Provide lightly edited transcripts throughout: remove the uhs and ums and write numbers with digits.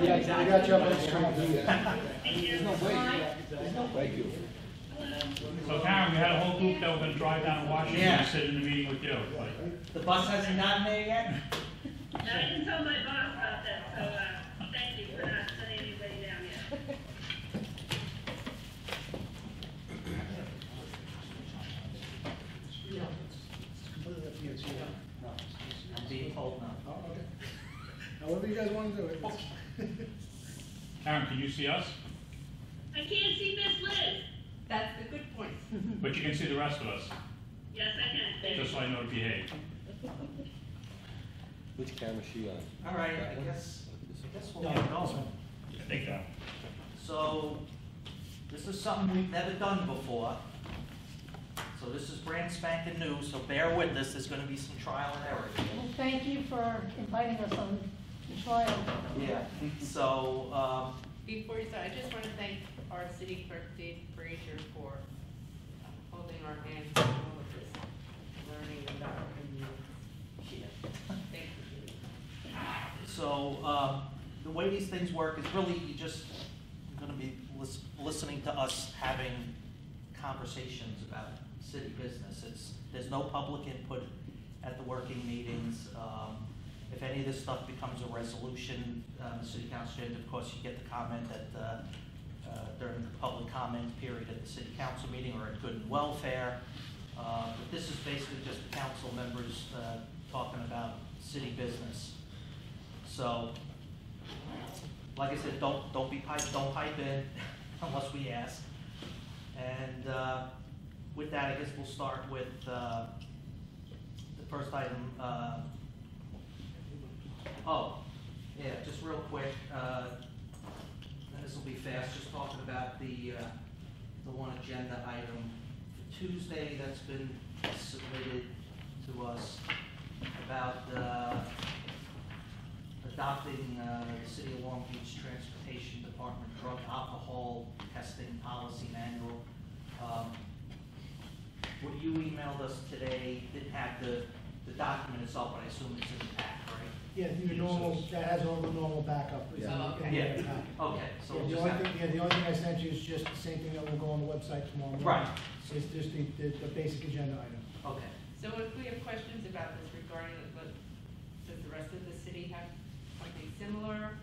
Yeah, exactly. I got you up on the screen. There's no way. Thank you. So Karen, we had a whole group that was going to drive down to Washington and sit in the meeting with you. The bus hasn't gotten there yet? No, I didn't tell my boss about that, so thank you for not sending anybody down yet. I'm being told now. Oh, okay. However you guys want to do it. Karen, can you see us? I can't see Miss Liz. That's the good point. But you can see the rest of us. Yes, I can. Just so I know to behave. Which camera is she on? All right, I guess we'll get going. Yeah, take that. So this is something we've never done before. So this is brand spanking new, so bear with us. There's going to be some trial and error. Well, thank you for inviting us on the trial. Yeah, so. Before you start, I just want to thank our city clerk, Dave Frazier, for holding our hands through all of this, learning about the new shit. Thank you. So the way these things work is really you're just going to be listening to us having conversations about city business. There's no public input at the working meetings. If any of this stuff becomes a resolution, the city council, of course, you get the comment at during the public comment period at the city council meeting or at Good and Welfare. But this is basically just the council members talking about city business. So, like I said, don't pipe in unless we ask. And with that, I guess we'll start with the first item. Just real quick. This will be fast. Just talking about the one agenda item for Tuesday that's been submitted to us about adopting the City of Long Beach Transportation Department drug alcohol testing policy manual. What you emailed us today didn't have the document itself, but I assume it's in the pack, right? Yeah, that has all the normal backup. The only thing I sent you is just the same thing that will go on the website tomorrow morning. Right. So it's just the basic agenda item. Okay. So if we have questions about this regarding what does the rest of the city have something similar?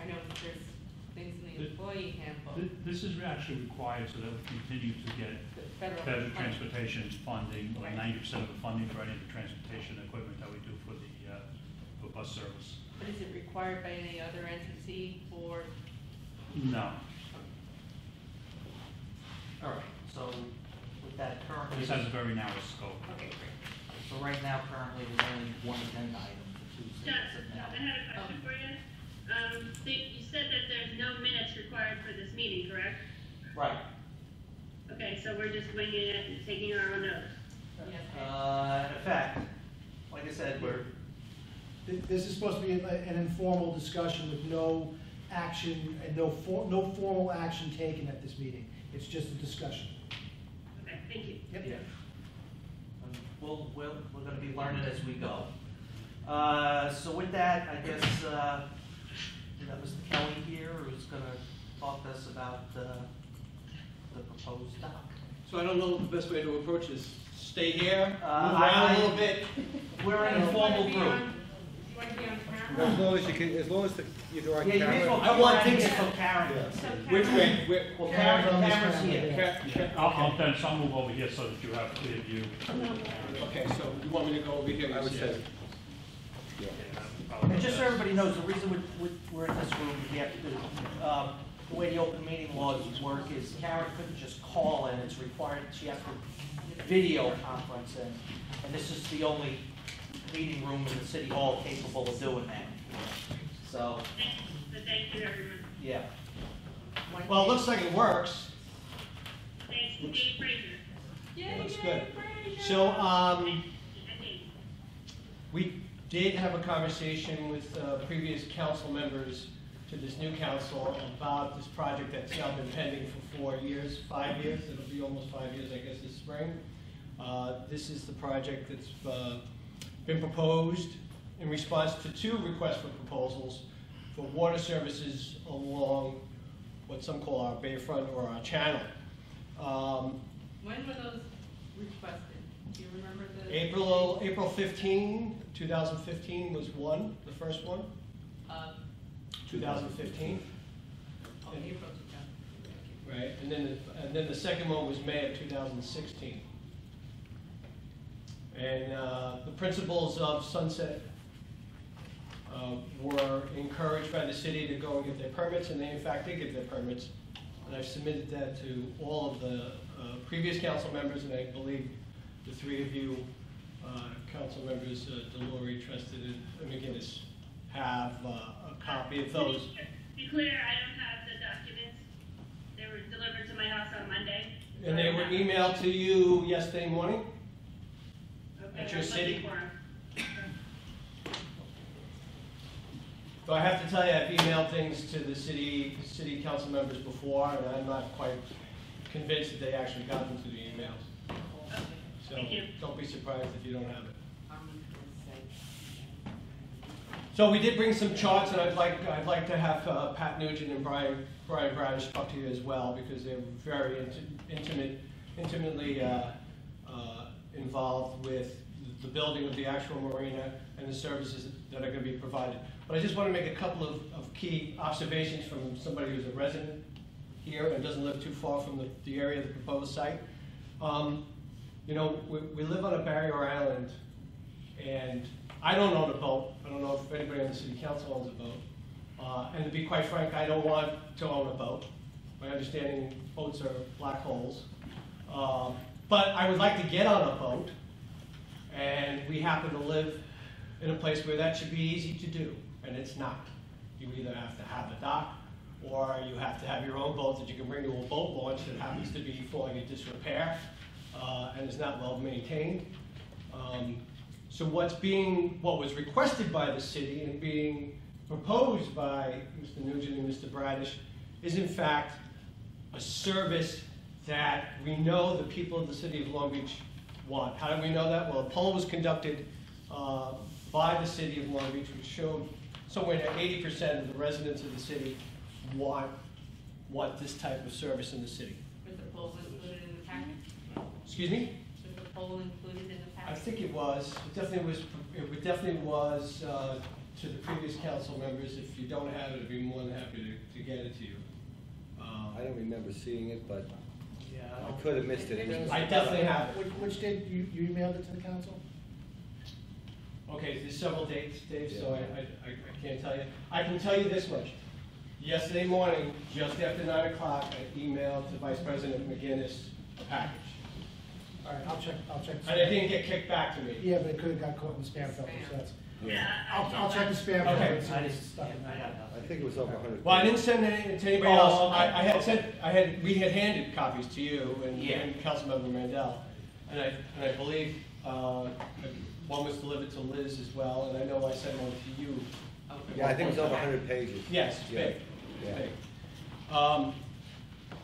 I know there's things in the employee handbook. This is actually required so that we continue to get federal transportation funding, like 90% of the funding for any of the transportation equipment that we do for the for bus service. But is it required by any other entity or? No. All right. So with that currently. This has a very narrow scope. Okay, great. So right now, currently, there's only one agenda item for Tuesday. Yes, I had a question for you. You said that there's no minutes required for this meeting, correct? Right. Okay, so we're just winging it and taking our own notes. In fact, like I said, this is supposed to be an informal discussion with no action and no formal action taken at this meeting. It's just a discussion. Okay, thank you. Yep. Yeah. We're going to be learning as we go. So with that, I guess. Mr. Kelly here, who's going to talk to us about the proposed doc. So I don't know the best way to approach this. Stay here, move around a little bit. We're an informal group. You want to be on camera? As long as you can, you're on camera. Yeah, I want things from Karen. Yeah. So which way? Well, Karen's here. I'll then some move over here so that you have clear view. Okay, so you want me to go over here? I would say. Yeah. And just so everybody knows, the reason we're in this room, we have to do the way the open meeting laws work is Karen couldn't just call in. It's required she has to video conference in, and this is the only meeting room in the city hall capable of doing that. So. Thank you, everyone. Yeah. Well, it looks like it works. Thanks to Dave Frazier. Yeah, looks good. So we did have a conversation with previous council members to this new council about this project that's now been pending for 5 years. It'll be almost 5 years, I guess, this spring. This is the project that's been proposed in response to two requests for proposals for water services along what some call our bayfront or our channel. When were those requested? Do you remember the? April 15, 2015 was one, the first one. 2015. Oh, April 2015. Right, and then the second one was May of 2016. And the principals of Sunset were encouraged by the city to go and get their permits, and they in fact did get their permits. And I've submitted that to all of the previous council members, and I believe the three of you council members, Delory, Treston, and McGinnis, have a copy of those. Be clear, I don't have the documents. They were delivered to my house on Monday. And they were emailed to you yesterday morning? At your city? So I have to tell you, I've emailed things to the city council members before, and I'm not quite convinced that they actually got them to the emails. So don't be surprised if you don't have it. So we did bring some charts, and I'd like to have Pat Nugent and Brian Bradish talk to you as well, because they're very intimately involved with the building of the actual marina and the services that are going to be provided. But I just want to make a couple of key observations from somebody who's a resident here and doesn't live too far from the area of the proposed site. You know, we live on a barrier island, and I don't own a boat. I don't know if anybody on the city council owns a boat. And to be quite frank, I don't want to own a boat. My understanding, boats are black holes. But I would like to get on a boat, and we happen to live in a place where that should be easy to do, and it's not. You either have to have a dock, or you have to have your own boat that you can bring to a boat launch that happens to be falling in disrepair and is not well maintained. So what was requested by the city and being proposed by Mr. Nugent and Mr. Bradish is in fact a service that we know the people of the city of Long Beach want. How do we know that? Well, a poll was conducted by the city of Long Beach, which showed somewhere near 80% of the residents of the city want this type of service in the city. Was the poll included in the packet? Excuse me? Was the poll included in the packet? I think it was. It definitely was to the previous council members. If you don't have it, I'd be more than happy to get it to you. I don't remember seeing it, but yeah, I could have missed it. I definitely have it. Which date you emailed it to the council? Okay, there's several dates, Dave, yeah. So I can't tell you. I can tell you this much. Yesterday morning, just after 9 o'clock, I emailed to Vice President McGinnis a package. All right, I'll check. And it didn't get kicked back to me. Yeah, but it could have got caught in the spam filter. So that's, yeah. I'll check the spam filter. Okay. I think it was over 100. Well, I didn't send it to anybody else. Okay. We had handed copies to you and Councilmember Mandel, and I believe one was delivered to Liz as well, and I know I sent one to you. Yeah, I think it was over 100 pages. Yes, yeah. Big.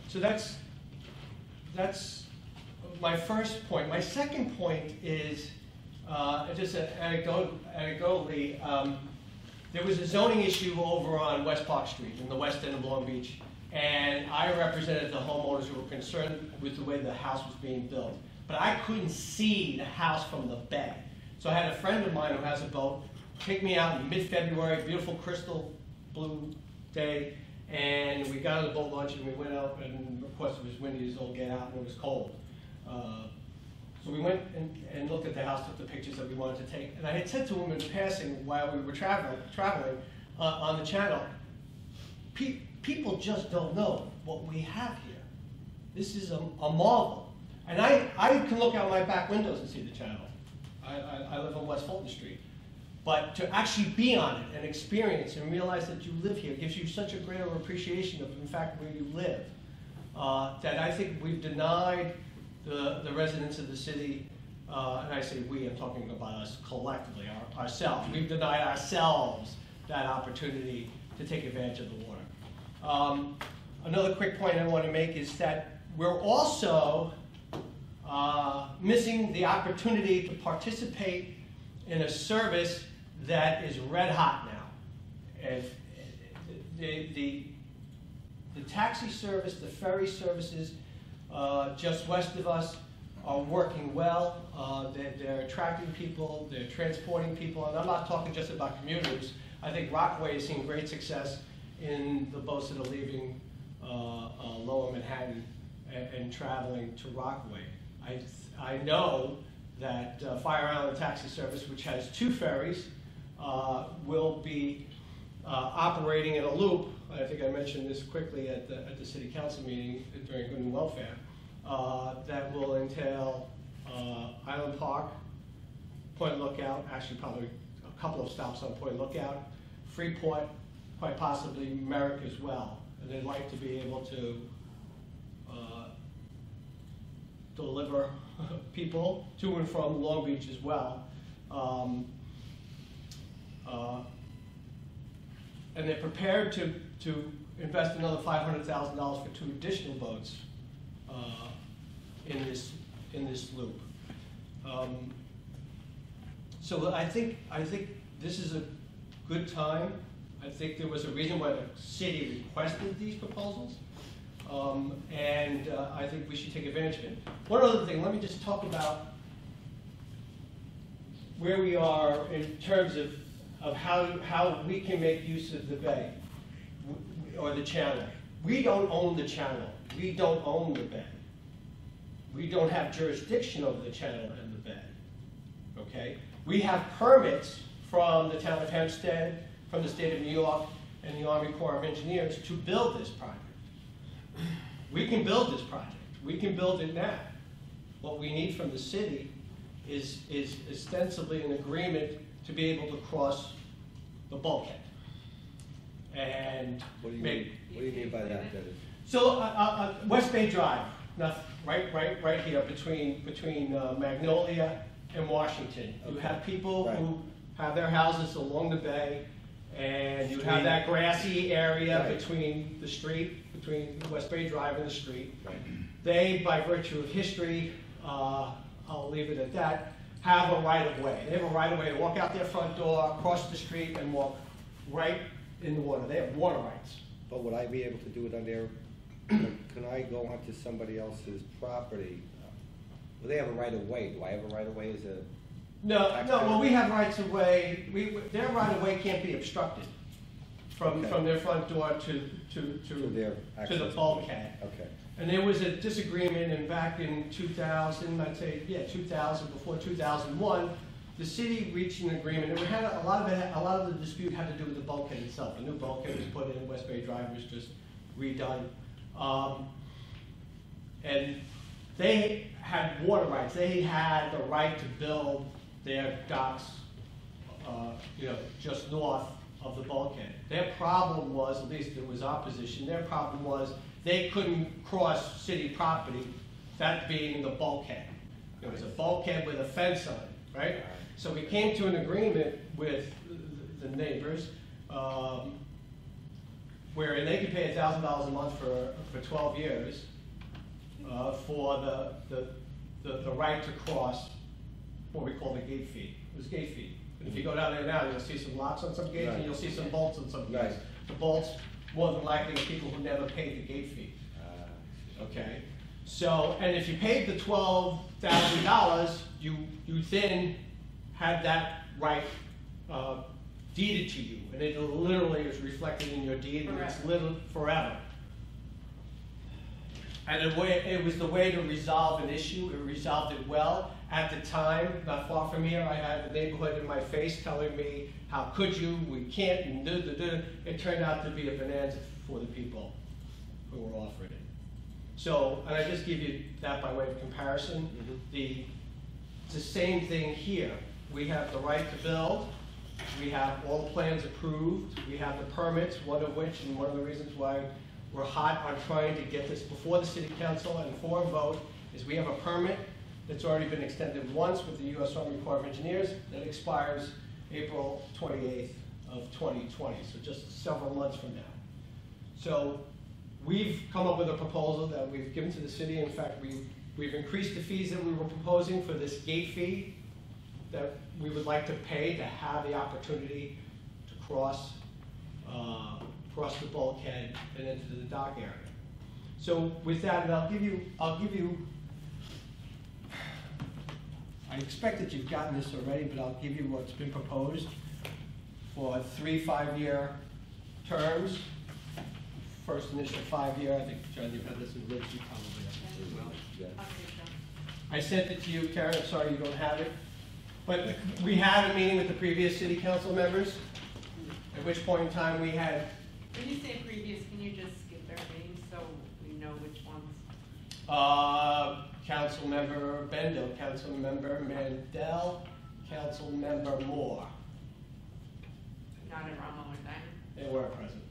So that's my first point. My second point is just anecdotally, there was a zoning issue over on West Park Street in the west end of Long Beach, and I represented the homeowners who were concerned with the way the house was being built. But I couldn't see the house from the bay. So I had a friend of mine who has a boat take me out in mid-February, beautiful crystal blue day, and we got on the boat launch and we went out, and of course it was windy as all get out and it was cold. So we went and looked at the house, took the pictures that we wanted to take, and I had said to him in passing while we were traveling on the channel, people just don't know what we have here. This is a marvel. And I can look out my back windows and see the channel. I live on West Fulton Street. But to actually be on it and experience and realize that you live here gives you such a greater appreciation of, in fact, where you live, that I think we've denied the residents of the city, and I say we, I'm talking about us collectively, ourselves. We've denied ourselves that opportunity to take advantage of the water. Another quick point I want to make is that we're also missing the opportunity to participate in a service that is red hot now. If the taxi service, the ferry services just west of us are working well. They're attracting people, they're transporting people, and I'm not talking just about commuters. I think Rockaway has seen great success in the boats that are leaving lower Manhattan and traveling to Rockaway. I know that Fire Island Taxi Service, which has 2 ferries, will be operating in a loop. I think I mentioned this quickly at the City Council meeting during Good and Welfare. That will entail Island Park, Point Lookout, actually probably a couple of stops on Point Lookout, Freeport, quite possibly Merrick as well. And they'd like to be able to deliver people to and from Long Beach as well. And they're prepared to invest another $500,000 for 2 additional boats in this loop. So I think this is a good time. I think there was a reason why the city requested these proposals, and I think we should take advantage of it. One other thing, let me just talk about where we are in terms of how we can make use of the bay or the channel. We don't own the channel. We don't own the bay. We don't have jurisdiction over the channel and the bay. Okay? We have permits from the town of Hempstead, from the state of New York, and the Army Corps of Engineers to build this project. We can build this project. We can build it now. What we need from the city is ostensibly an agreement to be able to cross the bulkhead. And what do you mean by that? So West Bay Drive, right here between Magnolia and Washington. Okay. You have people who have their houses along the bay, and you have that grassy area between the street, between West Bay Drive and the street. Right. They, by virtue of history, I'll leave it at that, have a right-of-way. They have a right-of-way to walk out their front door, cross the street, and walk right in the water. They have water rights. But would I be able to do it on their, can I go onto somebody else's property? Well, they have a right-of-way. Do I have a right-of-way as a... No, well, we have rights-of-way. Their right-of-way can't be obstructed from their front door to the bulkhead. Okay. And there was a disagreement, and back in 2000, I'd say, yeah, 2000, before 2001, the city reached an agreement, and we had a lot of the dispute had to do with the bulkhead itself. A new bulkhead was put in, West Bay Drive was just redone. And they had water rights. They had the right to build their docks just north of the bulkhead. Their problem was, at least it was opposition, their problem was they couldn't cross city property, that being the bulkhead. It was a bulkhead with a fence on it, right? So we came to an agreement with the neighbors wherein they could pay $1,000 a month for 12 years for the right to cross what we call the gate fee. It was gate fee. And if you go down there now, you'll see some locks on some gates, and you'll see some bolts on some gates. The bolts, more than likely, people who never paid the gate fee. Okay. So, and if you paid the $12,000, you then had that right deeded to you, and it literally is reflected in your deed, and it's little forever. And it was the way to resolve an issue. It resolved it well. At the time, not far from here, I had the neighborhood in my face telling me, how could you, we can't, and it turned out to be a bonanza for the people who were offered it. So, and I just give you that by way of comparison. Mm-hmm. It's the same thing here. We have the right to build. We have all the plans approved. We have the permits, one of which, and one of the reasons why we're hot on trying to get this before the City Council and for a vote, is we have a permit that's already been extended once with the U.S. Army Corps of Engineers that expires April 28th of 2020, so just several months from now. So we've come up with a proposal that we've given to the city. In fact, we've increased the fees that we were proposing for this gate fee that we would like to pay to have the opportunity to cross across the bulkhead and into the dock area. So with that, and I'll give you. I expect that you've gotten this already, but I'll give you what's been proposed for 3 5-year terms. First initial 5-year, I think, John, you've had this in Rich, you probably have as well. I sent it to you, Karen, I'm sorry you don't have it. But we had a meeting with the previous city council members, at which point in time we had... When you say previous, can you just skip their names so we know which ones? Council member Bendo, council member Mandel, council member Moore. Not at Rommel or Diamond? They were present.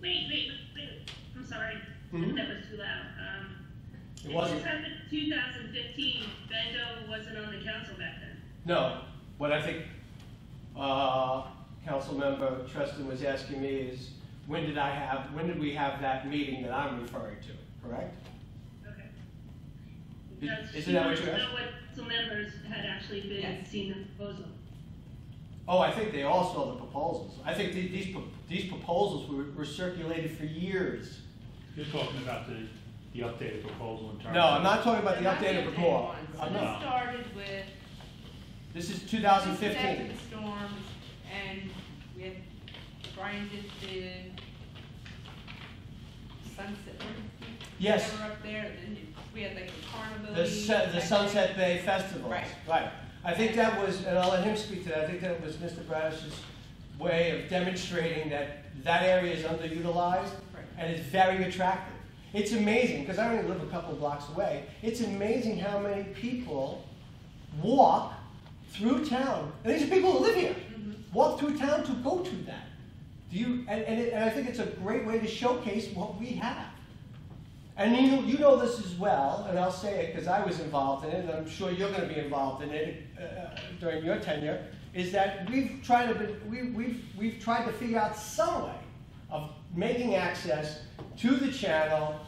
Wait, I'm sorry. Mm-hmm. That was too loud. It wasn't. In September 2015, Bendo wasn't on the council back then. No. What I think council member Treston was asking me is, when did we have that meeting that I'm referring to, correct? Okay. Because isn't that what you asked? I don't know what council members had actually been seeing the proposal. Oh, I think they all saw the proposals. I think these proposals were circulated for years. You're talking about the updated proposal in terms. No, I'm not talking about the updated proposal. So this started with. This is 2015. After the storms, and we had Brian did Sunset. Yes. They were up there. Then we had like the carnival. The Sunset Bay Festival. Right. Right. I think that was, and I'll let him speak to that, I think that was Mr. Bradish's way of demonstrating that that area is underutilized and it's very attractive. It's amazing, because I only live a couple blocks away, it's amazing how many people walk through town, and these are people who live here, walk through town to go to that. And I think it's a great way to showcase what we have. And you know this as well, and I'll say it because I was involved in it, and I'm sure you're going to be involved in it during your tenure. Is that we've tried to figure out some way of making access to the channel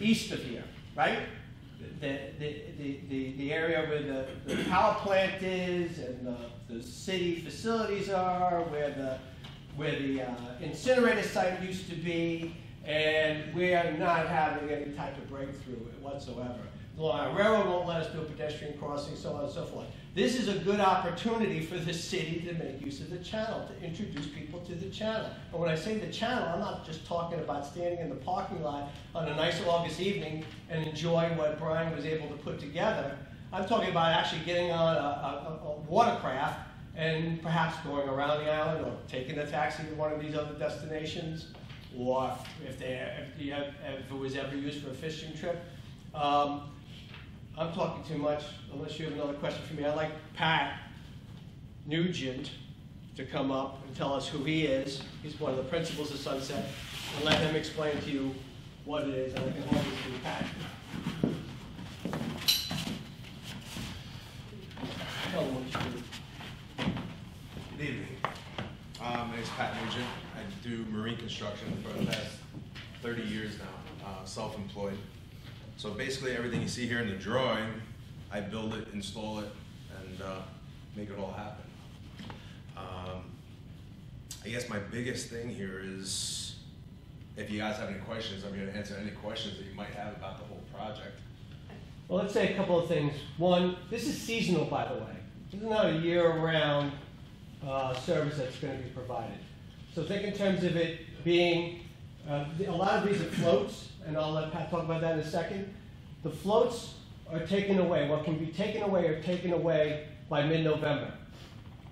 east of here, right? The area where the power plant is, and the city facilities are, where the incinerator site used to be. And we are not having any type of breakthrough whatsoever. The railroad won't let us do a pedestrian crossing, so on and so forth. This is a good opportunity for the city to make use of the channel, to introduce people to the channel. And when I say the channel, I'm not just talking about standing in the parking lot on a nice August evening and enjoying what Brian was able to put together. I'm talking about actually getting on a watercraft and perhaps going around the island or taking a taxi to one of these other destinations. Or if it was ever used for a fishing trip. I'm talking too much, unless you have another question for me. I'd like Pat Nugent to come up and tell us who he is. He's one of the principals of Sunset. And let him explain to you what it is. And I can hold this to Pat. Tell him what you do. Good evening. My name's Pat Nugent. I do marine construction for the past 30 years now, self-employed. So basically everything you see here in the drawing, I build it, install it, and make it all happen. I guess my biggest thing here is, if you guys have any questions, I'm here to answer any questions that you might have about the whole project. Well, let's say a couple of things. One, this is seasonal, by the way. This is not a year-round service that's going to be provided. So think in terms of it being, a lot of these are floats, and I'll let Pat talk about that in a second. The floats are taken away. What can be taken away are taken away by mid-November,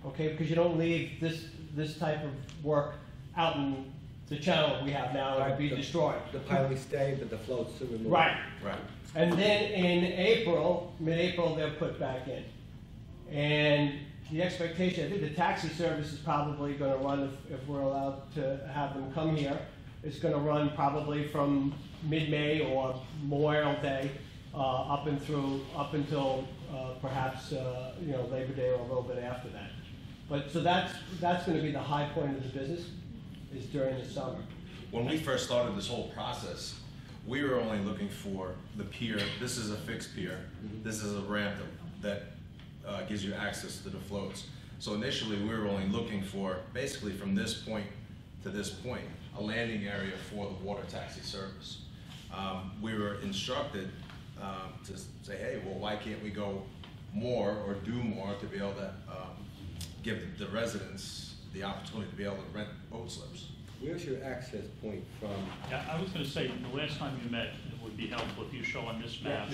okay? Because you don't leave this type of work out in the channel we have now and be destroyed. The pilings stay, but the floats are removed. Right. Right. And then in April, mid-April, they're put back in. And the expectation, I think the taxi service is probably going to run, if we're allowed to have them come here, it's going to run probably from mid-May or Memorial Day up until perhaps Labor Day or a little bit after that. But so that's going to be the high point of the business, is during the summer. When we first started this whole process, we were only looking for the pier. This is a fixed pier. This is a ramp that gives you access to the floats. So initially we were only looking for, basically from this point to this point, a landing area for the water taxi service. We were instructed to say, hey, well, why can't we go more or do more to be able to give the residents the opportunity to be able to rent boat slips? Where's your access point from? Yeah, I was going to say, the last time you met, it would be helpful if you show on this map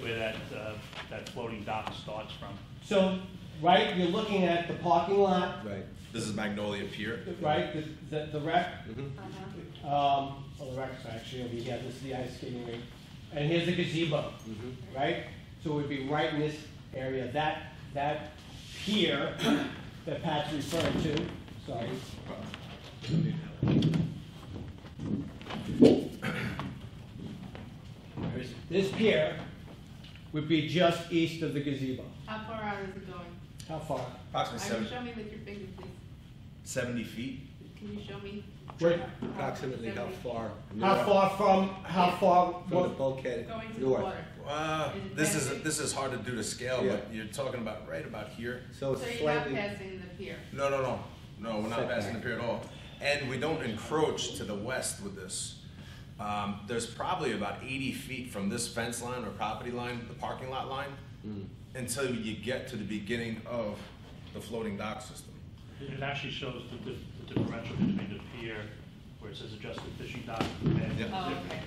where that floating dock starts from. So, right, you're looking at the parking lot. Right. This is Magnolia Pier. Right, the wreck. Mm-hmm. Well, the wreck's actually over here. This is the ice skating rink. And here's the gazebo, mm-hmm. right? So it would be right in this area. That pier that Pat's referring to. Sorry. This pier would be just east of the gazebo. How far out is it going? How far? Approximately 70. Show me with your finger, please. 70 feet. Can you show me? Where? Approximately how far? North. How far from? How far from the bulkhead? Going to north. The water. This is hard to do to scale, yeah. But you're talking about right about here. So it's slightly. You're not passing the pier. No, we're not passing the pier at all, and we don't encroach to the west with this. There's probably about 80 feet from this fence line or property line, the parking lot line, until you get to the beginning of the floating dock system. It actually shows the differential between the pier, where it says adjusted fishing dock, and yep. Oh, okay.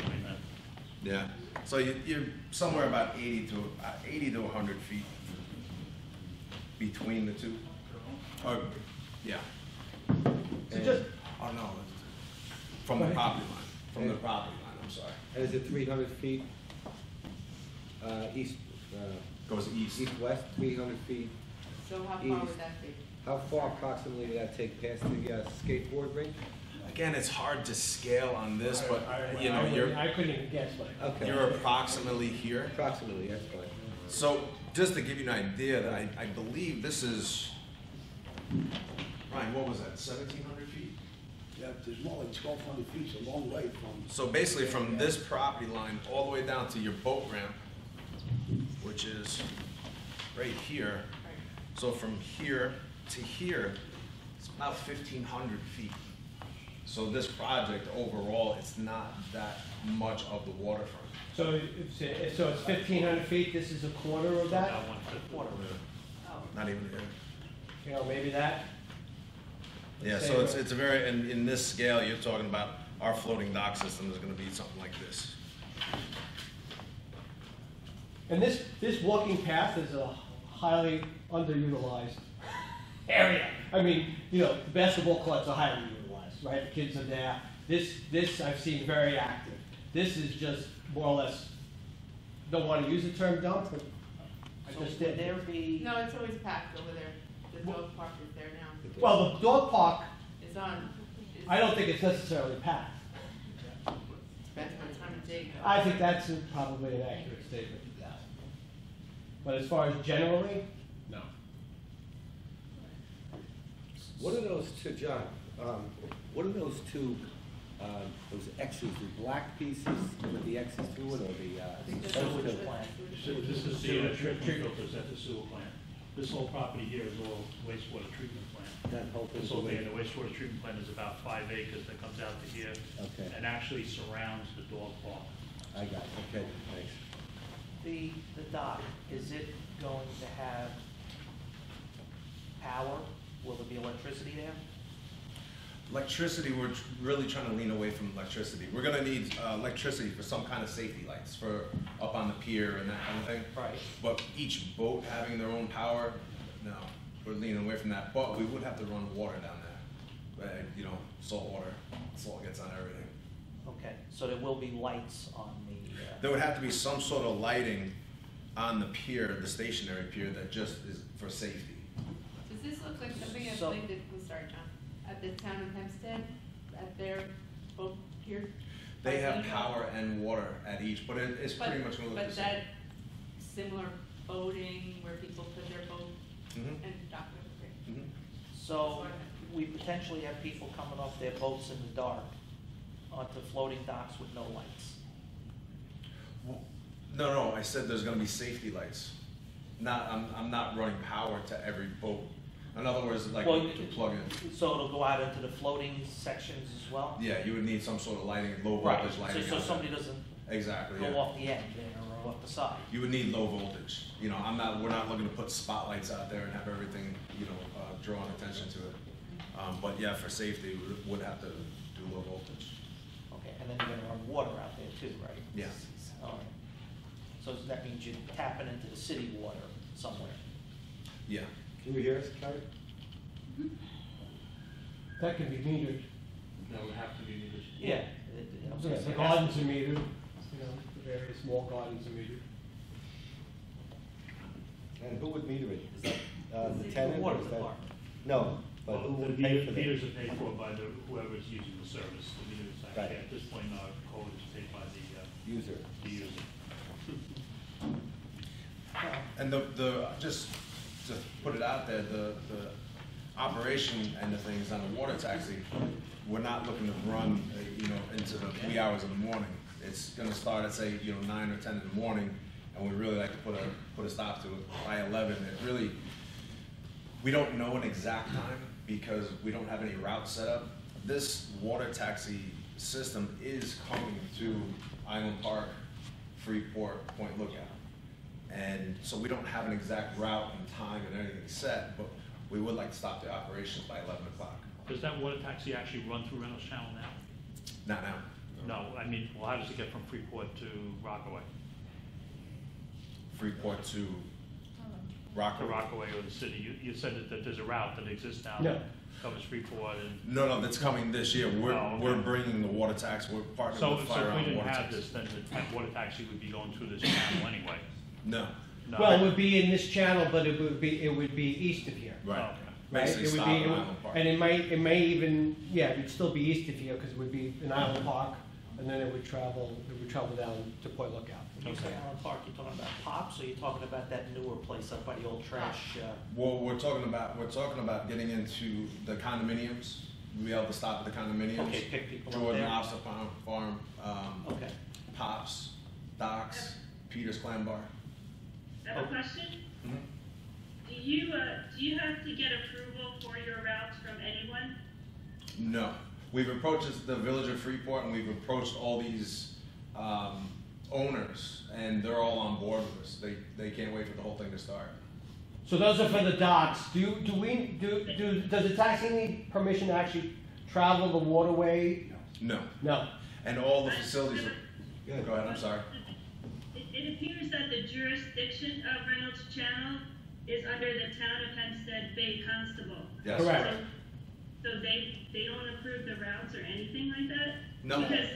Yeah. So you're somewhere about 80 to 100 feet between the two. Or, yeah. So and just from the property line. From the property line, I'm sorry. And is it 300 feet east? Goes east. East-west, 300 feet. So how far would that be? How far approximately did that take past the skateboard rink? Again, it's hard to scale on this, but I couldn't even guess. Like, okay. You're approximately here. Approximately, that's fine. So just to give you an idea, that I believe this is, Ryan, what was that, 1,700 feet? Yeah, there's more like 1,200 feet, it's a long way from. So basically from this property line all the way down to your boat ramp, which is right here. So from here to here, it's about 1,500 feet. So this project overall, it's not that much of the waterfront. So it's 1,500 feet, this is a quarter of that? Not 1/5 quarter. Not even there. You know, maybe that? Yeah, so it's a very, and in this scale, you're talking about our floating dock system is going to be something like this. And this walking path is a highly underutilized area. I mean, you know, the basketball courts are highly utilized, right? The kids are there. This I've seen very active. This is just more or less, don't want to use the term dump, but I just did. There be... No, it's always packed over there. The dog park is there now. Well, the dog park is on. I don't think it's necessarily packed. Depends on the time of day. I think that's probably an accurate statement. But as far as generally, no. What are those two, John? What are those two? Those X's, the black pieces with the X's through it, or the sewer plant? This is the treatment filters at the sewer plant. This whole property here is all wastewater treatment plant. That whole thing. This whole thing, and the wastewater treatment plant is about 5 acres that comes out to here, okay. And actually surrounds the dog park. I got it. Okay, thanks. The dock, is it going to have power? Will there be electricity there? Electricity, we're really trying to lean away from electricity. We're going to need electricity for some kind of safety lights for up on the pier and that kind of thing. Right. But each boat having their own power, no, we're leaning away from that. But we would have to run water down there. Right? You know, salt water, salt gets on everything. Okay, so there will be lights on the... There would have to be some sort of lighting on the pier, the stationary pier, that just is for safety. Does this look like something I believe that we started on? At the town of Hempstead, at their boat pier? They have power and water at each, but it's pretty much going to look the same. But that similar boating where people put their boat and dock it. So we potentially have people coming off their boats in the dark onto floating docks with no lights. Well, no, I said there's going to be safety lights. I'm not running power to every boat. In other words, like to plug in. So it'll go out into the floating sections as well? Yeah, you would need some sort of lighting, low voltage lighting. So somebody doesn't go off the edge there or off the side. You would need low voltage. You know, we're not looking to put spotlights out there and have everything, you know, drawing attention to it. But yeah, for safety, we would have to do low voltage. Okay, and then you're going to run water out there too, right? Yeah. All right. So that means you're tapping into the city water somewhere. Yeah. Can you hear us, Charlie? Mm-hmm. That could be metered. That would have to be metered. Yeah. The gardens are metered. You know, the various small gardens are metered. And who would meter it? Is that the tenant? The water department. No, but who would pay for that? The meters are paid for by whoever's using the service. The meters actually, at this point, our code is paid by the user. The user. And the just to put it out there, the operation and the things on the water taxi, we're not looking to run into the wee hours of the morning. It's going to start at, say, 9 or 10 in the morning, and we really like to put a stop to it by 11. It really, we don't know an exact time because we don't have any routes set up. This water taxi system is coming to Island Park, Freeport, Point Lookout. And so we don't have an exact route and time and anything set, but we would like to stop the operations by 11 o'clock. Does that water taxi actually run through Reynolds Channel now? Not now. No, I mean, well, how does it get from Freeport to Rockaway? Freeport to Rockaway? To Rockaway or the city. You said that there's a route that exists now. No. Covers Freeport and no, that's coming this year. We're bringing the water tax. We're partnering with fire. So if we didn't have this, then the water taxi would be going through this channel anyway. No. Well, it would be in this channel, but it would be east of here. Right. Right. It'd still be east of here because it would be in Island Park, and then it would travel down to Point Lookout. When you say Island Park, you're talking about Pops, or you're talking about that newer place up by the old trash? Well, we're talking about getting into the condominiums. We'll be able to stop at the condominiums. Okay, pick people up there. Jordan Lobster Farm. Okay. Pops, Docks, Peter's Clam Bar. I have a question. Mm-hmm. Do you have to get approval for your routes from anyone? No. We've approached the village of Freeport, and we've approached all these owners, and they're all on board with us. They can't wait for the whole thing to start. So those are for the docks. Does the taxi need permission to actually travel the waterway? No. And all the facilities. Go ahead. I'm sorry. It appears that the jurisdiction of Reynolds Channel is under the town of Hempstead Bay Constable. Yes. Correct. So they don't approve the routes or anything like that? No. Because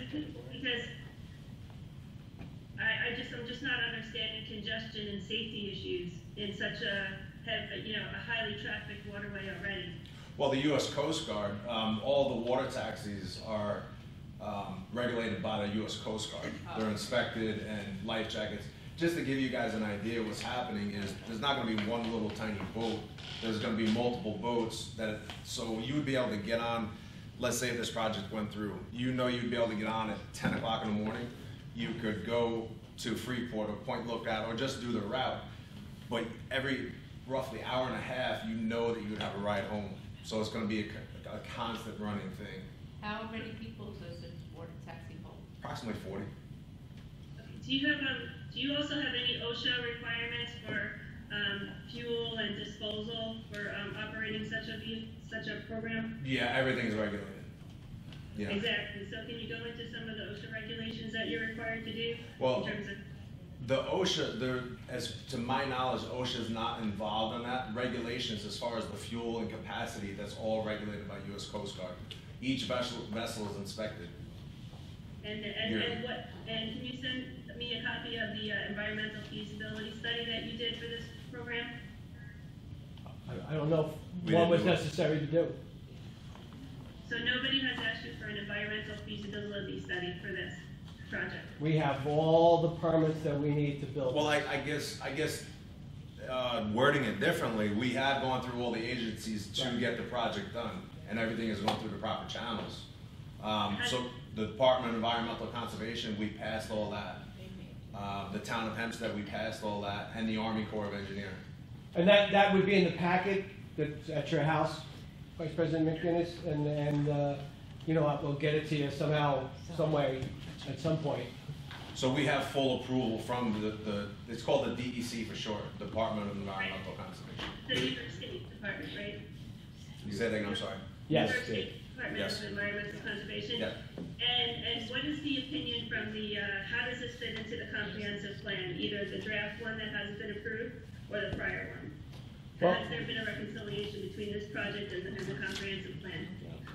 I'm just not understanding congestion and safety issues in such a highly trafficked waterway already. Well, the U.S. Coast Guard, all the water taxis are regulated by the U.S. Coast Guard. They're inspected and life jackets. Just to give you guys an idea, what's happening is there's not going to be one little tiny boat. There's going to be multiple boats. So you would be able to get on, let's say if this project went through, you'd be able to get on at 10 o'clock in the morning. You could go to Freeport or Point Lookout or just do the route. But every roughly hour and a half, that you would have a ride home. So it's going to be a constant running thing. How many people does the water taxi hold? Approximately 40. Okay. Do you also have any OSHA requirements for fuel and disposal for operating such a program? Yeah, everything's regulated. Yeah. Exactly. So can you go into some of the OSHA regulations that you're required to do? Well, in terms of the OSHA, as to my knowledge, OSHA is not involved in that. Regulations as far as the fuel and capacity, that's all regulated by U.S. Coast Guard. Each vessel is inspected. And can you send me a copy of the environmental feasibility study that you did for this program? I don't know if one was necessary to do. So nobody has asked you for an environmental feasibility study for this project? We have all the permits that we need to build. Well, I guess wording it differently, we have gone through all the agencies to get the project done. And everything is going through the proper channels. So the Department of Environmental Conservation, we passed all that. The town of Hempstead, we passed all that, and the Army Corps of Engineers. And that would be in the packet that's at your house, Vice President McInnes, and you know, we'll get it to you somehow, some way, at some point. So we have full approval from the it's called the DEC for short, Department of Environmental Conservation. The New York State Department, right? You said that, I'm sorry. Yes. New York State Department of Environmental Conservation. Yeah. And what is the opinion from the, how does this fit into the comprehensive plan, either the draft one that hasn't been approved or the prior one? Well, has there been a reconciliation between this project and the comprehensive plan?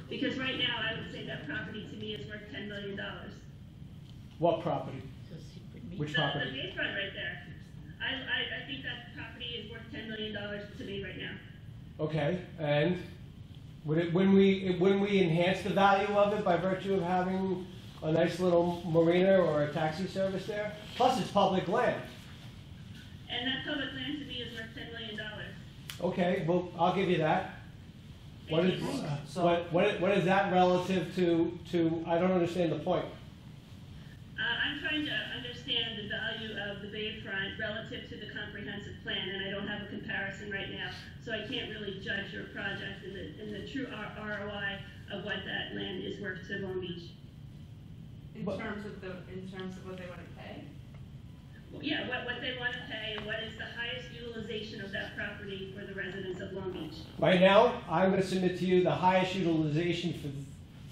Because right now, I would say that property to me is worth $10 million. What property? Which property? The bayfront right there. I think that property is worth $10 million to me right now. Okay, and would it, when we enhance the value of it by virtue of having a nice little marina or a taxi service there? Plus, it's public land. And that public land to me is worth $10 million. Okay, well, I'll give you that. What is, what is that relative to, I don't understand the point. I'm trying to understand the value of the bayfront relative to the comprehensive plan, and I don't have a comparison right now, so I can't really judge your project in the true ROI of what that land is worth to Long Beach. In terms of what they want to pay? Yeah, what they want to pay, and what is the highest utilization of that property for the residents of Long Beach? Right now, I'm going to submit to you the highest utilization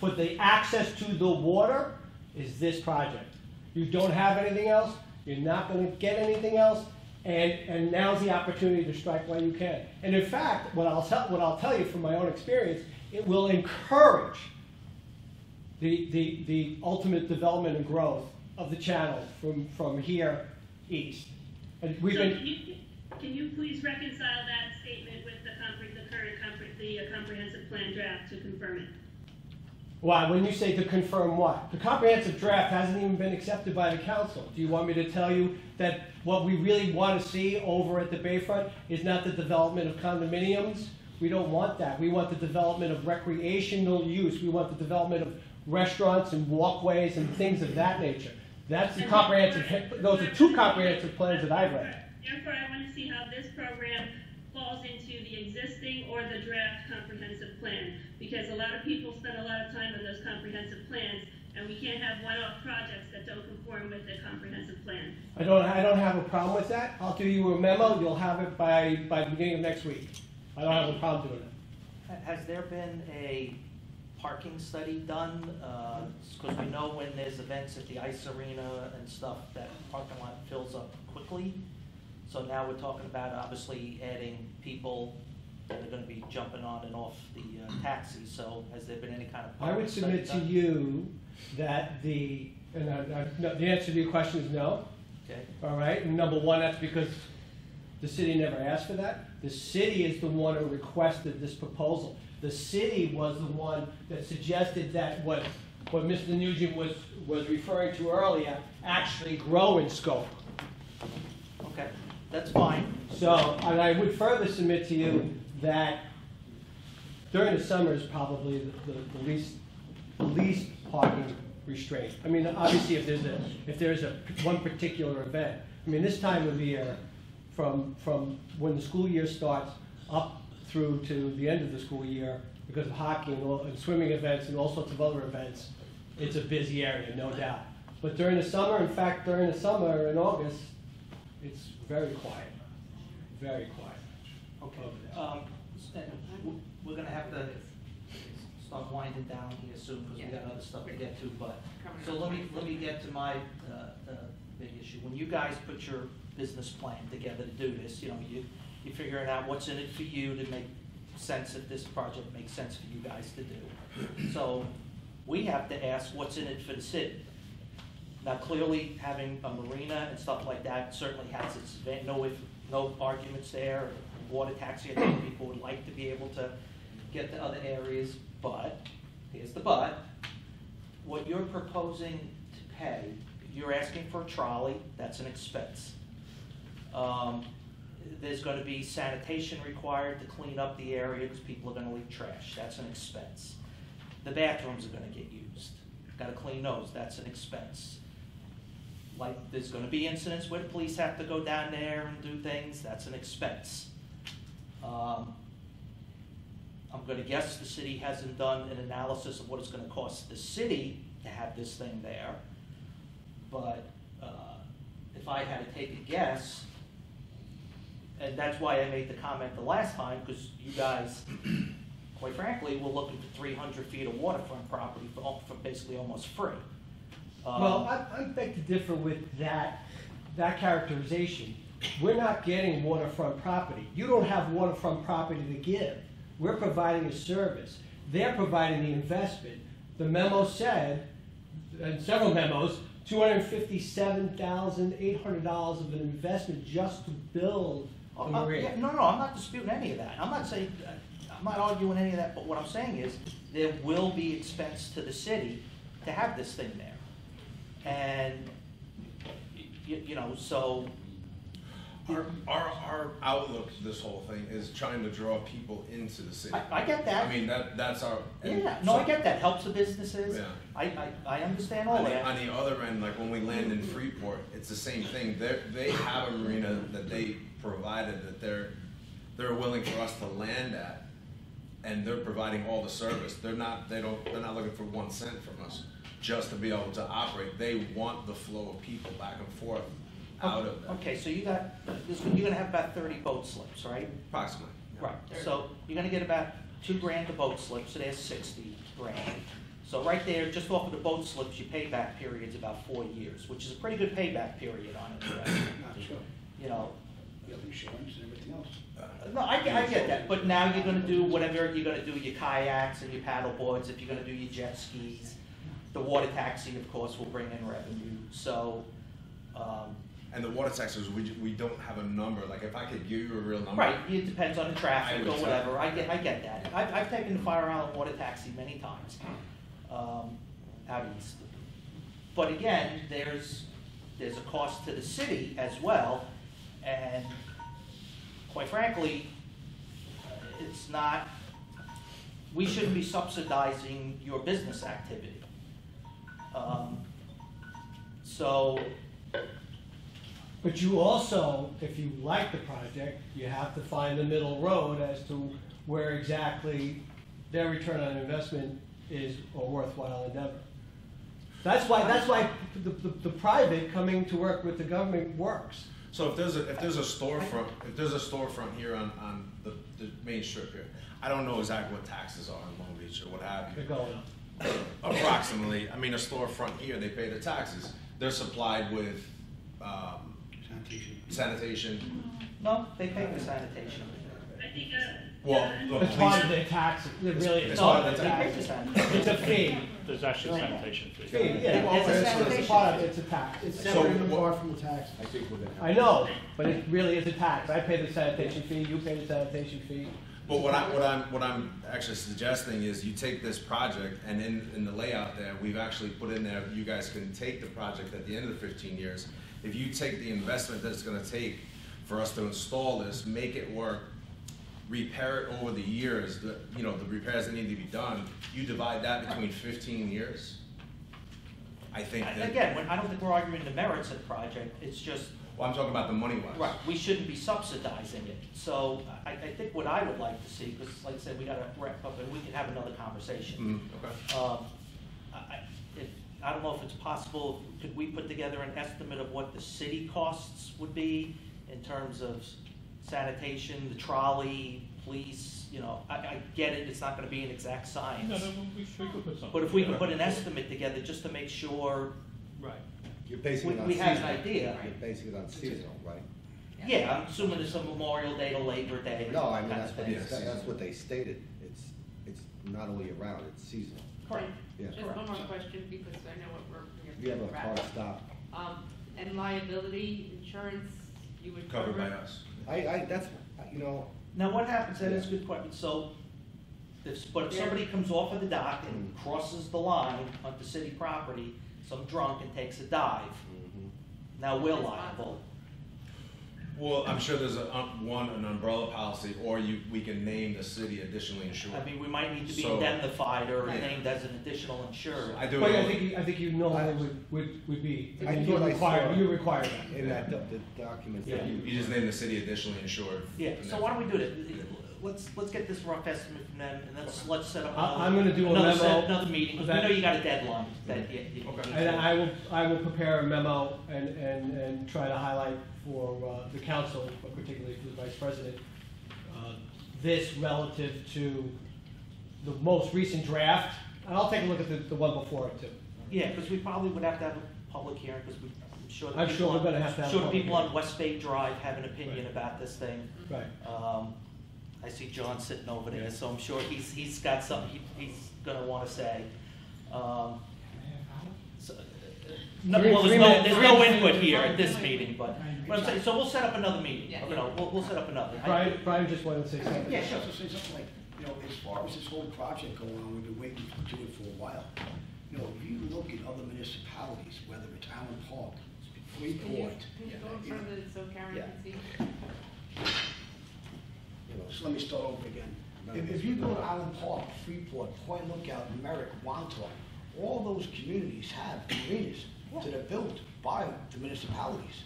for the access to the water is this project. You don't have anything else. You're not going to get anything else. And now's the opportunity to strike while you can. And in fact, what I'll tell you from my own experience, it will encourage the ultimate development and growth of the channel from here east. And we've been, can you please reconcile that statement with the current comprehensive plan draft to confirm it? Why? When you say to confirm what? The comprehensive draft hasn't even been accepted by the council. Do you want me to tell you that what we really want to see over at the Bayfront is not the development of condominiums? We don't want that. We want the development of recreational use. We want the development of restaurants and walkways and things of that nature. That's the comprehensive, those are two comprehensive plans that I've read. Therefore, I want to see how this program falls into the existing or the draft comprehensive plan, because a lot of people spend a lot of time on those comprehensive plans, and we can't have one-off projects that don't conform with the comprehensive plan. I don't have a problem with that. I'll do you a memo. You'll have it by the beginning of next week. I don't have a problem doing it. Has there been a parking study done, because we know when there's events at the ice arena and stuff, that parking lot fills up quickly. So now we're talking about obviously adding people that are going to be jumping on and off the taxi. So has there been any kind of parking study? I would submit to you that the answer to your question is no. Okay. All right. And number one, that's because the city never asked for that. The city is the one who requested this proposal. The city was the one that suggested that what Mr. Nugent was referring to earlier actually grow in scope. Okay, that's fine. So, and I would further submit to you that during the summer is probably the least parking restraint. I mean, obviously, if there's a one particular event. I mean, this time of year, from when the school year starts up through to the end of the school year, because of hockey and swimming events and all sorts of other events, it's a busy area, no doubt. But during the summer, in fact, during the summer in August, it's very quiet. Okay. We're going to have to start winding down here soon because we got other stuff to get to. But so let me get to my big issue. When you guys put your business plan together to do this, you know you're figuring out what's in it for you to make sense if this project makes sense for you guys to do. So we have to ask what's in it for the city. Now clearly having a marina and stuff like that certainly has its advantage. No arguments there. Water taxi, I think people would like to be able to get to other areas, but here's the but. What you're proposing to pay, you're asking for a trolley, that's an expense. There's going to be sanitation required to clean up the area because people are going to leave trash. That's an expense. The bathrooms are going to get used. Got to clean those. That's an expense. Like there's going to be incidents where the police have to go down there and do things. That's an expense. I'm going to guess the city hasn't done an analysis of what it's going to cost the city to have this thing there. But if I had to take a guess, and that's why I made the comment the last time, because you guys, quite frankly, were looking for 300 feet of waterfront property for basically almost free. Well, I beg to differ with that characterization. We're not getting waterfront property. You don't have waterfront property to give. We're providing a service. They're providing the investment. The memo said, and several memos, $257,800 of an investment just to build a marina. Yeah, no, I'm not disputing any of that. I'm not saying, I'm not arguing any of that, but what I'm saying is there will be expense to the city to have this thing there. And, you know, so. Our outlook to this whole thing is trying to draw people into the city. I get that. I mean, that's our... Yeah, no, so, I get that. Helps the businesses. Yeah. I understand all that. On the other end, like when we land in Freeport, it's the same thing. They have a marina that they provided that they're willing for us to land at, and they're providing all the service. They're not looking for 1 cent from us just to be able to operate. They want the flow of people back and forth. Out of that. Okay, so you're going to have about 30 boat slips, right? Approximately. Yeah. Right. So you're going to get about $2 grand a boat slip, so there's 60 grand. So right there, just off of the boat slips, your payback period's about 4 years, which is a pretty good payback period on it. Right? Not sure. You know. You have insurance and everything else. No, I get that, but now you're going to do whatever you're going to do with your kayaks and your paddle boards, if you're going to do your jet skis. The water taxi, of course, will bring in revenue. So. And the water taxes, we don't have a number. Like if I could give you a real number. Right, it depends on the traffic or whatever. I get that. I've taken the Fire Island water taxi many times out east. But again, there's a cost to the city as well. And quite frankly, it's not, we shouldn't be subsidizing your business activity. So. But you also, if you like the project, you have to find the middle road as to where exactly their return on investment is a worthwhile endeavor. That's why the private coming to work with the government works. So if there's a storefront here on the main strip here, I don't know exactly what taxes are in Long Beach or what have you. They're going up. Approximately, I mean a storefront here, they pay the taxes. They're supplied with. Sanitation. No, they pay for sanitation. I think. Well, look, it's part of their taxes. It really is. No, they pay for sanitation. It's a fee. There's actually a sanitation fee. Yeah, it's a sanitation part of it. It's a tax. It's separate and apart from the tax. I think we're going to. I know, but it really is a tax. I pay the sanitation fee. You pay the sanitation fee. But what I'm actually suggesting is you take this project and in the layout there, we've actually put in there. You guys can take the project at the end of the 15 years. If you take the investment that it's going to take for us to install this, make it work, repair it over the years, the repairs that need to be done, you divide that between 15 years. I think that again, I don't think we're arguing the merits of the project. It's just. Well, I'm talking about the money-wise. Right. We shouldn't be subsidizing it. So I think what I would like to see, because like I said, we got to wrap up and we can have another conversation. Mm-hmm. Okay. I don't know if it's possible, could we put together an estimate of what the city costs would be in terms of sanitation, the trolley, police, you know, I get it, it's not going to be an exact science. No, we could put something. But if we could put an estimate together just to make sure right. You're basing it on seasonal. We have an idea. You're basing it on seasonal, right? Yeah, I'm assuming it's a Memorial Day to Labor Day. No, I mean, that's what they stated. It's not only around, it's seasonal. Correct. Yeah. Just one more question, because I know what we're... You have a car stop. And liability insurance, you would cover by us. That's, you know... Now what happens, that is a good question. So, if somebody comes off of the dock and crosses the line onto city property, some drunk and takes a dive, now we're liable. Well, I'm sure there's an umbrella policy, or we can name the city additionally insured. I mean, we might need to be indemnified or named as an additional insurer. So I think you know that would be. You require that in that document. Yeah. You just name the city additionally insured. Yeah. So why don't we do that? let's get this rough estimate from them, and let's set up. I'm going to do another meeting. Because we know you got a deadline. That and I will prepare a memo and try to highlight for the council, but particularly for the vice president, this relative to the most recent draft. And I'll take a look at the one before it too. Yeah, because we probably would have to have a public hearing because we. I'm sure people on West Bay Drive have an opinion about this thing. Right. I see John sitting over there, so I'm sure he's got something he's going to want to say. There's no input here at this meeting, but what I'm saying, so we'll set up another meeting. Yeah. You know, we'll set up another. Brian just wanted to say something. Yeah, sure. So say something like, you know, as far as this whole project going on, we've been waiting to do it for a while. You know, if you look at other municipalities, whether it's Island Park, Freeport. So let me start over again. If you go to Island Park, Freeport, Point Lookout, Merrick, Wantoy, all those communities have arenas that are built by the municipalities.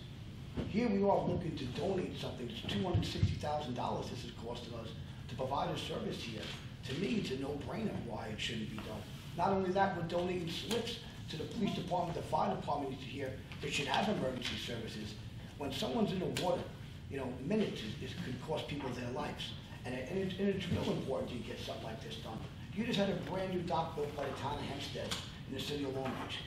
Here we are looking to donate something. It's $260,000 this is costing us to provide a service here. To me, it's a no-brainer why it shouldn't be done. Not only that, we're donating slips to the police department, the fire department here. They should have emergency services. When someone's in the water, you know, minutes could cost people their lives. And it's real important to get something like this done. You just had a brand new dock built by the town of Hempstead in the city of Long Beach,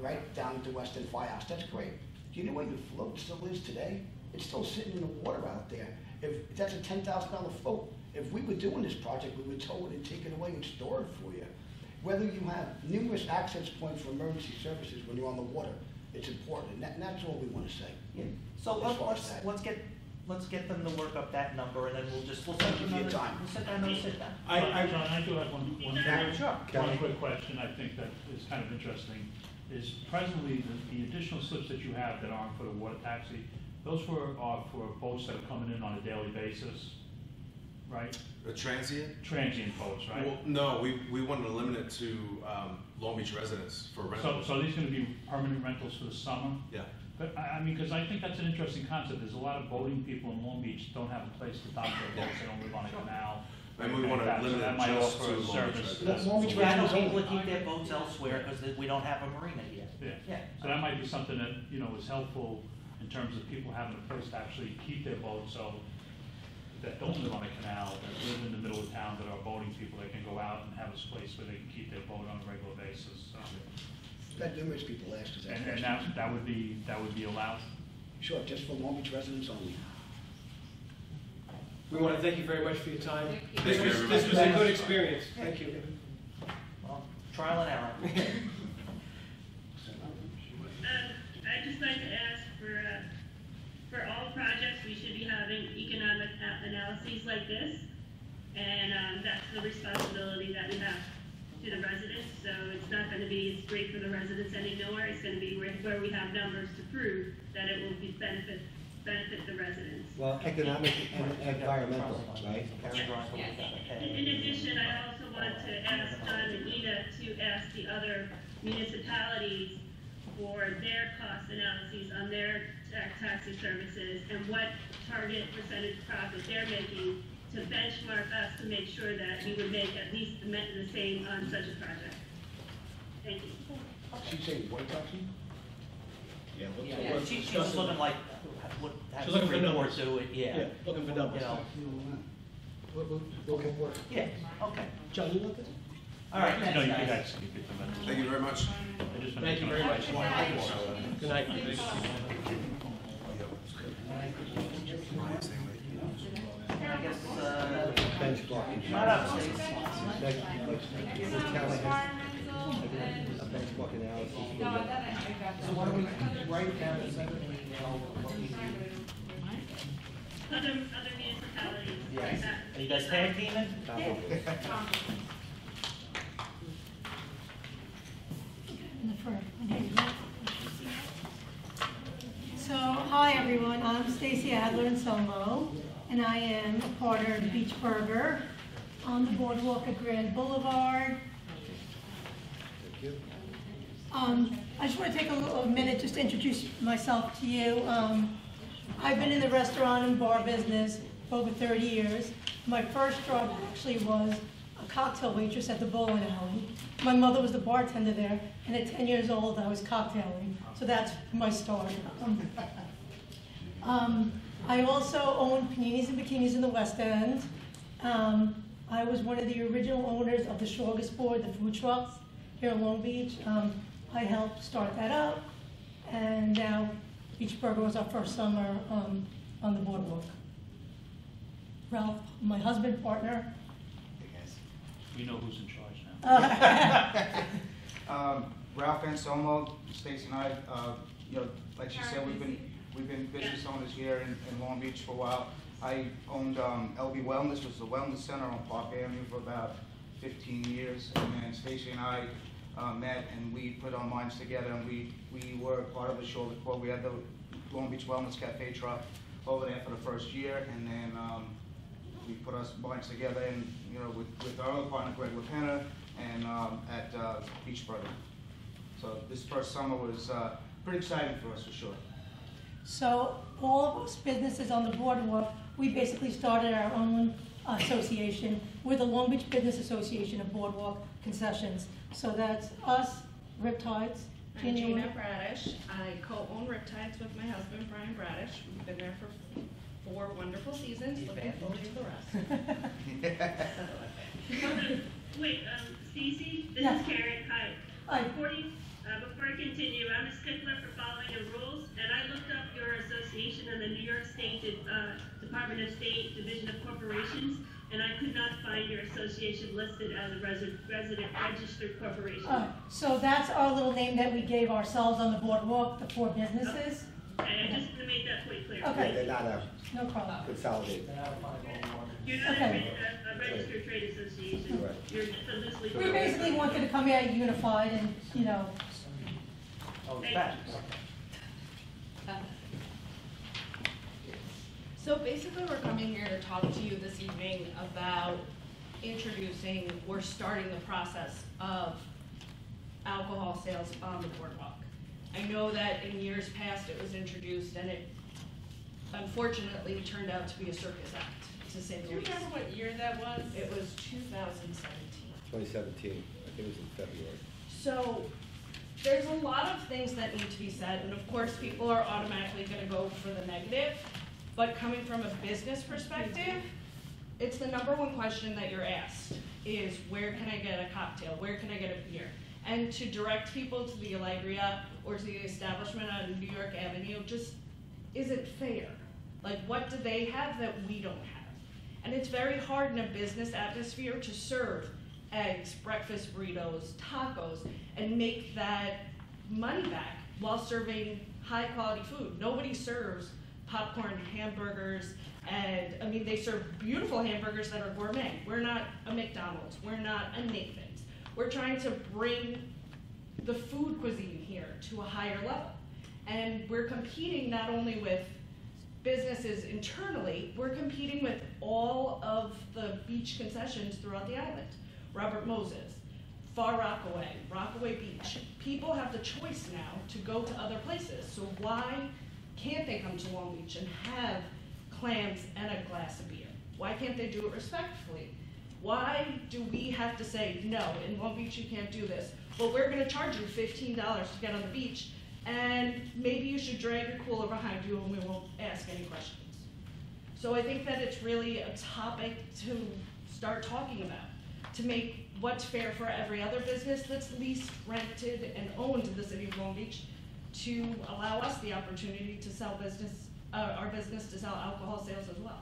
right down at the West End Firehouse. That's great. Do you know where your float still is today? It's still sitting in the water out there. If that's a $10,000 float. If we were doing this project, we would tow it and take it away and store it for you. Whether you have numerous access points for emergency services when you're on the water, it's important, and that's all we want to say. Yeah. So let's get them to work up that number, and then we'll set another time. John, I do have one quick question. I think that is kind of interesting. Is presently the additional slips that you have that aren't for the water taxi? Those are for boats that are coming in on a daily basis. Right. A transient? Transient boats, right? Well, no, we wanted to limit it to Long Beach residents for rentals. So these are going to be permanent rentals for the summer? Yeah. But I mean, because I think that's an interesting concept. There's a lot of boating people in Long Beach don't have a place to dock their boats. They don't live on it now. And we want to limit it just to Long Beach residents. Long Beach residents don't people keep their boats elsewhere because we don't have a marina yet. Yeah. So that might be something that, you know, is helpful in terms of people having a place to actually keep their boats. So that don't live on a canal, that live in the middle of town, that are boating people, that can go out and have a place where they can keep their boat on a regular basis. That numerous people asked us that. And that would be allowed. Sure, just for Long Beach residents only. We want to thank you very much for your time. Thank you. This was a good experience. Thank you. Well, trial and error. I'd just like to ask for all projects, we should be having economic analyses like this, and that's the responsibility that we have to the residents. So it's not going to be as great for the residents anymore. It's going to be where we have numbers to prove that it will be benefit the residents. Well, economic and environmental, right? Yes. In addition, I also want to ask John and Nita to ask the other municipalities for their cost analyses on their taxi services and what target percentage profit they're making to benchmark us to make sure that we would make at least the same on such a project. Thank you. She's saying what taxi? Yeah, she's looking like what she's looking for numbers. Do it. Yeah, looking for numbers. Yeah. Okay. John, you look at it. All right. No, you can actually get the message. Thank you very much. Thank you very much. Good night. I guess bench blocking. Shut up, please. A bench blocking analysis. So why don't we write down a separate email what we do? Other municipalities. Yes. Are you guys tag teaming? So, hi everyone, I'm Stacey Adler in Somo, and I am a partner at Beach Burger on the boardwalk at Grand Boulevard. Thank you. I just want to take a minute just to introduce myself to you. I've been in the restaurant and bar business for over 30 years. My first job actually was a cocktail waitress at the bowling alley. My mother was the bartender there, and at 10 years old, I was cocktailing. So that's my story. I also owned Paninis and Bikinis in the West End. I was one of the original owners of the Shorgus Board, the food trucks here in Long Beach. I helped start that up, and now Beach Burger was our first summer on the boardwalk. Ralph, my husband, partner. Yes. We know who's in charge now. Ralph Anselmo, Stacey and I, you know, like she said, we've been business owners here in Long Beach for a while. I owned LB Wellness, which is a wellness center on Park Avenue for about 15 years, and then Stacey and I met and we put our minds together, and we were part of the Shoulder Corps. We had the Long Beach Wellness Cafe truck over there for the first year, and then we put our minds together, and you know, with our other partner Greg LaPena, and at Beach Burger. So this first summer was pretty exciting for us, for sure. So all of us businesses on the boardwalk, we basically started our own association. We're the Long Beach Business Association of Boardwalk Concessions. So that's us, Riptides. I'm Gina Bradish. I co-own Riptides with my husband, Brian Bradish. We've been there for 4 wonderful seasons. Looking forward to the rest. Wait, Cece, this is Karen. Hi. Hi. Before I continue, I'm a stickler for following the rules, and I looked up your association in the New York State Department of State Division of Corporations, and I could not find your association listed as a resident registered corporation. So that's our little name that we gave ourselves on the boardwalk, the 4 businesses. Okay, I just want to make that point clear. Okay. They're not a no problem. Consolidated. You're not a registered trade association. Right. You're just a loosely. We basically wanted to come out unified and, you know, so basically we're coming here to talk to you this evening about introducing or starting the process of alcohol sales on the boardwalk. I know that in years past it was introduced and it unfortunately turned out to be a circus act, to say the least. Do you remember what year that was? It was 2017. 2017, I think it was in February. So there's a lot of things that need to be said, and of course people are automatically going to go for the negative, but coming from a business perspective, it's the #1 question that you're asked is, where can I get a cocktail? Where can I get a beer? And to direct people to the Alegria or to the establishment on New York Avenue just isn't fair. Like, what do they have that we don't have? And it's very hard in a business atmosphere to serve eggs, breakfast burritos, tacos, and make that money back while serving high quality food. Nobody serves popcorn hamburgers, and I mean, they serve beautiful hamburgers that are gourmet. We're not a McDonald's, we're not a Nathan's. We're trying to bring the food cuisine here to a higher level. And we're competing not only with businesses internally, we're competing with all of the beach concessions throughout the island. Robert Moses, Far Rockaway, Rockaway Beach. People have the choice now to go to other places, so why can't they come to Long Beach and have clams and a glass of beer? Why can't they do it respectfully? Why do we have to say, no, in Long Beach you can't do this, but we're gonna charge you $15 to get on the beach, and maybe you should drag your cooler behind you and we won't ask any questions. So I think that it's really a topic to start talking about, to make what's fair for every other business that's leased, rented, and owned in the city of Long Beach, to allow us the opportunity to sell business, our business to sell alcohol sales as well.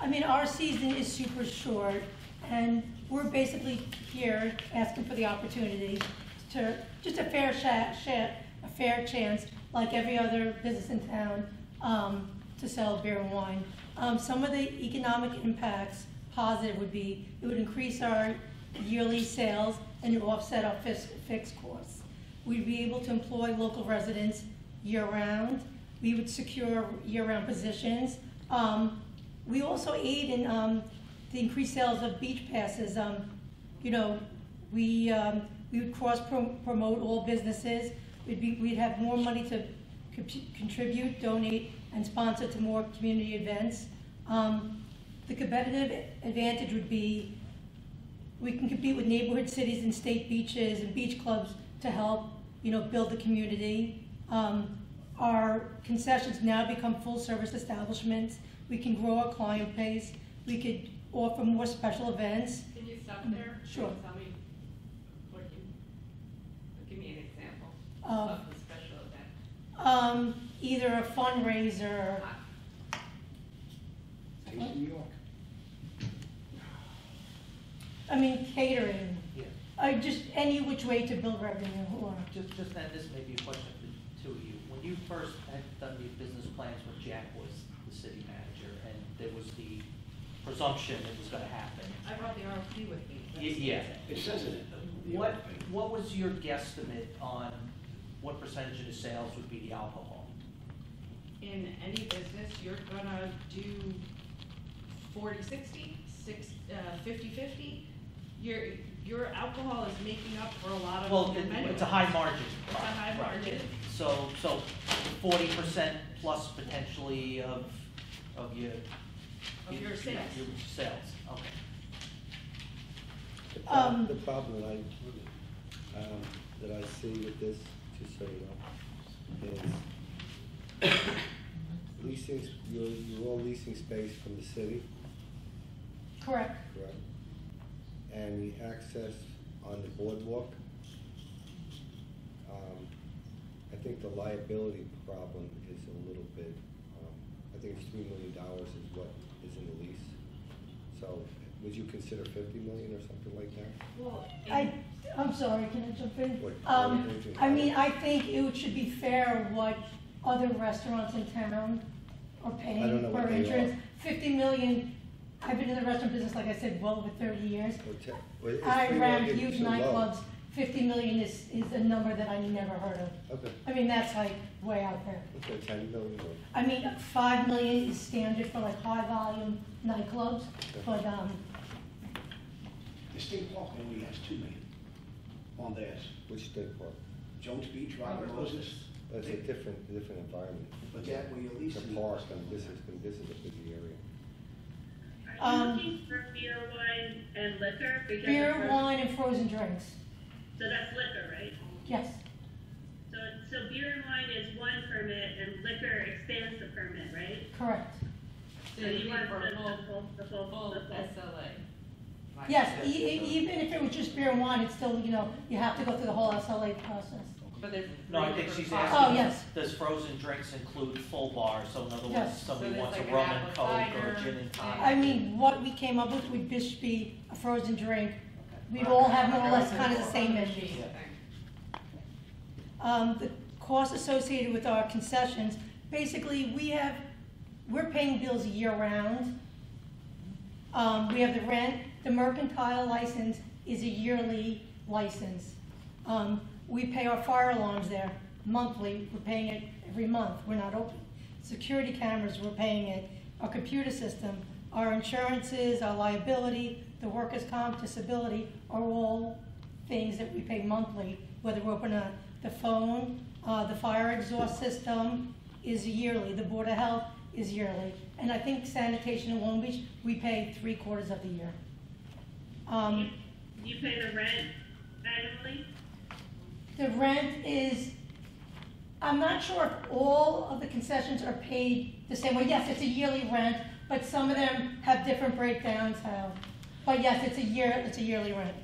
I mean, our season is super short, and we're basically here asking for the opportunity to just a fair chance, like every other business in town, to sell beer and wine. Some of the economic impacts, positive, would be it would increase our yearly sales and offset our fixed costs. We'd be able to employ local residents year-round. We would secure year-round positions. We also aid in the increased sales of beach passes. You know, we would cross-promote all businesses. We'd have more money to contribute, donate, and sponsor to more community events. The competitive advantage would be we can compete with neighborhood cities and state beaches and beach clubs to help, build the community. Our concessions now become full-service establishments. We can grow our client base. We could offer more special events. Can you stop there? Sure. Can you tell me what you, give me an example of a special event. Either a fundraiser. New York. I mean, catering. Yeah. Just any which way to build revenue. Or just then, this may be a question for the two of you. When you first had done the business plans when Jack was the city manager, and there was the presumption it was going to happen. I brought the RFP with me. Yeah. It says it. What was your guesstimate on what percentage of the sales would be the alcohol? In any business, you're going to do 40-60, 50-50. Your alcohol is making up for a lot of your menu. It's a high margin. It's a high margin. So 40% plus potentially of your sales. Your sales. Okay. The problem that I see with this, just so you know, is leasing. You're all leasing space from the city. Correct. Correct. And the access on the boardwalk. I think the liability problem is a little bit, I think it's $3 million is what is in the lease. So would you consider $50 million or something like that? Well, I'm sorry, can I jump in? I mean, I think it should be fair what other restaurants in town are paying for insurance. $50 million. I've been in the restaurant business, like I said, well over 30 years. I ran huge nightclubs. $50 million is a number that I never heard of. Okay. I mean, that's like way out there. Okay, $10 million. I mean, $5 million is standard for like high volume nightclubs, okay. But the state park only has $2 million on theirs. Which state park? Jones Beach, Robert Moses. That's a different environment. But that when you're leasing the park, this is a busy area. Are you looking for beer, wine, and liquor? Because beer, wine, and frozen drinks. So that's liquor, right? Yes. So beer and wine is one permit, and liquor expands the permit, right? Correct. So you want the full SLA? Yes, even if it was just beer and wine, it's still, you have to go through the whole SLA process. But no, I think she's asking, does frozen drinks include full bar? So in other words, somebody wants like a rum and coke or a gin and tonic. I mean, what we came up with would just be a frozen drink. Okay. We'd all have more or less kind of the same menu. Yeah. The cost associated with our concessions, basically we're paying bills year round. We have the rent. The mercantile license is a yearly license. We pay our fire alarms there monthly. We're paying it every month. We're not open. Security cameras, we're paying it. Our computer system, our insurances, our liability, the workers' comp, disability are all things that we pay monthly, whether we're open on the phone. The fire exhaust system is yearly. The Board of Health is yearly. And I think sanitation in Long Beach, we pay 3/4 of the year. You pay the rent annually? The rent is, I'm not sure if all of the concessions are paid the same way. Yes, it's a yearly rent, but some of them have different breakdowns. But yes, it's a yearly rent.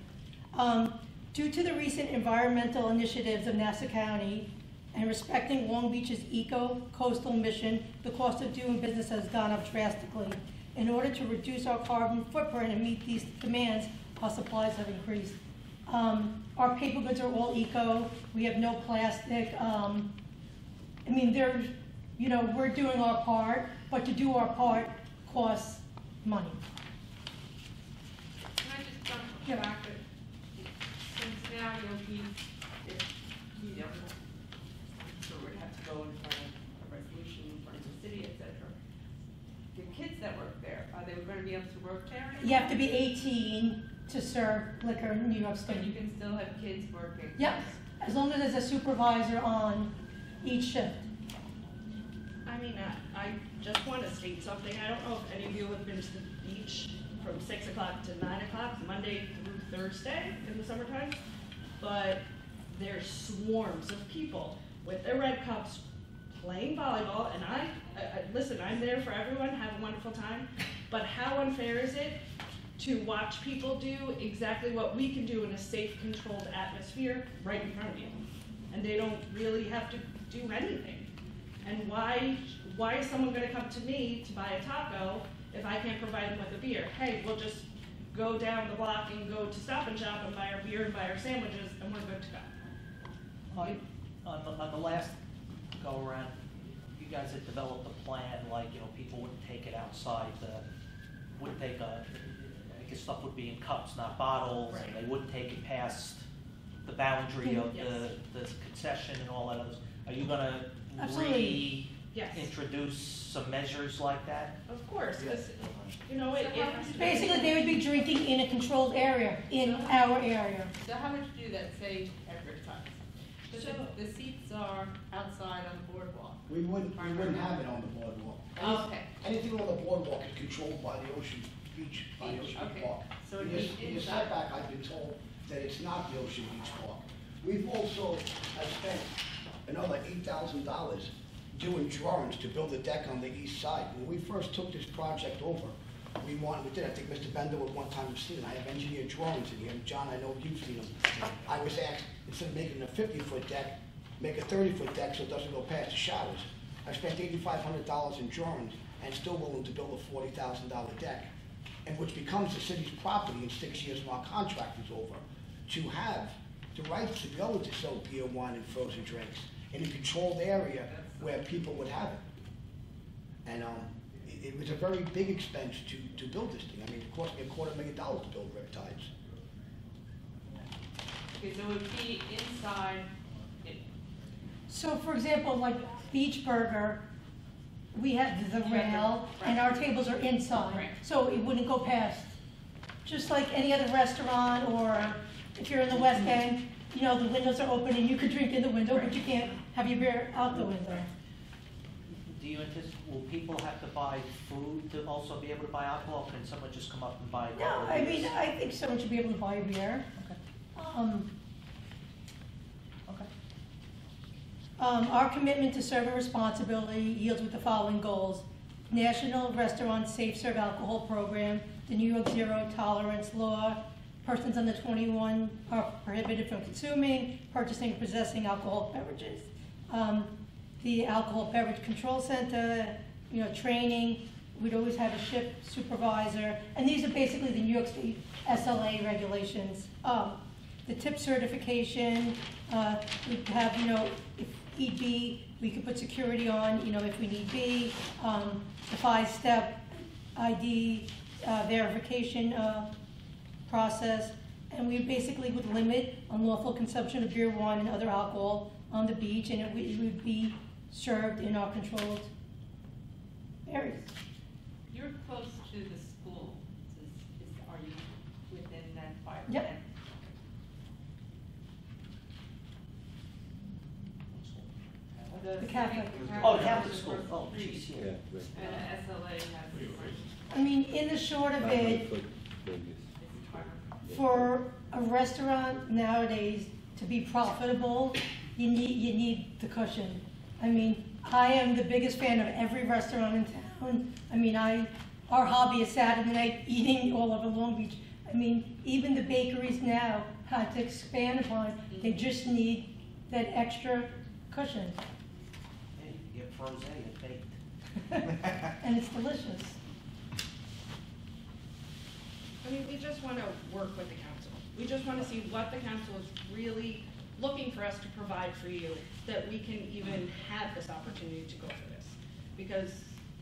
Due to the recent environmental initiatives of Nassau County and respecting Long Beach's eco-coastal mission, the cost of doing business has gone up drastically. In order to reduce our carbon footprint and meet these demands, our supplies have increased. Our paper goods are all eco. We have no plastic. I mean, we're doing our part, but to do our part costs money. Can I just jump back? Since now we'd have to go in front of a resolution in front of the city, etc. The kids that work there, are they going to be able to work there? You have to be 18. To serve liquor in New York State. But you can still have kids working? Yep, as long as there's a supervisor on each shift. I I mean, I just want to state something. I don't know if any of you have been to the beach from 6 o'clock to 9 o'clock, Monday through Thursday in the summertime, but there's swarms of people with their red cups playing volleyball, and listen, I'm there for everyone, have a wonderful time, but how unfair is it to watch people do exactly what we can do in a safe, controlled atmosphere right in front of you, and they don't really have to do anything? And why is someone going to come to me to buy a taco if I can't provide them with a beer? Hey, we'll just go down the block and go to Stop and Shop and buy our beer and buy our sandwiches, and we're good to go. On the last go around, you guys had developed a plan, like, you know, people wouldn't take it outside, wouldn't take a, I guess stuff would be in cups, not bottles, right, and they wouldn't take it past the boundary of the concession and all that other. Are you going to reintroduce some measures like that? Of course, because you know, basically they would be drinking in a controlled area, in our area. So how would you do that, say, every time? So the seats are outside on the boardwalk. We wouldn't have it on the boardwalk. Oh, okay. Anything on the boardwalk is controlled by the Ocean Beach, by the Ocean Park. So in the setback, I've been told that it's not the Ocean Beach Park. We've also spent another $8,000 doing drawings to build a deck on the east side. When we first took this project over, I think Mr. Bendo at one time has seen it. I have engineered drawings in here. John, I know you've seen them. I was asked, instead of making a 50-foot deck, make a 30-foot deck so it doesn't go past the showers. I spent $8,500 in drawings and still willing to build a $40,000 deck, and which becomes the city's property in 6 years when our contract is over, to have the rights to be able to sell beer, wine, and frozen drinks in a controlled area where people would have it. And it was a very big expense to build this thing. I mean, it cost me $250,000 to build Riptides. Okay, so it would be inside. So, for example, like Beach Burger, we have the rail, and our tables are inside, so it wouldn't go past. Just like any other restaurant, or if you're in the West End, you know, the windows are open and you could drink in the window, but you can't have your beer out the window. Do you anticipate, will people have to buy food to also be able to buy alcohol? Can someone just come up and buy a bottle? No, I mean, I think someone should be able to buy a beer. Okay. Our commitment to server responsibility yields with the following goals: National Restaurant Safe Serve Alcohol Program, the New York Zero Tolerance Law, persons under 21 are prohibited from consuming, purchasing, and possessing alcoholic beverages. The Alcohol Beverage Control Center, you know, training. We'd always have a ship supervisor, and these are basically the New York State SLA regulations. The tip certification, we'd have, you know, if need be, we could put security on, you know, if we need be. The 5-step ID verification process, and we basically would limit unlawful consumption of beer, wine, and other alcohol on the beach, and it would be served in our controlled areas. You're close to the school. Are you within that 5%? Yep. The Catholic. Oh, Catholic school. Oh, geez. Yeah. SLA has. I mean, in the short of it, for a restaurant nowadays to be profitable, you need the cushion. I mean, I am the biggest fan of every restaurant in town. I mean, our hobby is Saturday night eating all over Long Beach. I mean, even the bakeries now had to expand upon. They just need that extra cushion. Hey, you get frozen, you baked. And it's delicious. I mean, we just want to work with the council. We just want to see what the council is really looking for us to provide for you, that we can even have this opportunity to go for this. Because,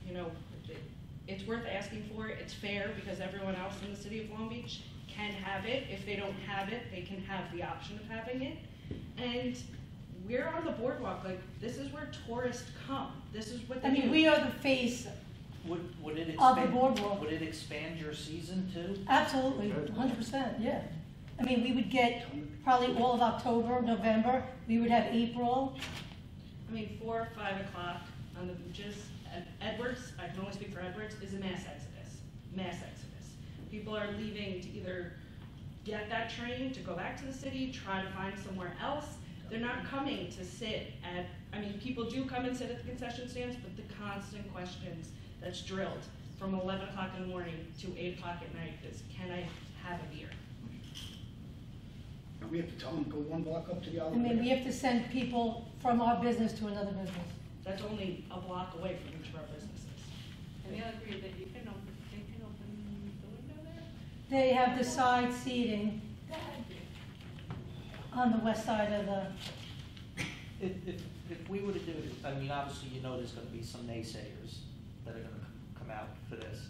you know, it's worth asking for, it's fair, because everyone else in the city of Long Beach can have it. If they don't have it, they can have the option of having it. And we're on the boardwalk, like, this is where tourists come. This is what they do. I mean, we are the face of the boardwalk. Would it expand your season too? Absolutely, 100%, yeah. I mean, we would get probably all of October, November. We would have April. I mean, 4 or 5 o'clock on the beaches. Edwards, I can only speak for Edwards, is a mass exodus. Mass exodus. People are leaving to either get that train to go back to the city, try to find somewhere else. They're not coming to sit at, I mean, people do come and sit at the concession stands, but the constant questions that's drilled from 11 o'clock in the morning to 8 o'clock at night is, can I have a beer? And we have to tell them to go one block up to the other. I mean, we have to send people from our business to another business. That's only a block away from each of our businesses. And they'll agree that you can open, they can open the window there? They have the side seating on the west side of the... If we were to do it, I mean, obviously you know there's going to be some naysayers that are going to come out for this.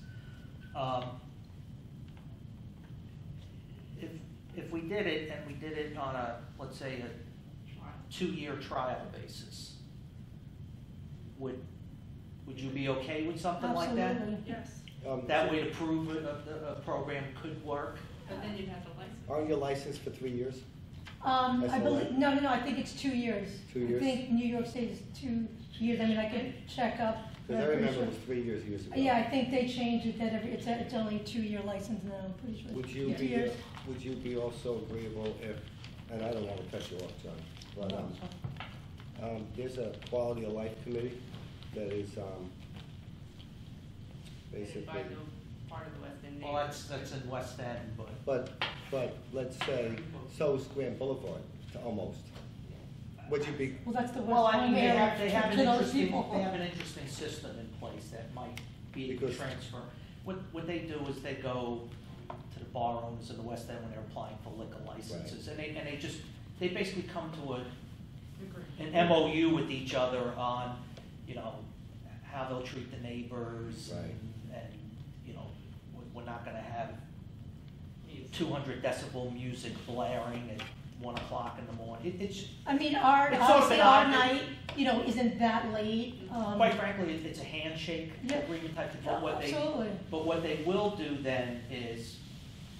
If we did it, and we did it on a, let's say, a 2-year trial basis, would you be okay with something like that? Absolutely, yes. That way to prove a program could work? But then you'd have to license. Aren't you licensed for 3 years? I believe, no, I think it's 2 years. 2 years? I think New York State is 2 years. I mean, I could check up. Because I remember it was 3 years years ago. Yeah, I think they changed it that it's only a 2-year license now, I'm pretty sure. Would you, would you be also agreeable if, and I don't want to cut you off, John, but there's a quality of life committee that is basically... part of the West End. Well, that's in West End, but let's say so Grand Boulevard to almost. Would you be? Well, that's the West End. I mean, they have an interesting system in place that might be a transfer. What they do is they go to the bar owners in the West End when they're applying for liquor licenses, right. And they basically come to an MOU with each other on how they'll treat the neighbors. Right. We're not going to have 200 decibel music blaring at 1 o'clock in the morning. I mean, our night, isn't that late. Quite frankly, it's a handshake agreement type of thing. But what they will do then is,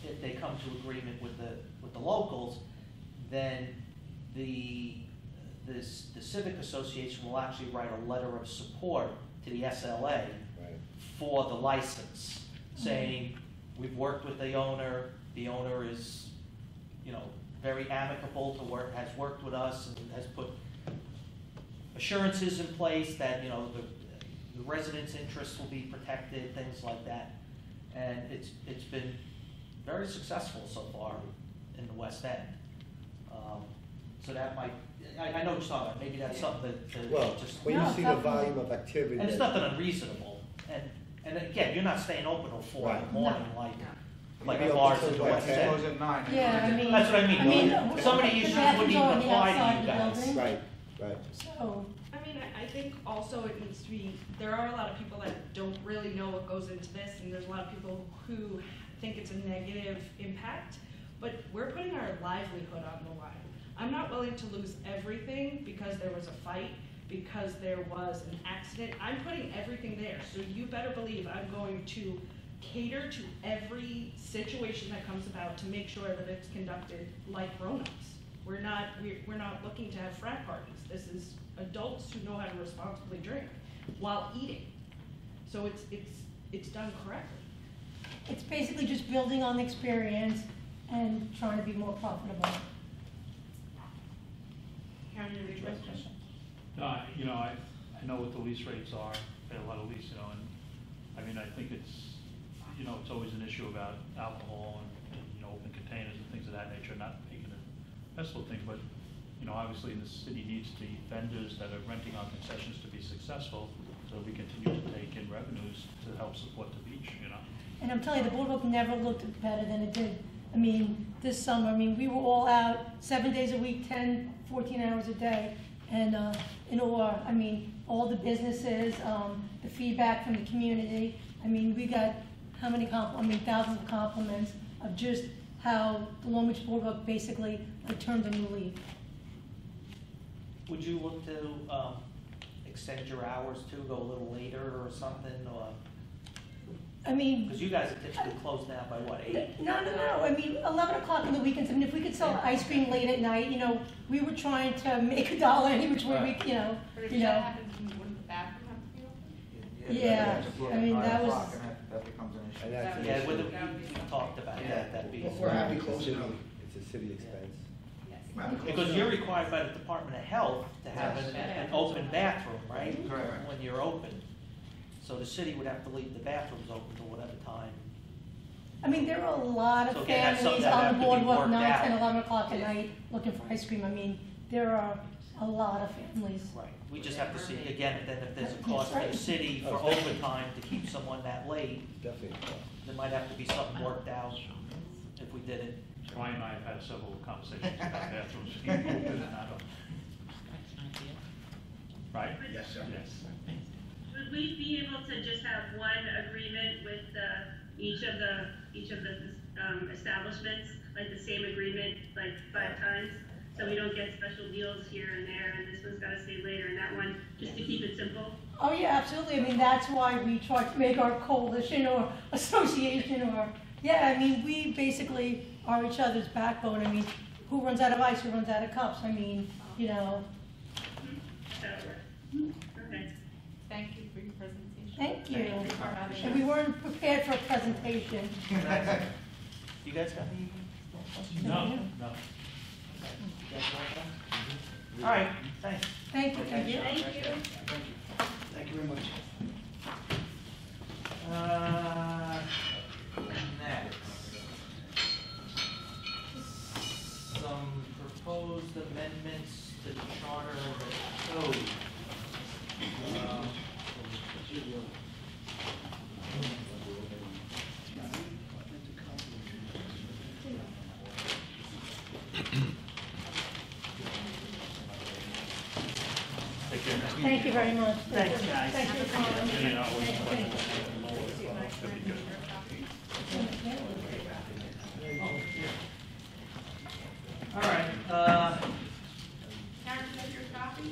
if they come to agreement with the locals, then the civic association will actually write a letter of support to the SLA for the license. Saying we've worked with the owner is, very amicable to work, has worked with us and has put assurances in place that, the residents' interests will be protected, things like that. And it's been very successful so far in the West End. So that might, I know you're talking about, maybe that's something that when you see the volume of activity. And it's nothing unreasonable. And again, you're not staying open till 4 in the morning like a large in the West End. Yeah, I mean, that's what I mean. Some of the issues wouldn't even apply to you guys. Right, right. So, I mean, I think also it needs to be, there are a lot of people that don't really know what goes into this, and there's a lot of people who think it's a negative impact, but we're putting our livelihood on the line. I'm not willing to lose everything because there was a fight, because there was an accident. I'm putting everything there, so you better believe I'm going to cater to every situation that comes about to make sure that it's conducted like grown-ups. We're not looking to have frat parties. This is adults who know how to responsibly drink while eating. So it's done correctly. It's basically just building on the experience and trying to be more profitable. Karen, you have a question? I know what the lease rates are. I pay a lot of lease, and I mean, I think it's, it's always an issue about alcohol and open containers and things of that nature. Not making a festival thing, but obviously the city needs the vendors that are renting our concessions to be successful, so we continue to take in revenues to help support the beach. And I'm telling you, the boardwalk never looked better than it did. I mean, this summer. I mean, we were all out 7 days a week, 10, 14 hours a day. And in OR, I mean, all the businesses, the feedback from the community. I mean, we got how many thousands of compliments of just how the Long Beach Boardwalk basically turned a new leaf. Would you look to extend your hours to go a little later or something? Or I mean, because you guys are typically closed now by what, 8? No. I mean, 11 o'clock on the weekends. I mean, if we could sell ice cream late at night, we were trying to make $1 any which way we, But if that happens, wouldn't the bathroom have Yeah, I mean, that was... That becomes an issue. Yeah, we talked about that. That'd be... We're happy closing them. It's a city expense. Because you're required by the Department of Health to have an open bathroom, right? Correct. When you're open. So the city would have to leave the bathrooms open to whatever time. I mean, there are a lot of families on the boardwalk 9, 10, 11 o'clock at night looking for ice cream. I mean, there are a lot of families. Right. We just have to see, again, then if there's a cost to the city for overtime to keep someone that late, there might have to be something worked out if we did it. Brian and I have had several conversations about bathrooms being open and not open. Right? Yes, sir. Yes. Would we be able to just have one agreement with each of the establishments, like the same agreement, like 5 times, so we don't get special deals here and there, and this one's got to stay later, and that one, just to keep it simple? Oh yeah, absolutely. I mean, that's why we try to make our coalition or association or. Yeah, I mean, we basically are each other's backbone. I mean, who runs out of ice, who runs out of cups? I mean, you know. Okay. Thank you for your presentation. Thank you. And we weren't prepared for a presentation. You guys got any questions? No. No. All right. Thanks. Thank you. Thank you. Thank you. Thank you very much. Next, some proposed amendments to the Charter of the Code. Thank you very much. Thanks, guys. Thank you for coming. All right. Karen, do you have your copy?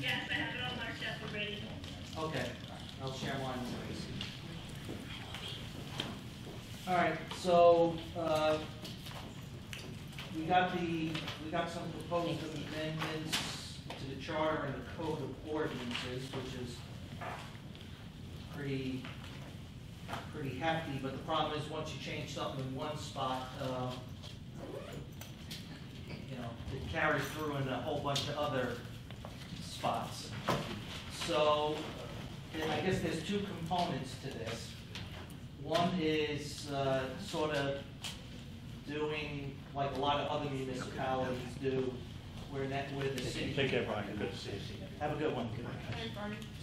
Yes, I have it all marked up and ready. Okay. I'll share one. All right. So we got some proposed amendments to the Charter and the Code of Ordinances, which is pretty hefty. But the problem is, once you change something in one spot, it carries through in a whole bunch of other spots. So I guess there's two components to this. One is sort of doing like a lot of other municipalities do, where the city. Take care, Brian. Good to see you. Have a good one.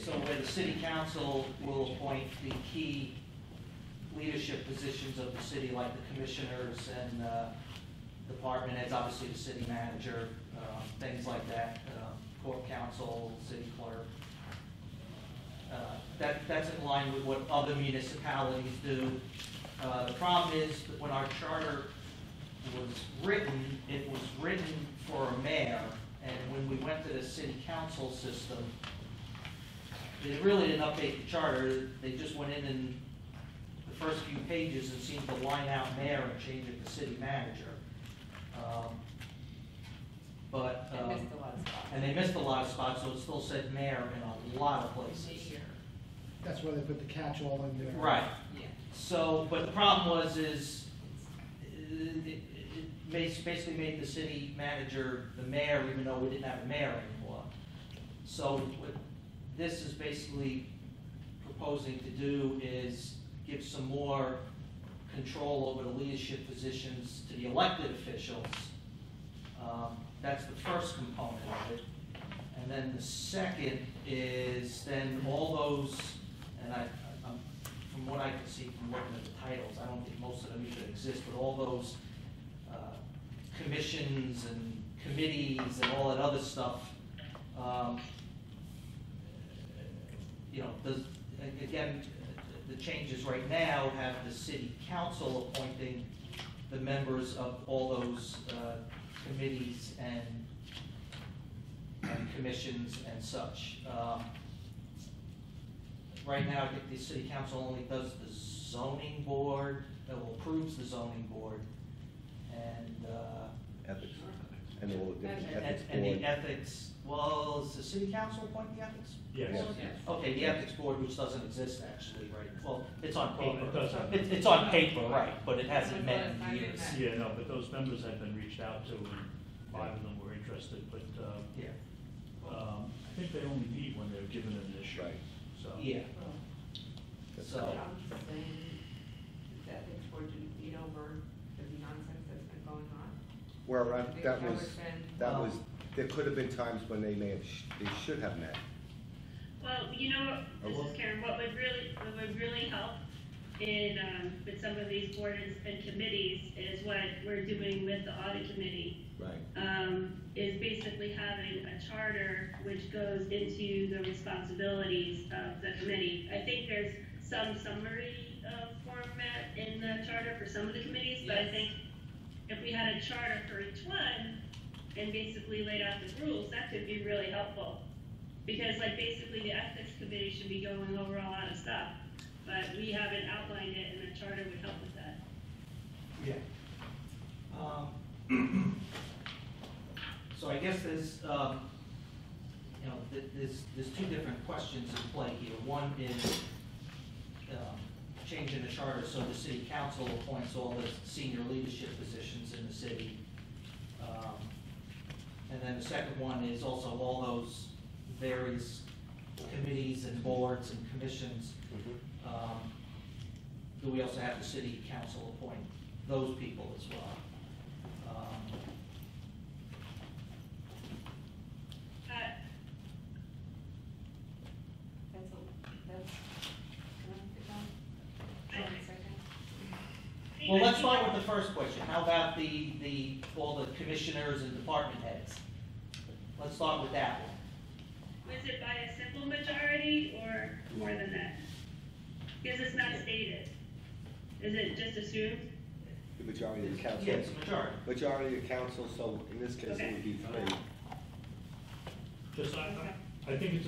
So where the city council will appoint the key leadership positions of the city, like the commissioners and department heads, obviously the city manager, things like that, court counsel, city clerk. That's in line with what other municipalities do. The problem is that when our charter was written, it was written for a mayor, and when we went to the city council system, they really didn't update the charter. They just went in and the first few pages and seemed to line out mayor and change it to city manager. And they missed a lot of spots, so it still said mayor in a lot of places. That's where they put the catch-all in there. Right. Yeah. So, but the problem was it basically made the city manager the mayor, even though we didn't have a mayor anymore. So what this is basically proposing to do is give some more control over the leadership positions to the elected officials. That's the first component of it. And then the second is then all those, and I'm, from what I can see from looking at the titles, I don't think most of them even exist, but all those commissions and committees and all that other stuff, again, the changes right now have the city council appointing the members of all those committees and commissions and such. Right now, I think the city council only does the zoning board, approves the zoning board, and ethics. and all the different ethics board. And the ethics, was the city council appoint the ethics? Yes. Okay, the ethics board, which doesn't exist actually, right? Well, it's on paper. Well, it doesn't. It's on paper, right? But it hasn't met in years. Yeah, no, but those members have been reached out to, and five of them were interested, but yeah. I think they only need when they're given an issue. Right. So yeah. So I'm just saying that ethics board didn't meet over the nonsense that's been going on. Well, that was. There could have been times when they may have they should have met. Well, you know, Mrs. Karen, what would really help in with some of these boards and committees is what we're doing with the audit committee. Right. Is basically having a charter which goes into the responsibilities of the committee. I think there's some summary format in the charter for some of the committees, yes. But I think if we had a charter for each one, and basically laid out the rules, that could be really helpful. Because like basically the ethics committee should be going over a lot of stuff, but we haven't outlined it, and the charter would help with that. Yeah. So I guess there's, you know, there's two different questions in play here. One is changing the charter so the city council appoints all the senior leadership positions in the city. And then the second one is also all those various committees and boards and commissions. Mm-hmm. Do we also have the city council appoint those people as well? Well, let's start with the first question. How about the all the commissioners and department heads? Let's start with that one. Was it by a simple majority or more than that? Because it's not stated. Is it just assumed? The majority of the council. Yes, majority. Majority of the council. So in this case, okay. It would be three. I think it's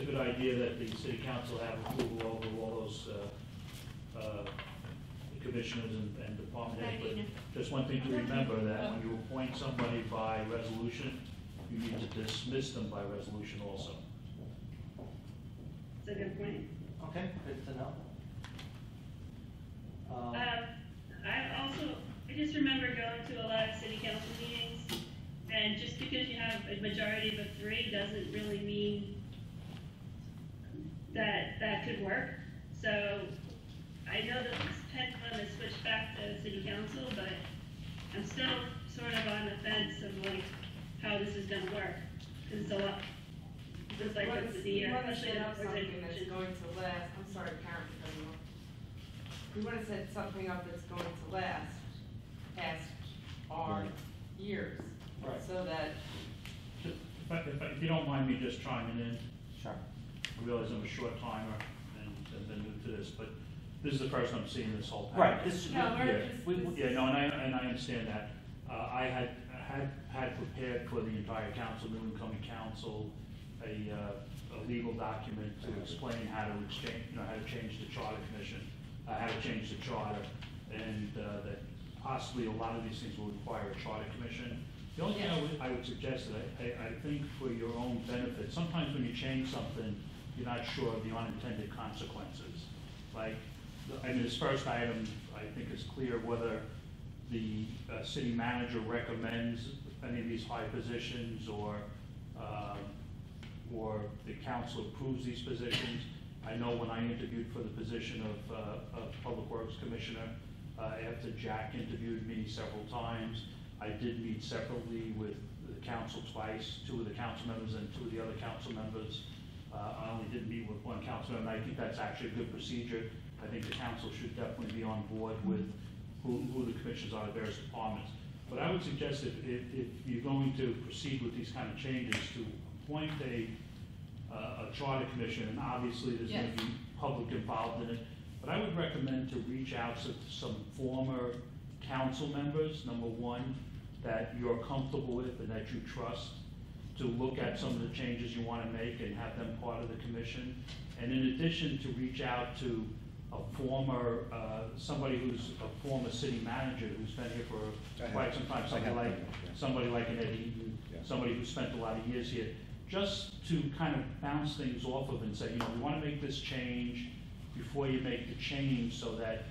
a good idea that the city council have approval over all those. Commissioners and department heads, but just one thing to remember that when you appoint somebody by resolution, you need to dismiss them by resolution also. That's a good point. Okay, good to know. I just remember going to a lot of city council meetings, and just because you have a majority of three doesn't really mean that that could work. So I know that this PET one has switched back to city council, but I'm still sort of on the fence of like how this is going to work. Because it's a lot. Just like this is the year. We want to set up something that's going to last. I'm sorry, Karen, we want to set something up that's going to last past our years. Right. So that. If you don't mind me just chiming in. Sure. I realize I'm a short timer and I've been new to this, but. This is the first time I'm seeing this whole package. Right. This, no, and I understand that. I had prepared for the entire council, new incoming council, a legal document to explain how to exchange, you know, how to change the charter commission, how to change the charter, and that possibly a lot of these things will require a charter commission. The only thing I would suggest that I think for your own benefit, sometimes when you change something, you're not sure of the unintended consequences, like. I mean, this first item, I think, is clear whether the city manager recommends any of these high positions or the council approves these positions. I know when I interviewed for the position of Public Works Commissioner, after Jack interviewed me several times, I did meet separately with the council twice, two of the council members and two of the other council members. I only did meet with one council member, and I think that's actually a good procedure. I think the council should definitely be on board with who the commissioners are at various departments. But I would suggest if you're going to proceed with these kind of changes, to appoint a charter commission, and obviously there's going to be public involved in it. But I would recommend to reach out to some former council members, number one, that you're comfortable with and that you trust, to look at some of the changes you want to make and have them part of the commission. And in addition, to reach out to somebody who's a former city manager who's been here for quite some time, somebody like an Ed Eaton, somebody who spent a lot of years here, just to kind of bounce things off of and say, you know, we want to make this change before you make the change, so that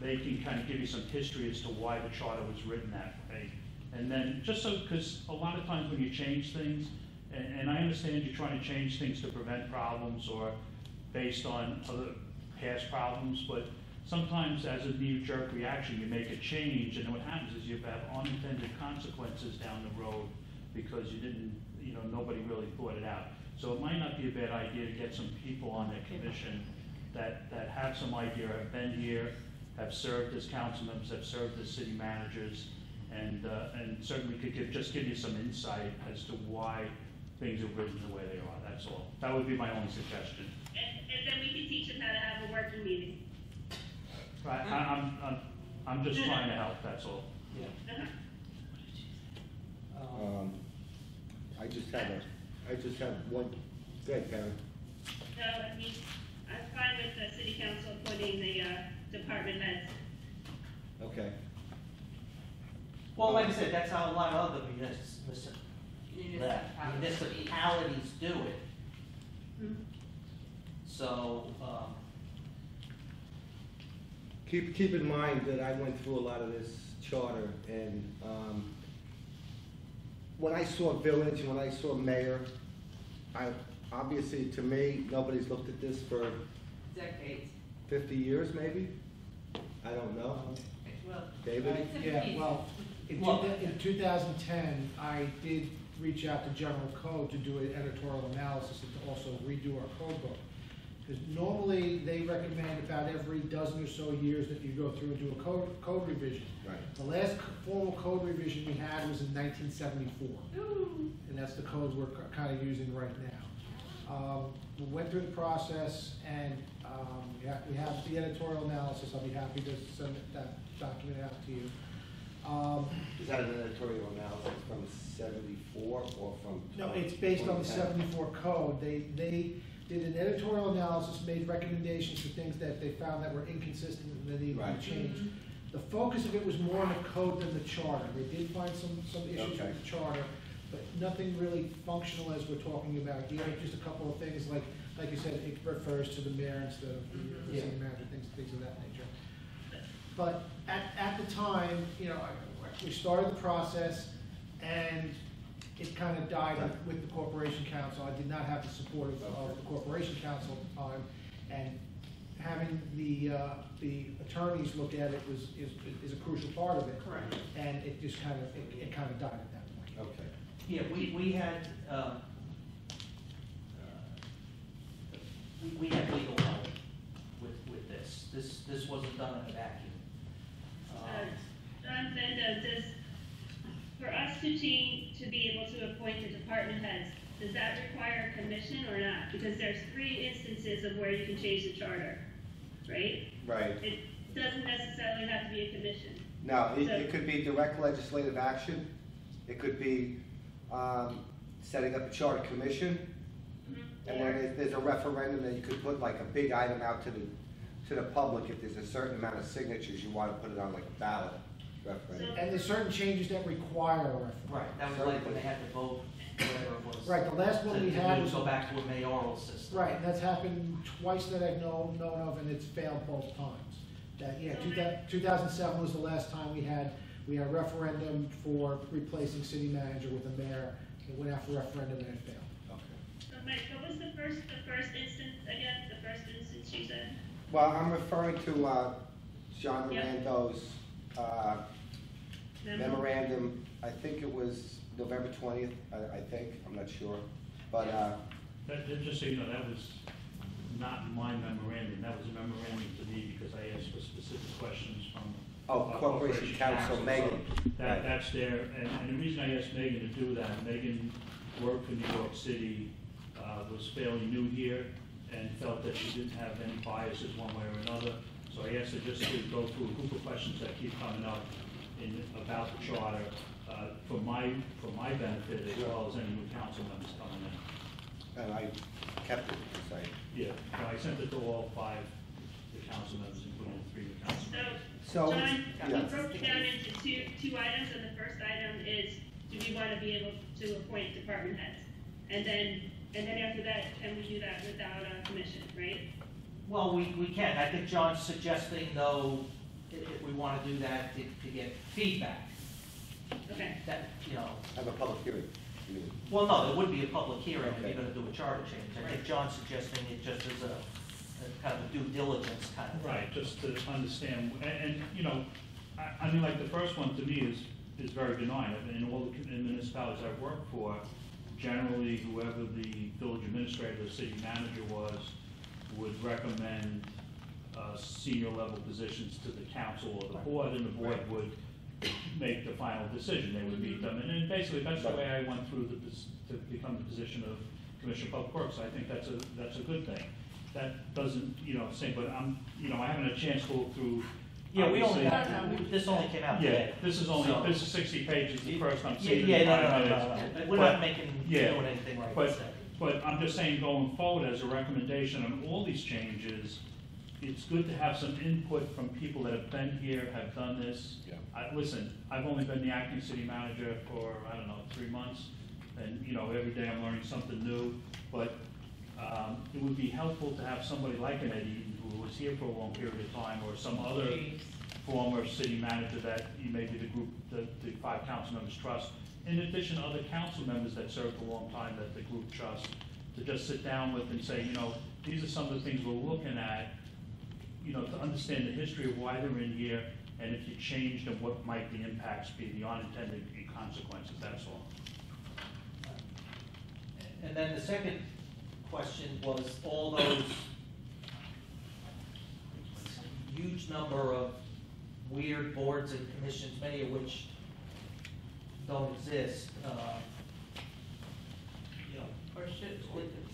they can kind of give you some history as to why the charter was written that way. And then just so, because a lot of times when you change things, and I understand you're trying to change things to prevent problems or based on other past problems, but sometimes as a knee-jerk reaction, you make a change, and what happens is you have unintended consequences down the road because you didn't, you know, nobody really thought it out. So it might not be a bad idea to get some people on the commission that have some idea, have been here, have served as council members, have served as city managers, and certainly could just give you some insight as to why things are written the way they are. That's all. That would be my only suggestion. And then we can teach them how to have a working meeting. Right. I'm just trying to help. That's all. Yeah. I just have one thing, Karen. No, I mean, I'm fine with the city council putting the department heads. Okay. Well, like I said, that's how a lot of other municipalities do it. Mm-hmm. So keep in mind that I went through a lot of this charter, and when I saw village, when I saw mayor, obviously to me nobody's looked at this for decades, 50 years maybe. I don't know. Well, David. In 2010, I did reach out to General Code to do an editorial analysis and to also redo our code book. Because normally they recommend about every dozen or so years that you go through and do a code revision. Right. The last formal code revision we had was in 1974. Ooh. And that's the codes we're kind of using right now. We went through the process, and we have the editorial analysis. I'll be happy to send that document out to you. Is that an editorial analysis from 74 or from? No, it's based on the 74 code. They did an editorial analysis, made recommendations for things that they found that were inconsistent and that needed to be changed. The focus of it was more on the code than the charter. They did find some issues with the charter, but nothing really functional as we're talking about here. Just a couple of things, like you said, it refers to the mayor instead of the city manager, things of that nature. But at the time, you know, we started the process, and it kind of died with the Corporation Council. I did not have the support of the Corporation Council at the time, and having the attorneys look at it is a crucial part of it. Correct. And it just kind of it died at that point. Okay. Yeah, we had we had legal help with this. This wasn't done in a vacuum. John Bendo, for us to change, to be able to appoint the department heads, does that require a commission or not? Because there's three instances of where you can change the charter, right? Right. It doesn't necessarily have to be a commission. No, it could be direct legislative action. It could be setting up a charter commission. Mm-hmm. And then there's a referendum that you could put like a big item out to the public. If there's a certain amount of signatures, you want to put it on like a ballot referendum. And there's certain changes that require a referendum. Right, that was like when they had to vote, whatever it was. Right, the last one we had was go back to a mayoral system. Right, and that's happened twice that I've known of, and it's failed both times. That 2007 was the last time we had a referendum for replacing city manager with a mayor. It went out for referendum and it failed. Okay. So Mike, what was the first instance again? The first instance you said. Well, I'm referring to John Mirando's memorandum. I think it was November 20th, I think. I'm not sure. But just so you know, that was not my memorandum. That was a memorandum to me because I asked for specific questions from Corporation Council, Megan. So that's there. And the reason I asked Megan to do that, Megan worked in New York City, was fairly new here, and felt that she didn't have any biases one way or another. So I asked her just to go through a group of questions that keep coming up about the charter for my benefit as well as any new council members coming in. And I kept it. Yeah, so I sent it to all five council members, including the three council members. So, John, you broke it down into two items, and the first item is, do we want to be able to appoint department heads? And then after that, can we do that without a commission, right? Well, we can. I think John's suggesting, though, if we want to do that, to get feedback. Okay. That, you know. Have a public hearing. Well, no, there would be a public hearing if you're going to do a charter change. I think John's suggesting it just as a kind of a due diligence kind of thing. Just to understand. And you know, I mean, like the first one to me is very benign. I mean, in all the municipalities I've worked for, generally whoever the village administrator or city manager was would recommend senior level positions to the council or the board, and the board would make the final decision. They would meet them, and basically that's the way I went through to become the position of Commissioner of Public Works. I think that's a good thing. That doesn't, you know, say, but I'm, you know, I haven't had a chance to look through. Yeah, we only this only came out. Yeah, this is only this is 60 pages. The first time. Yeah, we're not making doing anything right. But I'm just saying, going forward as a recommendation on all these changes, it's good to have some input from people that have been here, have done this. Yeah. Listen, I've only been the acting city manager for, I don't know, 3 months. And, you know, every day I'm learning something new. But it would be helpful to have somebody like an Eddie who was here for a long period of time, or some other former city manager that maybe the group, the five council members trust. In addition, other council members that served for a long time that the group trusts, to just sit down with and say, you know, these are some of the things we're looking at, you know, to understand the history of why they're in here, and if you change them, what might the impacts be, the unintended consequences, that's all. And then the second question was all those huge number of weird boards and commissions, many of which don't exist, you know, or should,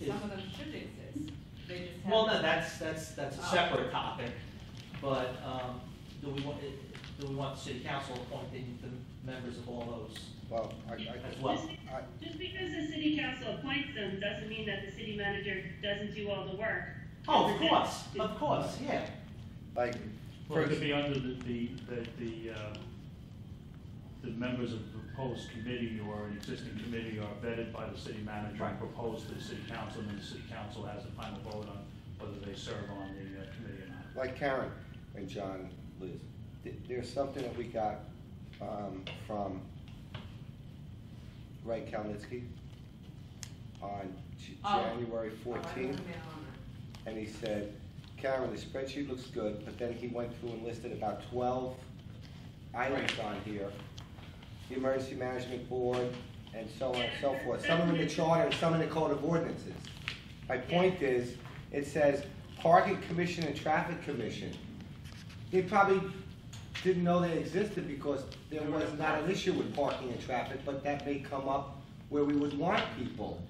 some of them should exist. They just have that's a separate topic. But do we want the city council appointing the members of all those? Well, just because the city council appoints them doesn't mean that the city manager doesn't do all the work. Oh, of course, yeah. Like, well, it could be under the members of the proposed committee or an existing committee are vetted by the city manager and proposed to the city council, and then the city council has the final vote on whether they serve on the committee or not. Like Karen and John, Liz, there's something that we got from Ray Kalnitsky on January 14th, and he said, Karen, the spreadsheet looks good, but then he went through and listed about 12 items on here. The Emergency Management Board, and so on and so forth. Some in the charter and some in the Code of Ordinances. My point is, it says Parking Commission and Traffic Commission. They probably didn't know they existed because there was not an issue with parking and traffic, but that may come up where we would want people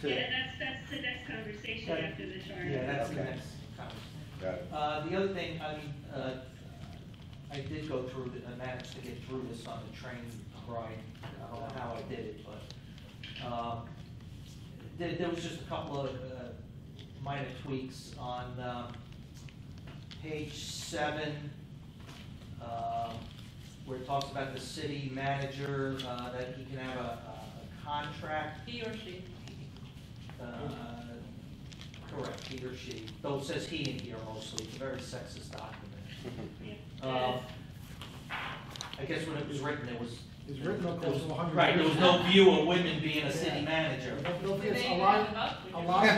to... Yeah, that's the next conversation after the charter. Yeah, that's the next conversation. Got it. The other thing, I mean, I did go through, I managed to get through this on the train, Brian. I don't know how I did it, but there was just a couple of minor tweaks on page 7, where it talks about the city manager, that he can have a contract. He or she. Correct, he or she. Though it says he in here mostly. It's a very sexist document. I guess when it was written, there was there was no view of women being a city manager. A lot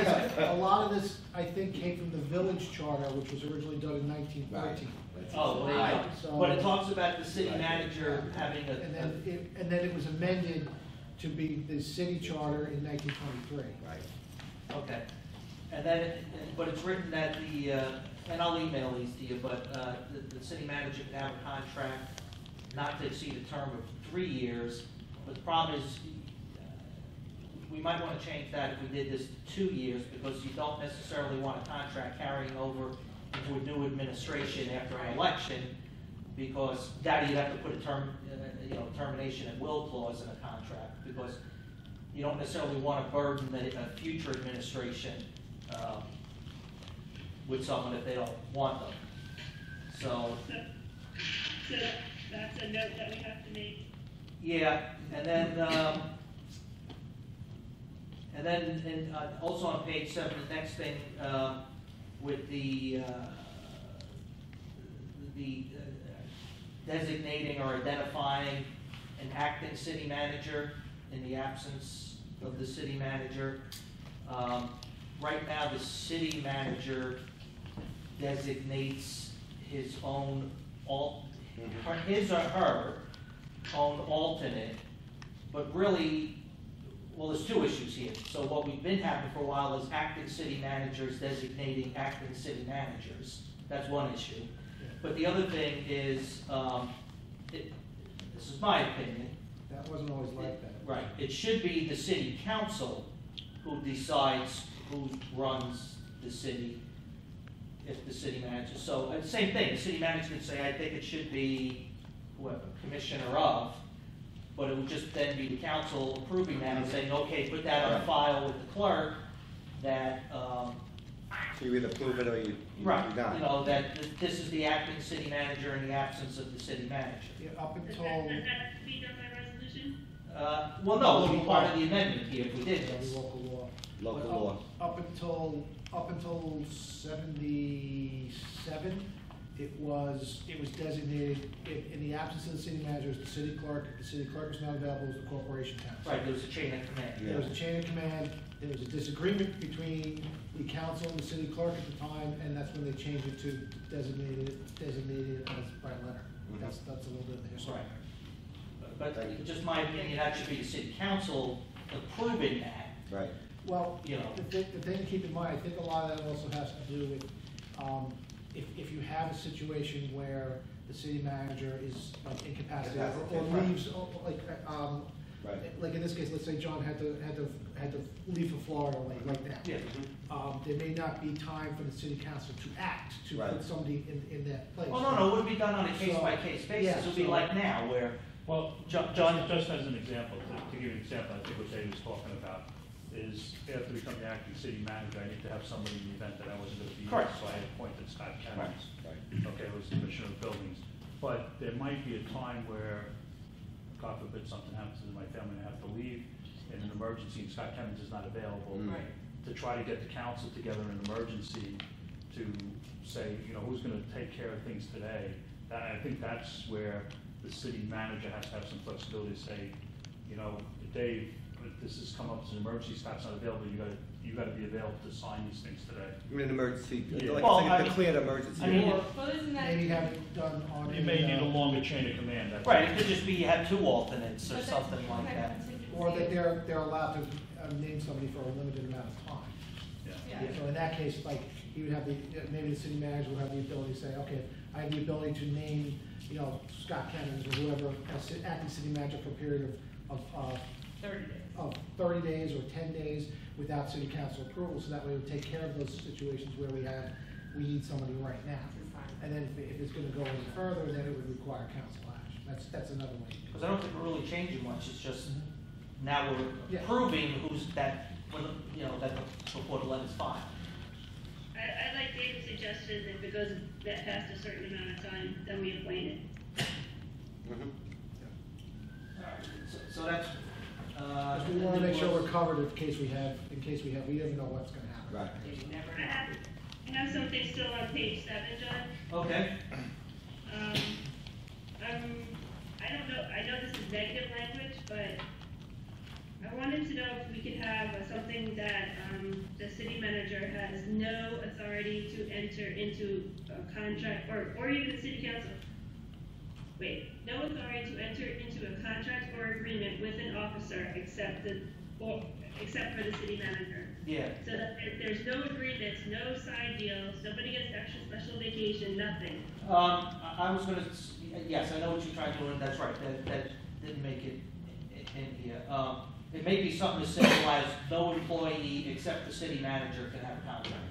of this, I think, came from the village charter, which was originally done in 1914. But it talks about the city manager having a, and then it was amended to be the city charter in 1923. Right. Okay. And then, but it's written that the. And I'll email these to you, but the city manager can have a contract not to exceed a term of 3 years. But the problem is, we might want to change that if we did this to 2 years, because you don't necessarily want a contract carrying over into a new administration after an election, because now you'd have to put a term, termination at will clause in a contract, because you don't necessarily want to burden a future administration with someone if they don't want them. So that's a note that we have to make. Yeah, and then also on page 7, the next thing with the designating or identifying an acting city manager in the absence of the city manager. Right now, the city manager designates his own his or her own alternate, but really, well, there's two issues here. So what we've been having for a while is acting city managers designating acting city managers. That's one issue. But the other thing is, this is my opinion. That wasn't always like that. Right. It should be the city council who decides who runs the city if the city manager. So same thing, the city manager can say, I think it should be whoever, commissioner of, but it would just then be the council approving that and saying, okay, put that on file with the clerk that, so you either prove it or you, you don't. You know, that this is the acting city manager in the absence of the city manager. Yeah, up until... Does that have to be done by resolution? Well, no, it would be part of the amendment here if we did this. Local law. Local law. Up until 77, it was designated in the absence of the city manager as the city clerk. If the city clerk was not available, it was the corporation council. Right, there was a chain of command. Yeah. There was a chain of command. There was a disagreement between the council and the city clerk at the time, and that's when they changed it to designated as by letter. Mm-hmm. That's a little bit of the history. Right. But just my opinion, that should be the city council approving that. Right. Well, you know, the thing to keep in mind, I think a lot of that also has to do with if you have a situation where the city manager is like, incapacitated or leaves, or, like. Like in this case, let's say John had to leave for Florida, like that. Yeah. There may not be time for the city council to act to put somebody in that place. Oh no, no, it would be done on a case by case basis. Yeah, it would be like now, where John just as an example, to give you an example, I think what Dave was talking about is after becoming the acting city manager, I need to have somebody in the event that I wasn't going to be here, so I had appointed Scott Kennedy. Right. Okay, it was the commissioner of buildings, but there might be a time where, God forbid, something happens to my family and I have to leave in an emergency and Scott Kemmons is not available, to try to get the council together in an emergency to say, you know, who's going to take care of things today? That, I think that's where the city manager has to have some flexibility to say, you know, Dave, if this has come up as an emergency, Scott's not available, you got to be available to sign these things today. I mean, an emergency, like a declared emergency. Maybe haven't done on. You may need a longer chain of command. Right, it could just be you have two alternates or something like that. Or that they're allowed to name somebody for a limited amount of time. Yeah. So in that case, like, he would have the, maybe the city manager would have the ability to say, okay, I have the ability to name, you know, Scott Kennedy or whoever, acting city manager for a period of 30 days. 30 days or 10 days without city council approval, so that way we take care of those situations where we need somebody right now. And then if it's going to go any further, then it would require council action. That's another way. Because I don't think we're really changing much. It's just now we're approving who's that, you know, that report 11 is filed. I like David's suggestion that if it goes that past a certain amount of time, then we appoint it. All right. So that's. We want to make sure we're covered in case we have, we never know what's going to happen. Right. I have something still on page 7, John. Okay. I don't know, I know this is negative language, but I wanted to know if we could have something that the city manager has no authority to enter into a contract, or even city council. No authority to enter into a contract or agreement with an officer except for the city manager. Yeah. So that there's no agreements, no side deals, nobody gets extra special vacation, nothing. I was going to, yes, I know what you're trying to learn. That's right. That didn't make it in here. It may be something as simple as no employee except the city manager can have a contract.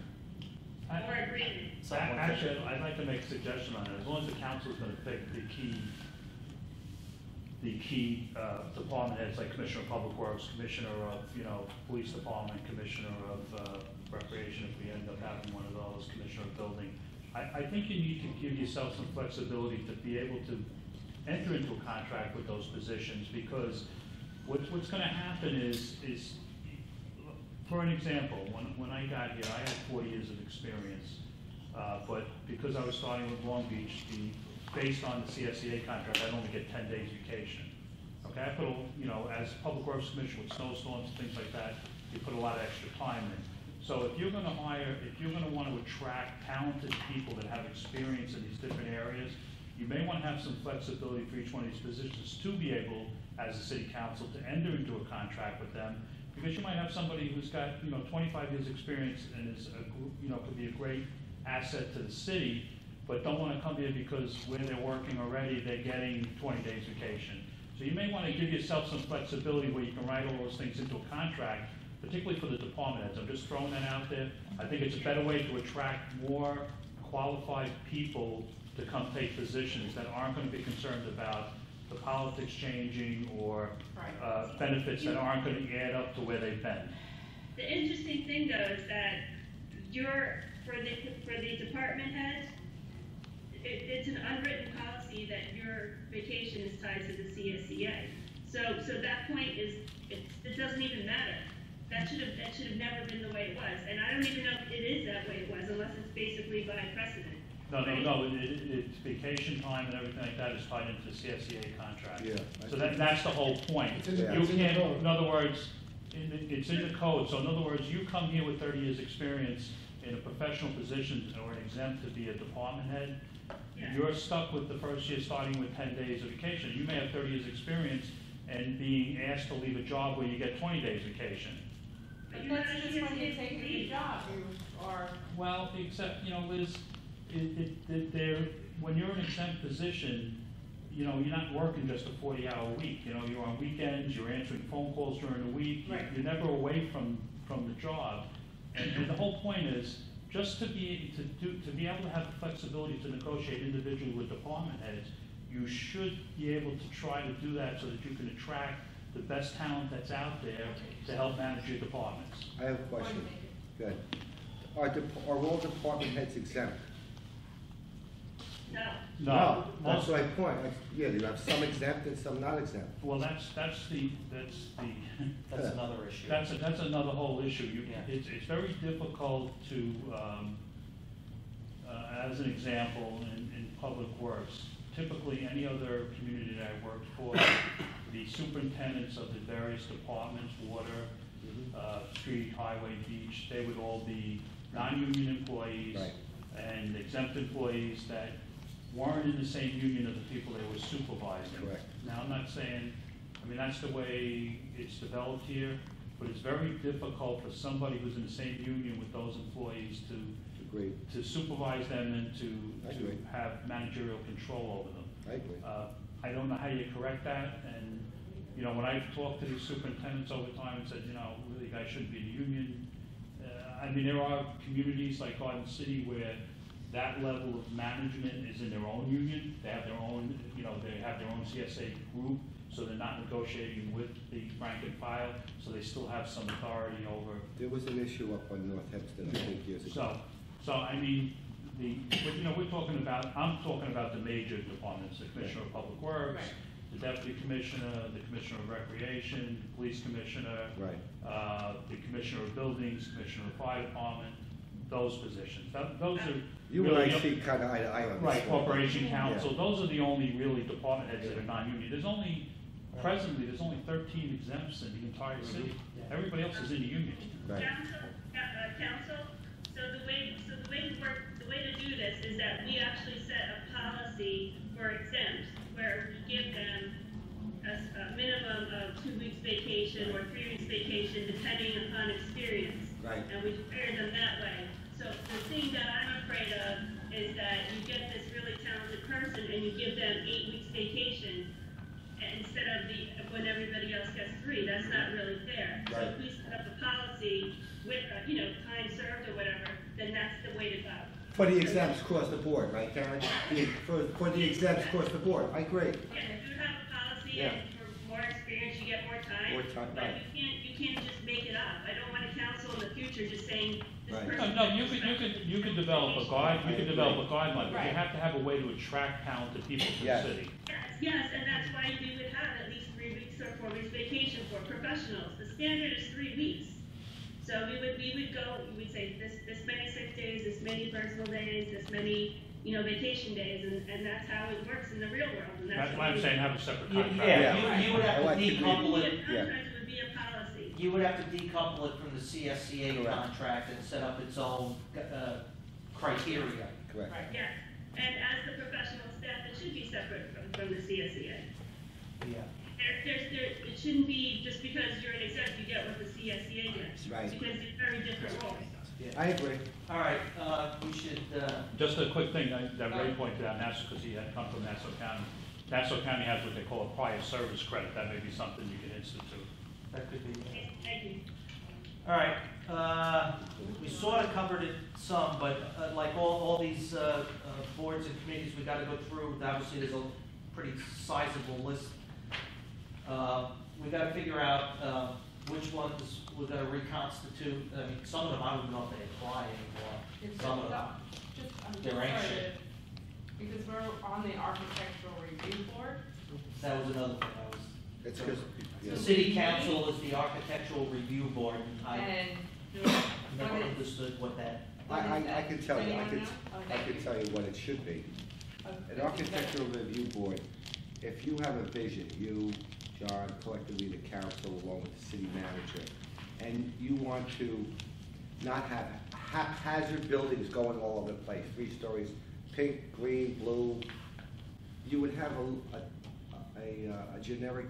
Or agreement. Actually, I'd like to make a suggestion on that. As long as the council is going to pick the key the key department heads, like Commissioner of Public Works, Commissioner of, Police Department, Commissioner of Recreation, if we end up having one of those, Commissioner of Building. I think you need to give yourself some flexibility to be able to enter into a contract with those positions, because what's going to happen is, for an example, when I got here, I had 4 years of experience, but because I was starting with Long Beach, based on the CSEA contract, I'd only get 10 days vacation. Okay, I put a, as Public Works Commissioner with snowstorms and things like that, you put a lot of extra time in. So if you're going to hire, if you're going to want to attract talented people that have experience in these different areas, you may want to have some flexibility for each one of these positions to be able, as a city council, to enter into a contract with them, because you might have somebody who's got 25 years experience and is a, could be a great asset to the city, but don't want to come here because when they're working already, they're getting 20 days vacation. So you may want to give yourself some flexibility where you can write all those things into a contract, particularly for the department heads. I'm just throwing that out there. I think it's a better way to attract more qualified people to come take positions that aren't going to be concerned about the politics changing or benefits that aren't going to add up to where they've been. The interesting thing, though, is that for the department heads, it's an unwritten policy that your vacation is tied to the CSEA. So that point is, it doesn't even matter. That should have never been the way it was. And I don't even know if it is that way it was, unless it's basically by precedent. No, no, no. It's vacation time and everything like that is tied into the CSEA contract. Yeah, so that's the whole point. You can't, in other words, it's in the code. So in other words, you come here with 30 years experience in a professional position or an exempt to be a department head, yeah. You're stuck with the first year starting with 10 days of vacation. You may have 30 years experience and being asked to leave a job where you get 20 days vacation. But that's just when you take a new job. Or well, except, Liz, when you're in an exempt position, you're not working just a 40-hour week. You're on weekends, you're answering phone calls during the week. Right. You're never away from the job. And the whole point is just to be able to have the flexibility to negotiate individually with department heads. You should be able to try to do that so that you can attract the best talent that's out there to help manage your departments. I have a question. Good. Are all department heads exempt? No. No. That's my point. Yeah, you have some exempt and some not exempt. Well, that's another issue. That's another whole issue. It's very difficult to, as an example, in public works, typically any other community that I worked for, the superintendents of the various departments, water, street, highway, beach, they would all be non-union employees and exempt employees that weren't in the same union of the people they were supervising. Correct. Now, I'm not saying, I mean, that's the way it's developed here, but it's very difficult for somebody who's in the same union with those employees to supervise them and to have managerial control over them. I agree. I don't know how you correct that, and when I've talked to these superintendents over time and said, really, you guys shouldn't be in a union. I mean, there are communities like Garden City where that level of management is in their own union. They have their own, they have their own CSA group, so they're not negotiating with the rank and file, so they still have some authority over. There was an issue up on North Hempstead, I think, years ago. So I mean, we're talking about, I'm talking about the major departments, the Commissioner of Public Works, the Deputy Commissioner, the Commissioner of Recreation, the Police Commissioner, the Commissioner of Buildings, Commissioner of Fire Department, those positions. Those are you really and I see kind of eye to eye on this. Right, Corporation Council. Yeah. Those are the only really department heads that are non-union. There's only, presently, there's only 13 exempts in the entire city. Yeah. Everybody else is in the union. Right. Council, so the way to do this is that we actually set a policy for exempts, where we give them a minimum of 2 weeks vacation or 3 weeks vacation, depending upon experience. Right. And we prepare them that way. So the thing that I'm afraid of is that you get this really talented person and you give them 8 weeks vacation instead of when everybody else gets 3. That's not really fair. Right. So if we set up a policy with time served or whatever, then that's the way to go. For the exempts across the board, right, Karen? For the exempts across the board. I agree. Yeah, you have a policy Yeah. For more experience, you get more time. More time, but right. you can't just make it up. I don't want a council in the future just saying this right. person. No, you could develop a guide. You could develop a guideline, but you have to have a way to attract talented people to yes. the city. Yes, and that's why we would have at least 3 weeks or 4 weeks vacation for professionals. The standard is 3 weeks. So we would go, we would say this many sick days, this many personal days, this many vacation days, and that's how it works in the real world. And that's why I'm saying have a separate contract. You would have to decouple it. Yeah. Would be a policy. You would have to decouple it from the CSEA Correct. Contract and set up its own criteria. Correct. Right. Yes. And as the professional staff, it should be separate from the CSEA. Yeah. It shouldn't be just because you're an exec, you get what the CSEA gets. Right. Because it's very different roles. Yeah, I agree. All right, we should... Just a quick thing that Ray pointed out, Nassau, because he had come from Nassau County. Nassau County has what they call a prior service credit. That may be something you can institute. That could be... Thank you. All right, we sort of covered it some, but like all these boards and committees, we got to go through. Obviously, there's a pretty sizable list. We've got to figure out which ones we're going to reconstitute. I mean, some of them I don't know if they apply anymore. It's some of them, they're ancient. Because we're on the architectural review board. That was another thing I was. It's because the city council is the architectural review board. And I never understood what that. I can tell you. I can tell you what it should be. An architectural review board. If you have a vision, you. John, collectively the council, along with the city manager, and you want to not have haphazard buildings going all over the place, 3 stories, pink, green, blue, you would have a generic,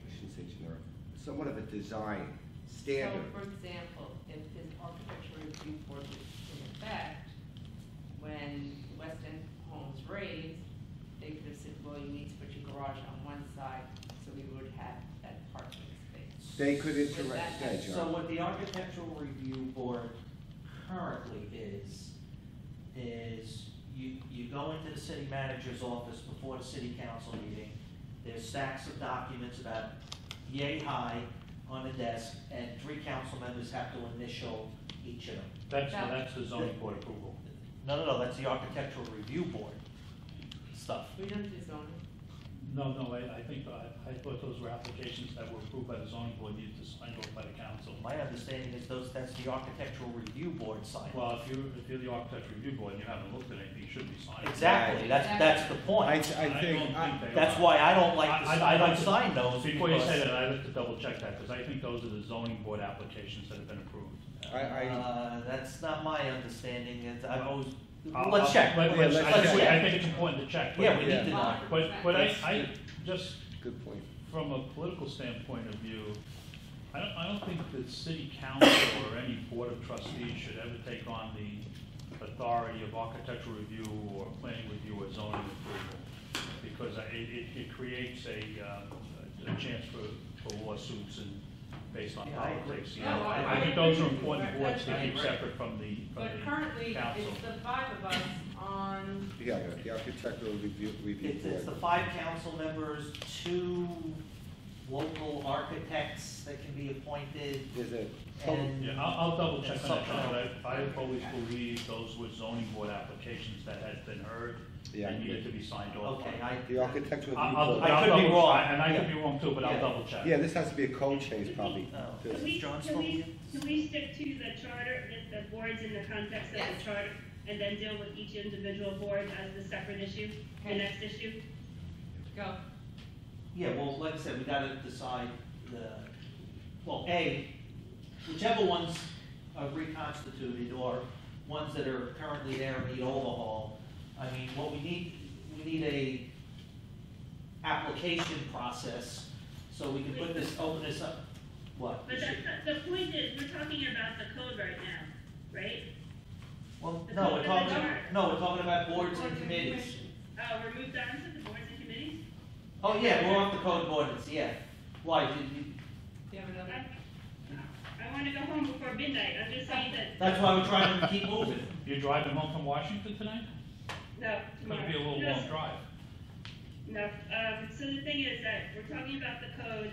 I shouldn't say generic, somewhat of a design standard. So, for example, if this architectural review board was in effect, when West End Homes raised, they could have said, well, you need to put your garage on one side, we would have that parking space. They could interact that. So what the architectural review board currently is you go into the city manager's office before the city council meeting, there's stacks of documents about yay high on a desk, and 3 council members have to initial each of them. That's the zoning board approval. No, that's the architectural review board stuff. We don't do zoning. No, I think I thought those were applications that were approved by the zoning board, needed to sign off by the council. My understanding is that's the architectural review board sign. Well, if you're the architectural review board and you haven't looked at anything, you shouldn't be signing. Exactly, that's the point. I think that's why I don't like to sign those. Before you say that, I have to double check that because I think those are the zoning board applications that have been approved. That's not my understanding. Let's check. I think it's important to check. We need to know. But I just, good point. From a political standpoint of view, I don't think the city council or any board of trustees should ever take on the authority of architectural review or planning review or zoning approval, because it creates a chance for lawsuits and based on politics. I think those are important boards to keep separate from the council. But currently, it's the 5 of us on... the architectural review board. It's the 5 council members, 2 local architects that can be appointed. I'll double check on that. I've always believed those were zoning board applications that had been heard. They needed to be signed off. Okay, the architectural review board. I could be wrong, and I could be wrong too, but I'll double check. Yeah, this has to be a code change, probably. Can we stick to the charter, the boards in the context of the charter, and then deal with each individual board as the separate issue, the next issue? Go. Yeah, well, like I said, we got to decide whichever ones are reconstituted or ones that are currently there and need overhaul. I mean, what we need a application process so we can open this up. What? But the point is, we're talking about the code right now, right? Well, we're talking about boards and committees. Oh, we're moved on to the boards and committees? Oh yeah, we're off the code of ordinance, yeah. Why, did you? Do you have another? I want to go home before midnight, I'm just saying that. That's why we're trying to keep moving. You're driving home from Washington tonight? No, tomorrow. It's going to be a little long drive. No. So the thing is that we're talking about the code,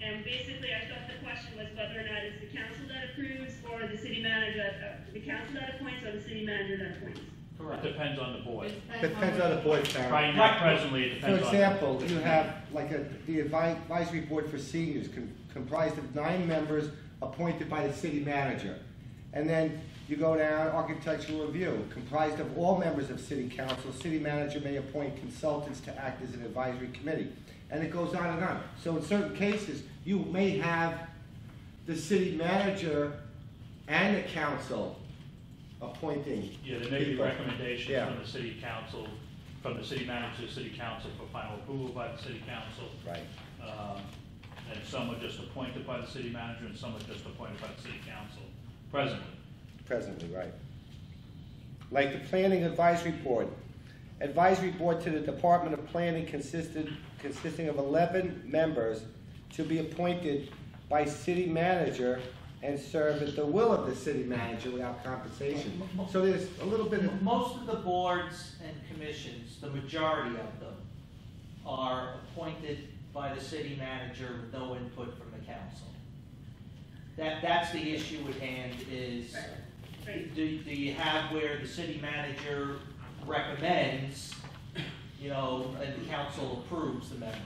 and basically I thought the question was whether or not it's the council that approves or the city manager, the council that appoints or the city manager that appoints. Correct. It depends on the board. It depends on the board, Sarah. Right now, presently, it depends on. For example, you have like the advisory board for seniors comprised of 9 members appointed by the city manager. And then you go down architectural review, comprised of all members of city council. City manager may appoint consultants to act as an advisory committee. And it goes on and on. So in certain cases, you may have the city manager and the council appointing. Yeah, there may be recommendations from the city council, from the city manager to the city council for final approval by the city council. Right. And some are just appointed by the city manager and some are just appointed by the city council. Presently, right. Like the planning advisory board. Advisory board to the Department of Planning consisting of 11 members to be appointed by city manager and serve at the will of the city manager without compensation. So there's a little bit of... Most of the boards and commissions, the majority of them, are appointed by the city manager with no input from the council. That's the issue at hand is, do you have where the city manager recommends, you know, and the council approves the members?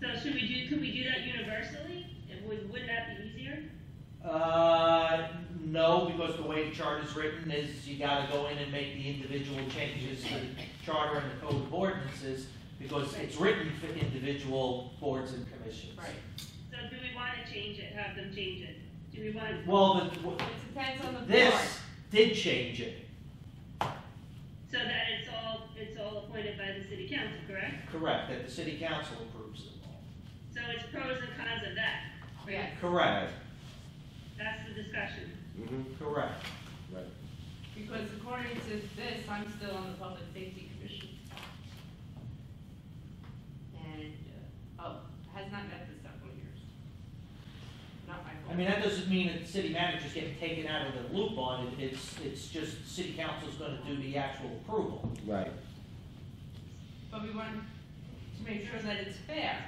So should we do, could we do that universally? Would that be easier? No, because the way the charter is written is you got to go in and make the individual changes to the charter and the code of ordinances because it's written for individual boards and commissions. Right. So do we want to change it? Have them change it? Do we want? Well, it depends on the board. This did change it. So that it's all appointed by the city council, correct? Correct. That the city council approves them all. So it's pros and cons of that. Right? Correct. That's the discussion. Mm-hmm. Correct. Right. Because according to this, I'm still on the Public Safety Commission. And, has not met for several years. Not my fault. I mean, that doesn't mean that the city manager's getting taken out of the loop on it. It's just city council's going to do the actual approval. Right. But we want to make sure that it's fair.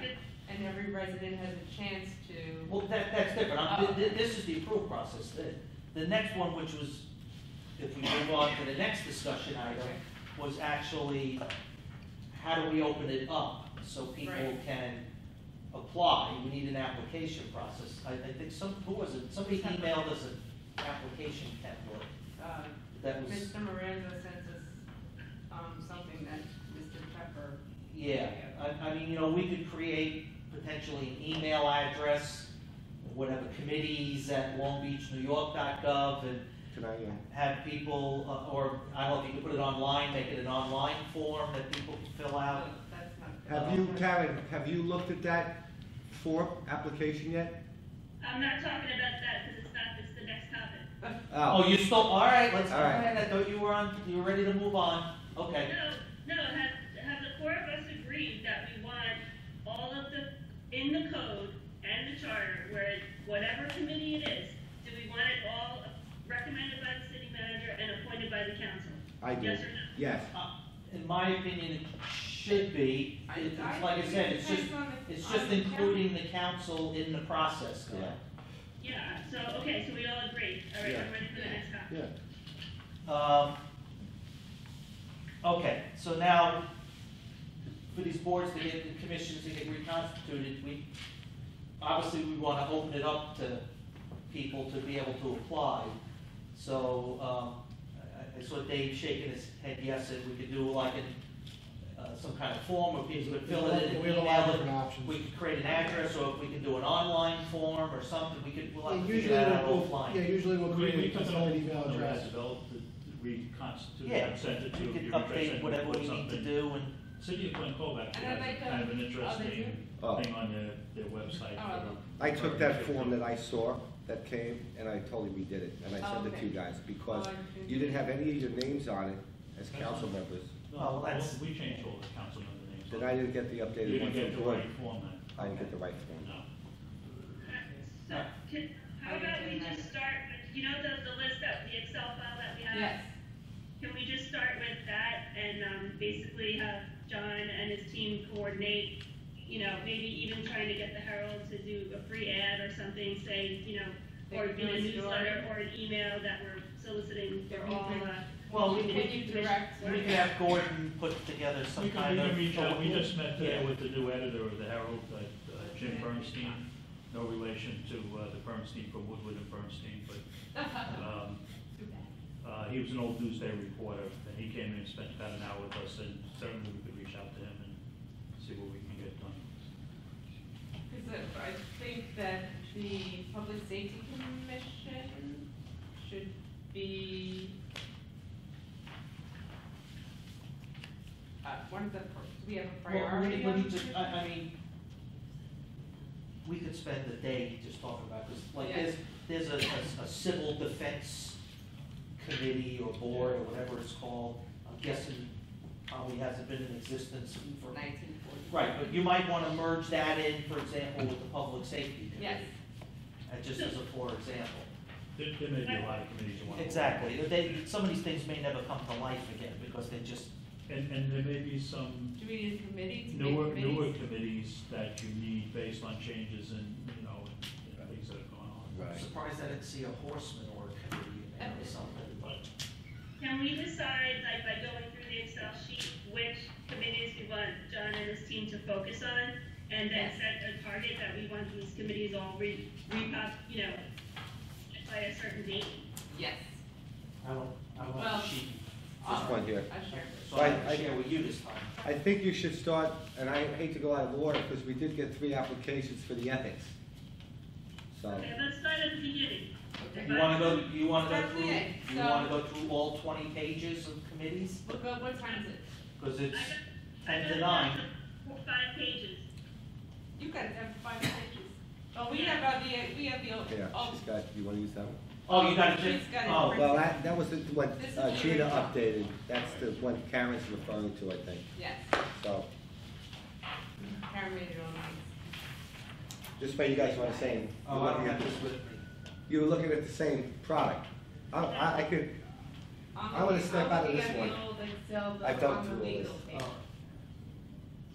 And every resident has a chance to... Well, that's different. This is the approval process. The next one, which was, if we move on to the next discussion item, was actually how do we open it up so people can apply? We need an application process. I think somebody emailed us an application template. That was Mr. Miranda sent us something that Mr. Pepper... Yeah, I mean, you know, we could create potentially an email address, whatever, committees@longbeachnewyork.gov, and have people, or I don't know if you could put it online, make it an online form that people can fill out. Karen, have you looked at that form application yet? I'm not talking about that because it's the next topic. Oh, you still, all right, let's go ahead. I thought you were ready to move on. Okay. No, have the four of us agreed that we want all of the, in the code and the charter, whatever committee it is, do we want it all recommended by the city manager and appointed by the council? I do. Yes or no? Yes. In my opinion, it should be. It's just including the council in the process. Correct. Yeah. So okay. So we all agree. All right. Yeah. I'm ready for the next topic. Yeah. Okay. So now, for these boards to get the commissions to get reconstituted, we want to open it up to people to be able to apply. So I saw Dave shaking his head yes, and we could do like some kind of form where people could fill it in and email it. Options. We could create an address, or if we could do an online form or something, we'll do that offline. Yeah, usually we'll create an email address. Reconstitute and send it to you. We could update whatever we need to do. And City of Glen Colbeck have an interesting thing on their website. I took that form that I saw that came and I totally redid it and I sent it to you guys because you didn't have any of your names on it as council members. No, we changed all the council member names. Then I didn't get the updated one. You didn't get the right form then. I didn't get the right form. No. So how about we just start with, you know, the list that the Excel file that we have? Yes. Can we just start with that and basically have John and his team coordinate, you know, maybe even trying to get the Herald to do a free ad or something, say, you know, or in a newsletter or an email that we're soliciting for all of us. Well, we could have Gordon put together some kind of... We just met today with the new editor of the Herald, Jim Bernstein, no relation to the Bernstein from Woodward and Bernstein, but he was an old Newsday reporter, and he came in and spent about an hour with us, and certainly we could reach out to him and see what we can get done. Because I think that the Public Safety Commission should be... one of the we have a priority. Well, I mean, we could spend the day just talking about this. Like, there's a civil defense committee or board or whatever it's called. I'm guessing probably hasn't been in existence for 1940. Right, but you might want to merge that in, for example, with the Public Safety Committee. Yes. Just as a poor example. There may be a lot of committees you want. Exactly. Some of these things may never come to life again because they just. And there may be some newer committees that you need based on changes and you know and things that have gone on. Right. I'm surprised I didn't see a horseman or a committee or something. But can we decide, like by going through the Excel sheet, which committees we want John and his team to focus on, and then set a target that we want these committees all repop, you know, by a certain date? Yes. I want well, the sheet. This one here. I think you should start, and I hate to go out of order because we did get 3 applications for the ethics. So. Okay, let's start at the beginning. Okay. You want to go through all 20 pages of committees? Look up what time is it? Because it's 10 to 9. 5 pages. You guys have 5 pages. Oh, we have the. You want to use that one? Oh, you got it. Oh, well, that was what Gina updated. That's the one Karen's referring to, I think. Yes. So. Karen made it all nice. This way, you guys want to say. Oh, I got this with me. You were looking at the same product. I could. I want to step out of this one. I don't do all this. Oh.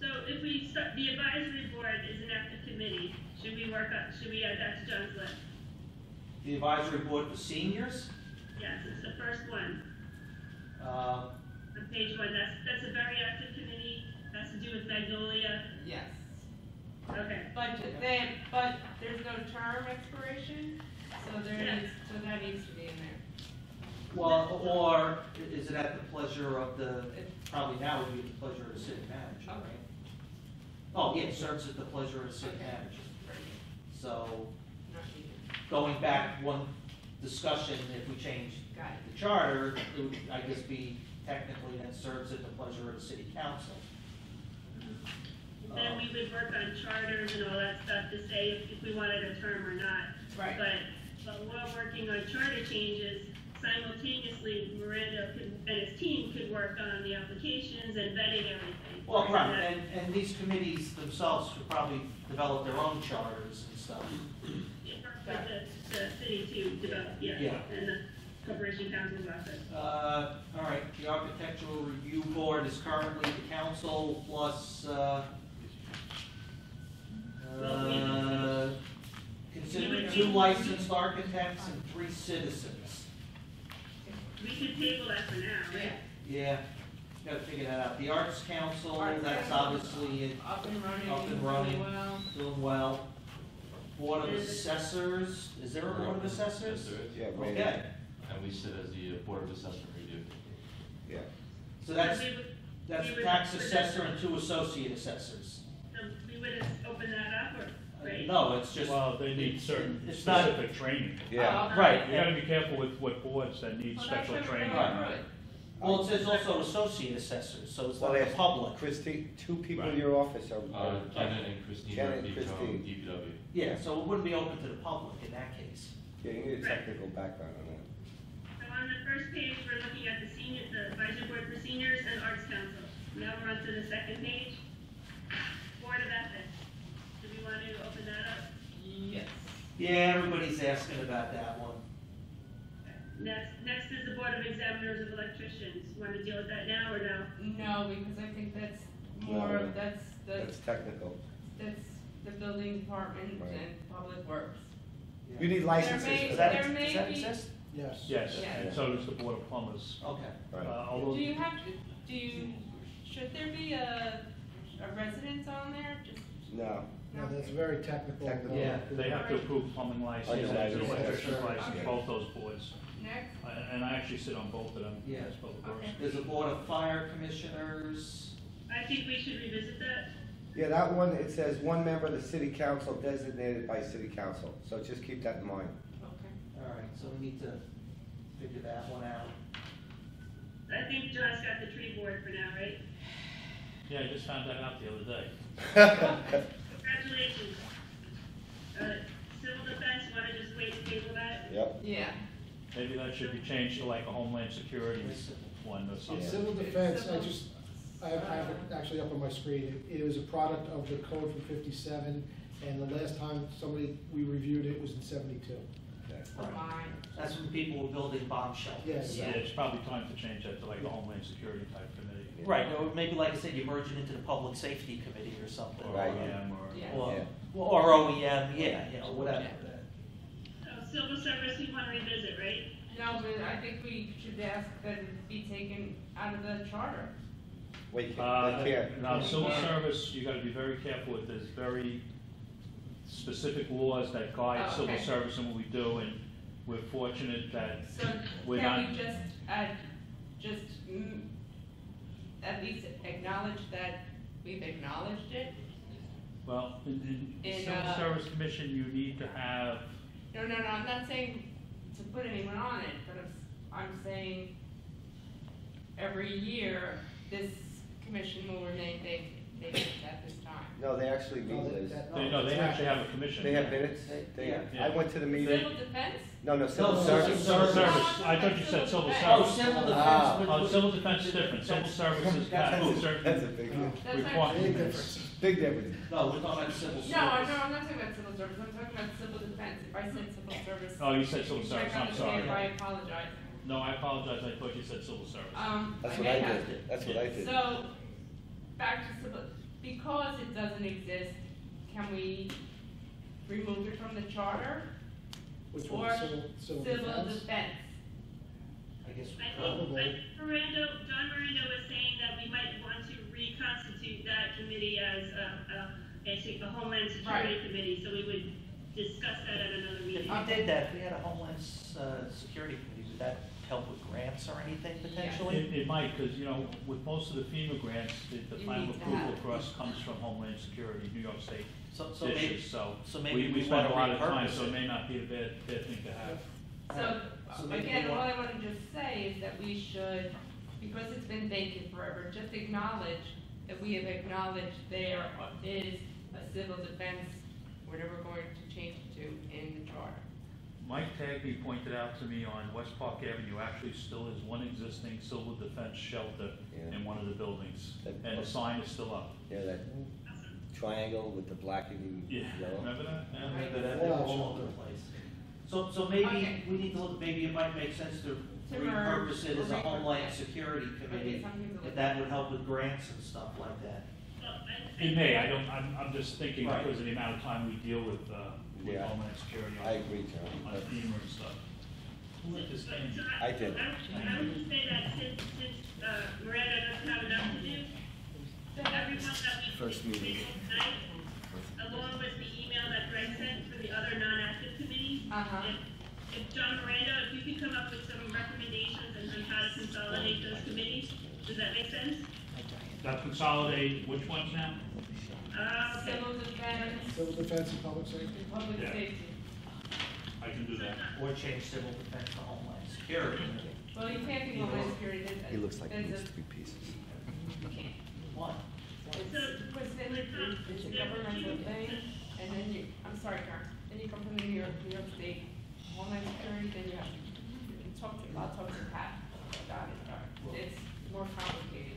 So, if we start, the advisory board is an active committee. Should we work on? Should we add that to John's list? The advisory board for seniors? Yes, it's the first one. On page 1, that's a very active committee. That's to do with Magnolia. Yes. Okay. Budget. But there's no term expiration, so that needs to be in there. Well, or is it at the pleasure of the? Probably now would be at the pleasure of the city manager, okay. Right? Oh, yeah, it serves at the pleasure of the city manager. Right. So. Going back one discussion, if we change the charter, it would, I guess, be technically that serves at the pleasure of the city council. Then we would work on charters and all that stuff to say if we wanted a term or not. Right. But while working on charter changes, simultaneously Miranda and his team could work on the applications and vetting everything. Well, right, and these committees themselves could probably develop their own charters and stuff. The city to develop, and the Corporation Council's office. All right, the Architectural Review Board is currently the council plus considering 2 licensed architects and 3 citizens. We could table that for now, right? Yeah, gotta figure that out. The Arts Council, that's obviously up and running, doing well. Board of Assessors, is there a Board of Assessors? Yeah, okay. And we sit as the Board of Assessment Review. Yeah. So that's a tax assessor and 2 associate assessors. So we would just open that up, or right? No, it's just. Well, they need certain specific training. Yeah. Right. You got to be careful with what boards that need special training. Right. Well, it says also associate assessors, so it's not the public. Christine, 2 people in your office are Janet and Christine. Janet and Christine. DPW. Yeah, so it wouldn't be open to the public in that case. Yeah, you need a technical background on that. So on the first page, we're looking at the advisory board for seniors and arts council. Now we're on to the second page, board of ethics. Do we want to open that up? Yes. Yeah, everybody's asking about that one. Next is the Board of Examiners of Electricians. Want to deal with that now or no? No, because I think that's more, yeah, that's technical. That's the building department, right, and public works. Yeah. You need licenses. Does that exist? Yes. Yes. Yeah. And so does the Board of Plumbers. Okay. Right. Do you have to, should there be a residence on there? Just no. No, that's very technical. Yeah, they have to approve plumbing license, electrician license, both those boards. Next. And I actually sit on both of them. Yeah. Okay. There's a board of fire commissioners. I think we should revisit that. Yeah, that one, it says one member of the city council designated by city council. So just keep that in mind. Okay. All right, so we need to figure that one out. I think John's got the tree board for now, right? Yeah, I just found that out the other day. Congratulations. Civil defense, want to just wait and table that? Yep. Yeah. Maybe that should be changed to like a homeland security one or something. Yeah, civil defense, I have it actually up on my screen. It was a product of the code from '57, and the last time we reviewed it was in '72. Okay. Right. That's when people were building bomb shelters. Yes. Yeah, it's probably time to change that to like a homeland security type committee. Yeah. Right, or maybe like I said, you merge it into the public safety committee or something. Or OEM or OEM, yeah, you know, whatever. Civil service, you want to revisit, right? No, but I think we should ask that it be taken out of the charter. Wait, now, civil service, you got to be very careful with. There's very specific laws that guide civil service and what we do, and we're fortunate that we're not. Can we just at least acknowledge that we've acknowledged it? Well, in Civil Service Commission, you need to have. No, I'm not saying to put anyone on it, but I'm saying every year this commission will remain vacant at this time. No, they actually meet this. They actually have a commission. They have minutes. I went to the meeting. Civil defense? No, civil service. Civil service. I thought you said civil defense. Oh, civil defense. Oh, civil defense is different. Civil service is taboo. That's a big difference. Big difference. No, we're talking about civil service. No, I'm not talking about civil service. I'm talking about civil defense. If I said civil service. Oh, you said civil service. I'm sorry. I apologize. No, I apologize. I thought you said civil service. That's what I did. That's what I did. So, back to civil. Because it doesn't exist, can we remove it from the charter? Which or one? Civil defense? I guess probably. I think John Miranda was saying that we might want to reconstitute that committee as a Homeland Security Committee, so we would discuss that at another meeting. If we did that, if we had a Homeland Security Committee, would that help with grants or anything potentially? Yeah. It might, because you know, with most of the FEMA grants, the final approval for us comes from Homeland Security, New York State. So maybe we spend a lot of time, so it may not be a bad thing to have. So again, all I want to just say is that we should, because it's been vacant forever, just acknowledge that we have acknowledged there is a civil defense, whatever we're going to change it to in the charter. Mike Tagney pointed out to me on West Park Avenue actually still is one existing civil defense shelter in one of the buildings, and the sign is still up. Yeah, that triangle with the black and yellow. Remember that? Yeah, remember that. All over the place. So maybe we need to look. Maybe it might make sense to repurpose it as a Homeland Security Committee, and that would help with grants and stuff like that. It may. I don't. I'm just thinking because of the amount of time we deal with. Homeland Security. I agree, John. On FEMA and stuff. Who let this thing? I did. I would just say that since Miranda doesn't have enough to do, every time that we along with the email that Greg sent for the other non-active committee, if John Miranda, if you could come up with some recommendations on how to consolidate those committees, does that make sense? That consolidate which ones now? Civil defense and public safety. Public safety. I can do that. Or change civil defense to Homeland Security. Well, you can't do Homeland Security. He looks like he needs 3 pieces. You can't. One. So, it's a governmental thing, and then you, I'm sorry, Karen, then you come from the New York State Homeland Security, then you have to I'll talk to Pat about it. It's more complicated.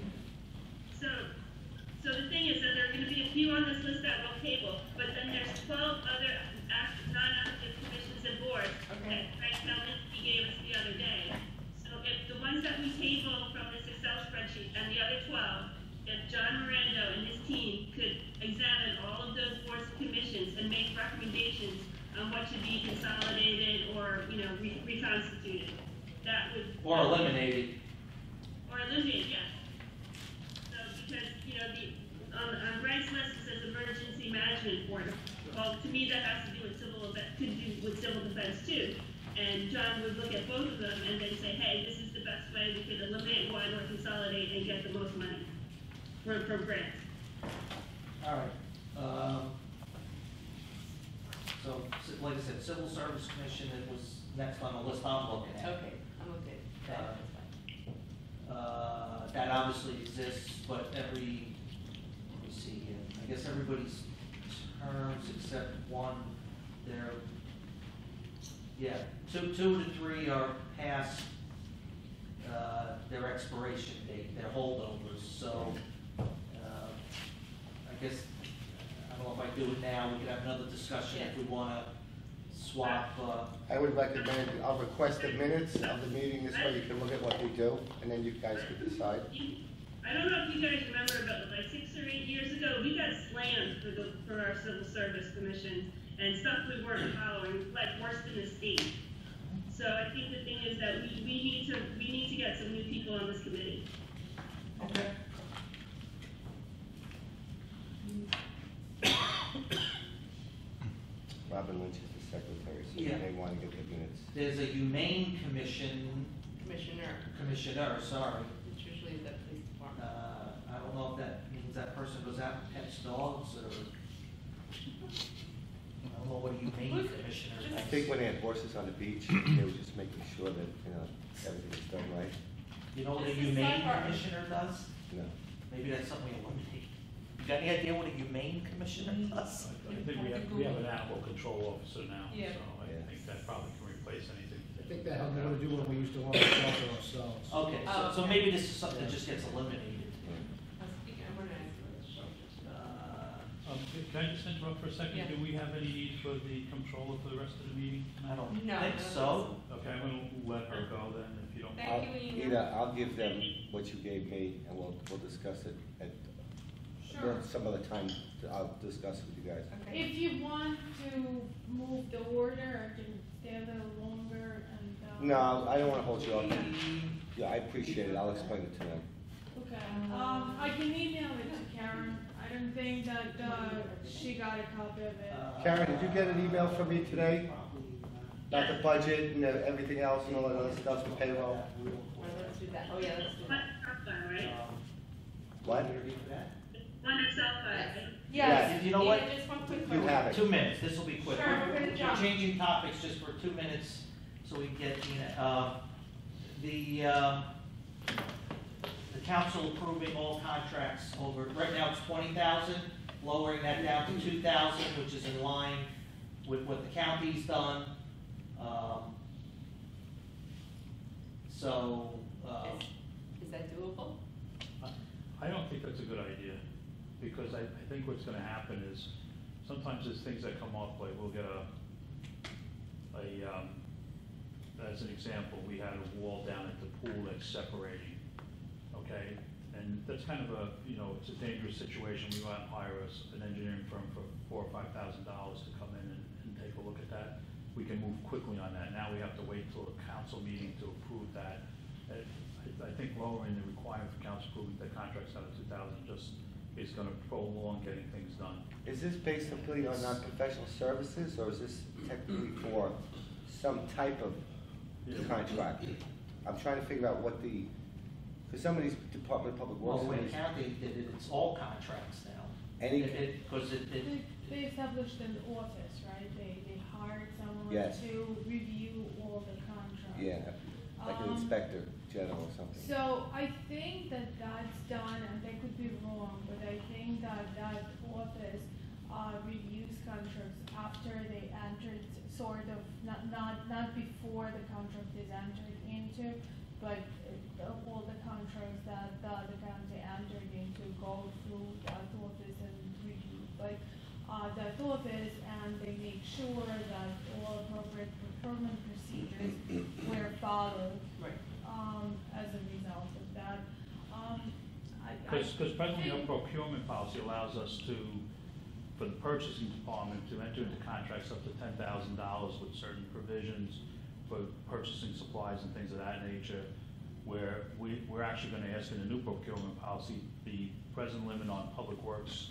So the thing is that there are going to be a few on this list that will table, but then there's 12 other non-active commissions and boards that Frank Melnicky gave us the other day. So if the ones that we table from this Excel spreadsheet and the other 12, if John Miranda reconstituted. That would or eliminated. Or eliminated, yes. So because on Greg's list it says emergency management board. Well, to me that has to do with civil defense too. And John would look at both of them and then say, hey, this is the best way we could eliminate one or consolidate and get the most money from grants. All right. So, like I said, Civil Service Commission, it was next on the list I'm looking at. Okay, I'm okay. That obviously exists, but every, let me see, I guess everybody's terms except one, they're, yeah, two to three are past their expiration date, their holdovers. So I guess, I don't know if I do it now, we could have another discussion if we want to swap. I would recommend, I'll request the minutes of the meeting this way, you can look at what we do, and then you guys could decide. I don't know if you guys remember, but like 6 or 8 years ago, we got slammed for our Civil Service Commission and stuff we weren't following, like worse than the state. So I think the thing is that we need to get some new people on this committee. Okay. Robin Lynch is the secretary, so you may want to get the units. There's a humane commission. Commissioner, sorry. It's usually the police department. I don't know if that means that person goes out and pets dogs or. I don't know what a humane commissioner is. I think when they had horses on the beach, they were just making sure that everything was done right. You know what a humane commissioner does? No. Maybe that's something we eliminate. Got any idea what a humane commissioner does? I think we have an animal control officer now, so I think that probably can replace anything. I think that had more to do when we used to walk the shelter ourselves. Okay, so maybe this is something that just gets eliminated. Can I just interrupt for a second? Yeah. Do we have any need for the controller for the rest of the meeting? I don't think so. Okay, I'm going to let her go then if you don't. I'll give them what you gave me, and we'll discuss it at. Sure. Some other time I'll discuss with you guys. Okay. If you want to move the order, or stay a little longer. And, no, I don't want to hold you up. Yeah, I appreciate it. I'll explain it to them. Okay. I can email it to Karen. I don't think that she got a copy of it. Karen, did you get an email from me today? About the budget and everything else and all that other stuff for payroll? Well, let's do that. Oh, yeah, let's do that. What? One Excel file. Yes. You know what? Just one quick question. You have it. 2 minutes. This will be quick. Sure, we're going to jump. Changing topics just for 2 minutes, so we can get the council approving all contracts over. Right now it's 20,000, lowering that down to 2,000, which is in line with what the county's done. Is that doable? I don't think that's a good idea, because I think what's going to happen is sometimes there's things that come up, like we'll get as an example, we had a wall down at the pool that's separating, okay? And that's kind of it's a dangerous situation. We might hire an engineering firm for $4,000 or $5,000 to come in and take a look at that. We can move quickly on that. Now we have to wait till a council meeting to approve that. I think lowering the requirement for council approving the contracts out of 2,000 just is going to prolong getting things done. Is this basically on non-professional services, or is this technically for some type of contract? I'm trying to figure out what the, because some of these Department of Public Works. Well, when the county did it, it's all contracts now. They established an office, right? They hired someone to review all the contracts. Yeah, like an inspector. Or something. So I think that's done, and I could be wrong, but I think that office reviews contracts after they entered, sort of, not before the contract is entered into, but all the contracts that the county entered into go through that office and review, that office, and they make sure that all appropriate procurement procedures were followed. Right. As a result of that. Because presently our procurement policy allows us to, for the purchasing department, to enter into contracts up to $10,000 with certain provisions for purchasing supplies and things of that nature, where we're actually going to ask in a new procurement policy, the present limit on public works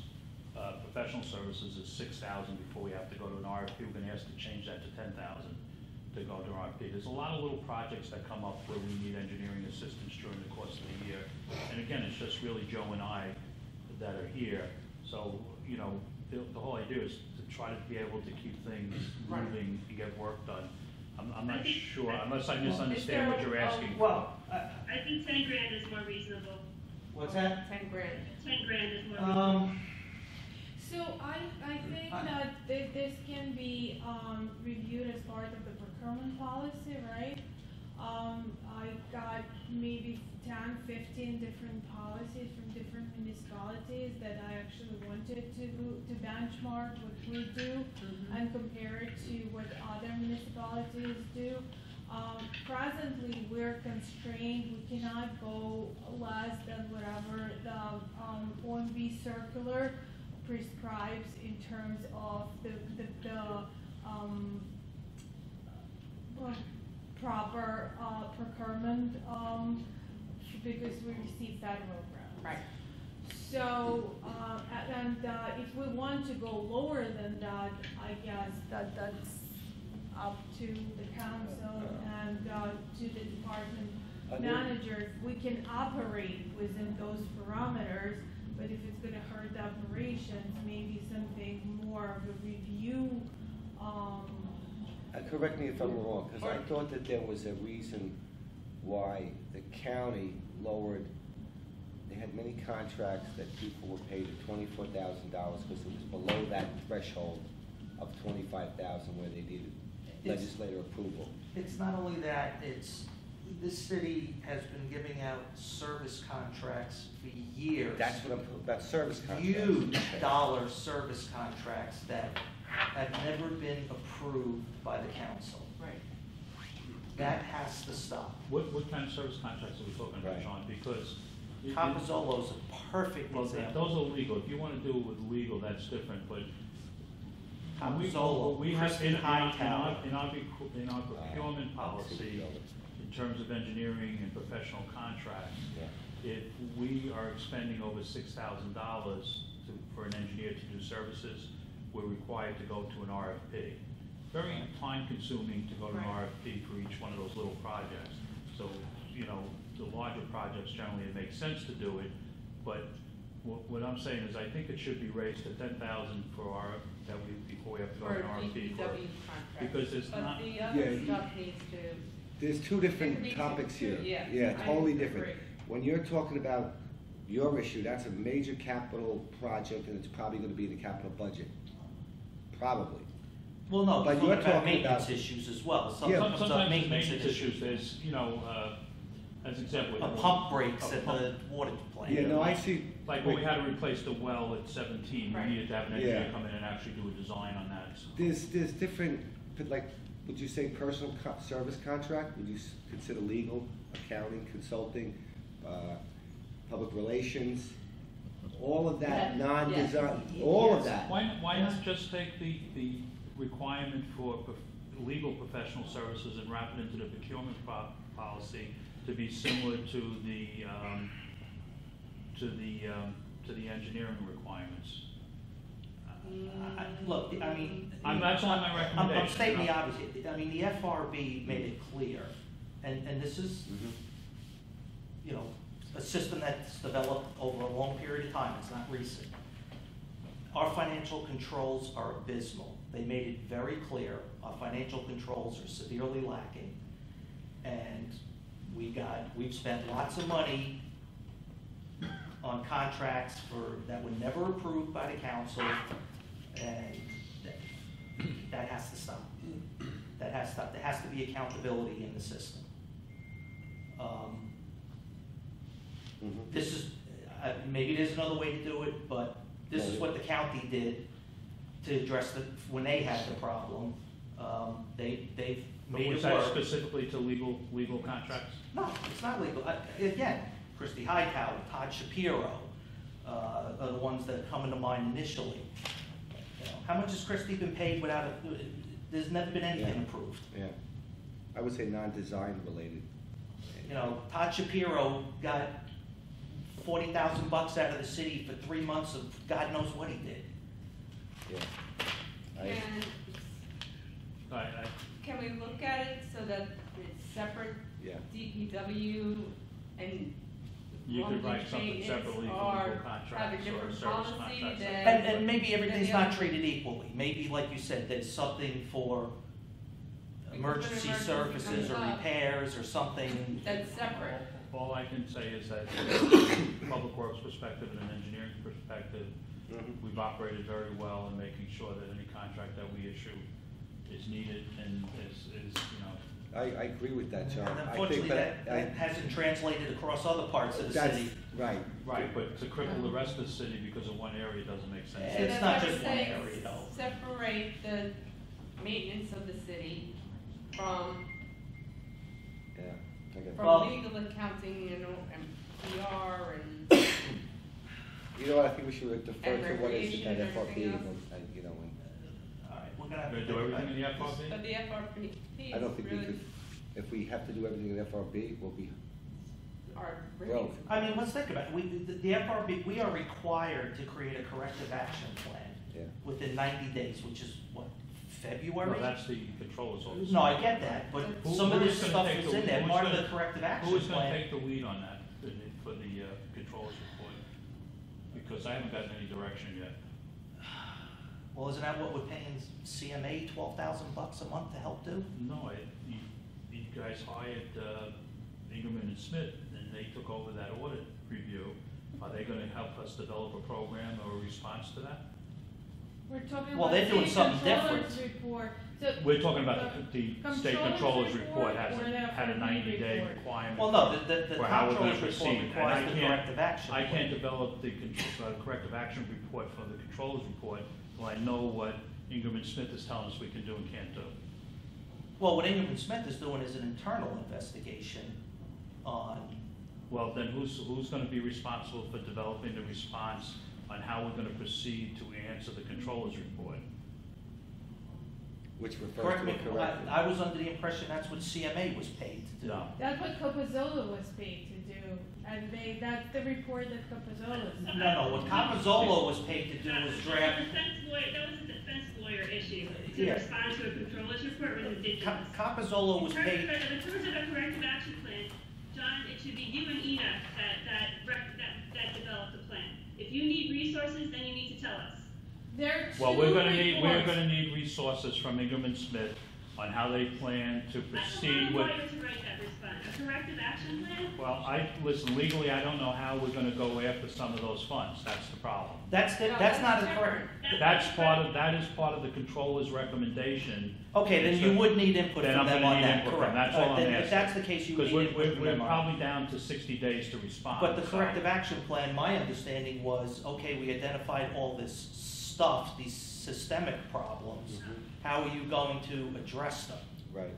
professional services is 6,000 before we have to go to an RFP. We're going to ask to change that to 10,000 to go to an RFP. There's a lot of little projects that come up where we need engineering assistance during the course of the year. And again, it's just really Joe and I that are here. So, you know, the whole idea is to try to be able to keep things moving and get work done. I'm not sure, unless I misunderstand what you're asking. Well, I think 10 grand is more reasonable. What's that? 10 grand. 10 grand is more reasonable. So I think that this can be reviewed as part of the procurement policy, right? I got maybe 10, 15 different policies from different municipalities that I actually wanted to benchmark what we do and compare it to what other municipalities do. Presently, we're constrained. We cannot go less than whatever the OMB circular prescribes in terms of the proper procurement because we receive federal grants. Right. So, and if we want to go lower than that, I guess that's up to the council and to the department managers. We can operate within those parameters, but if it's going to hurt the operations, maybe something more of a review. Correct me if I'm wrong, because I thought that there was a reason why the county lowered. They had many contracts that people were paid at $24,000 because it was below that threshold of $25,000 where they needed legislative approval. It's not only that, it's this city has been giving out service contracts for years. That's what I'm talking about, service contracts. Huge dollar service contracts that have never been approved by the council. Right. That has to stop. What kind of service contracts are we talking about, John? Because Capozzolo is a perfect example. Those are legal. If you want to do it with legal, that's different. But Capozzolo, we have in our procurement policy, in terms of engineering and professional contracts, if we are expending over $6,000 for an engineer to do services, we're required to go to an RFP. Very time-consuming to go to an RFP for each one of those little projects. So, you know, the larger projects generally it makes sense to do it, but what I'm saying is I think it should be raised to 10,000 for our that we before we have to go to an RFP for, because it's not. The other stuff needs to. There's two different topics here. Yeah, totally different. When you're talking about your issue, that's a major capital project, and it's probably going to be in the capital budget. Probably. Well, no, but you're talking about maintenance issues as well. Sometimes maintenance issues. There's, you know, as an example, a pump breaks at the water plant. Yeah, no, I see. Like when we had to replace the well at 17, we needed to have an engineer come in and actually do a design on that. There's different, like, would you say personal service contract? Would you consider legal, accounting, consulting, public relations? All of that non-design, all of that. Why not just take the requirement for legal professional services and wrap it into the procurement policy to be similar to the engineering requirements? Look, I mean, that's not my recommendation. I'm stating the obvious. I mean, the FRB made it clear, and this is, you know, a system that's developed over a long period of time. It's not recent. Our financial controls are abysmal. They made it very clear. Our financial controls are severely lacking. And we've spent lots of money on contracts that were never approved by the council. And that has to stop. That has to stop. There has to be accountability in the system. This is, maybe there's another way to do it, but this is what the county did to address when they had the problem. They've made it work. Was that specifically to legal contracts? No, it's not legal. Again, Christy Hightower, Todd Shapiro are the ones that come into mind initially. You know, how much has Christy been paid without there's never been anything approved. Yeah. I would say non-design related. You know, Todd Shapiro got $40,000 out of the city for 3 months of God knows what he did. Yeah. Can we look at it so that it's separate? Yeah. DPW and you could write something separately for contracts or service contracts. And maybe everything's not treated equally. Maybe, like you said, there's something for emergency services or repairs or something that's separate. All I can say is that from a public works perspective and an engineering perspective, we've operated very well in making sure that any contract that we issue is needed and is you know. I agree with that, John. And unfortunately, that hasn't translated across other parts of the city. Right. Right, but to cripple the rest of the city because of one area doesn't make sense. So it's not just one area, though. Separate the maintenance of the city from legal accounting and PR and. You know what? I think we should defer to what is that FRB, and you know. Do everything in the FRB? But the FRB, I don't think really we could. If we have to do everything in the FRB, we'll be. Well, I mean, let's think about it. The FRB, we are required to create a corrective action plan within 90 days, which is what, February? Well, that's the controller's office. No, I get that, but some of this stuff is in there. Part of the corrective action plan. Who's going to take the lead on that for the controller's report? Because I haven't gotten any direction yet. Well, isn't that what we're paying CMA $12,000 a month to help do? No, you guys hired Ingerman and Smith, and they took over that audit review. Are they going to help us develop a program or a response to that? We're talking about they're doing something different. Report. So we're talking about the state controller's report has had a 90-day requirement. Well, no, the controller's report requires the corrective action. I can't develop the corrective action report for the controller's report. Well, I know what Ingerman Smith is telling us we can do and can't do. Well, what Ingerman Smith is doing is an internal investigation on. Well, then who's going to be responsible for developing the response on how we're going to proceed to answer the controller's report? Which refers to a corrective. I was under the impression that's what CMA was paid to do. No. That's what Capozzolo was paid to do. And that's the report that Capozzolo is. No, what Capozzolo was paid to do was draft. That was a defense lawyer issue. To respond to a controller's report was ridiculous. Capozzolo was paid. In terms of a corrective action plan, John, it should be you and Enoch that developed the plan. If you need resources, then you need to tell us. Well, we're going to need resources from Ingerman Smith on how they plan to proceed with. A corrective action plan? Well, listen, legally, I don't know how we're going to go after some of those funds. That's the problem. That's not a correct. That is part of the controller's recommendation. Okay, then you would need input from them on that. Correct. That's all I'm asking. If that's the case, you would need input from them. Because we're probably down to 60 days to respond. But the corrective action plan, my understanding was, okay, we identified all this stuff, these systemic problems. How are you going to address them? Right.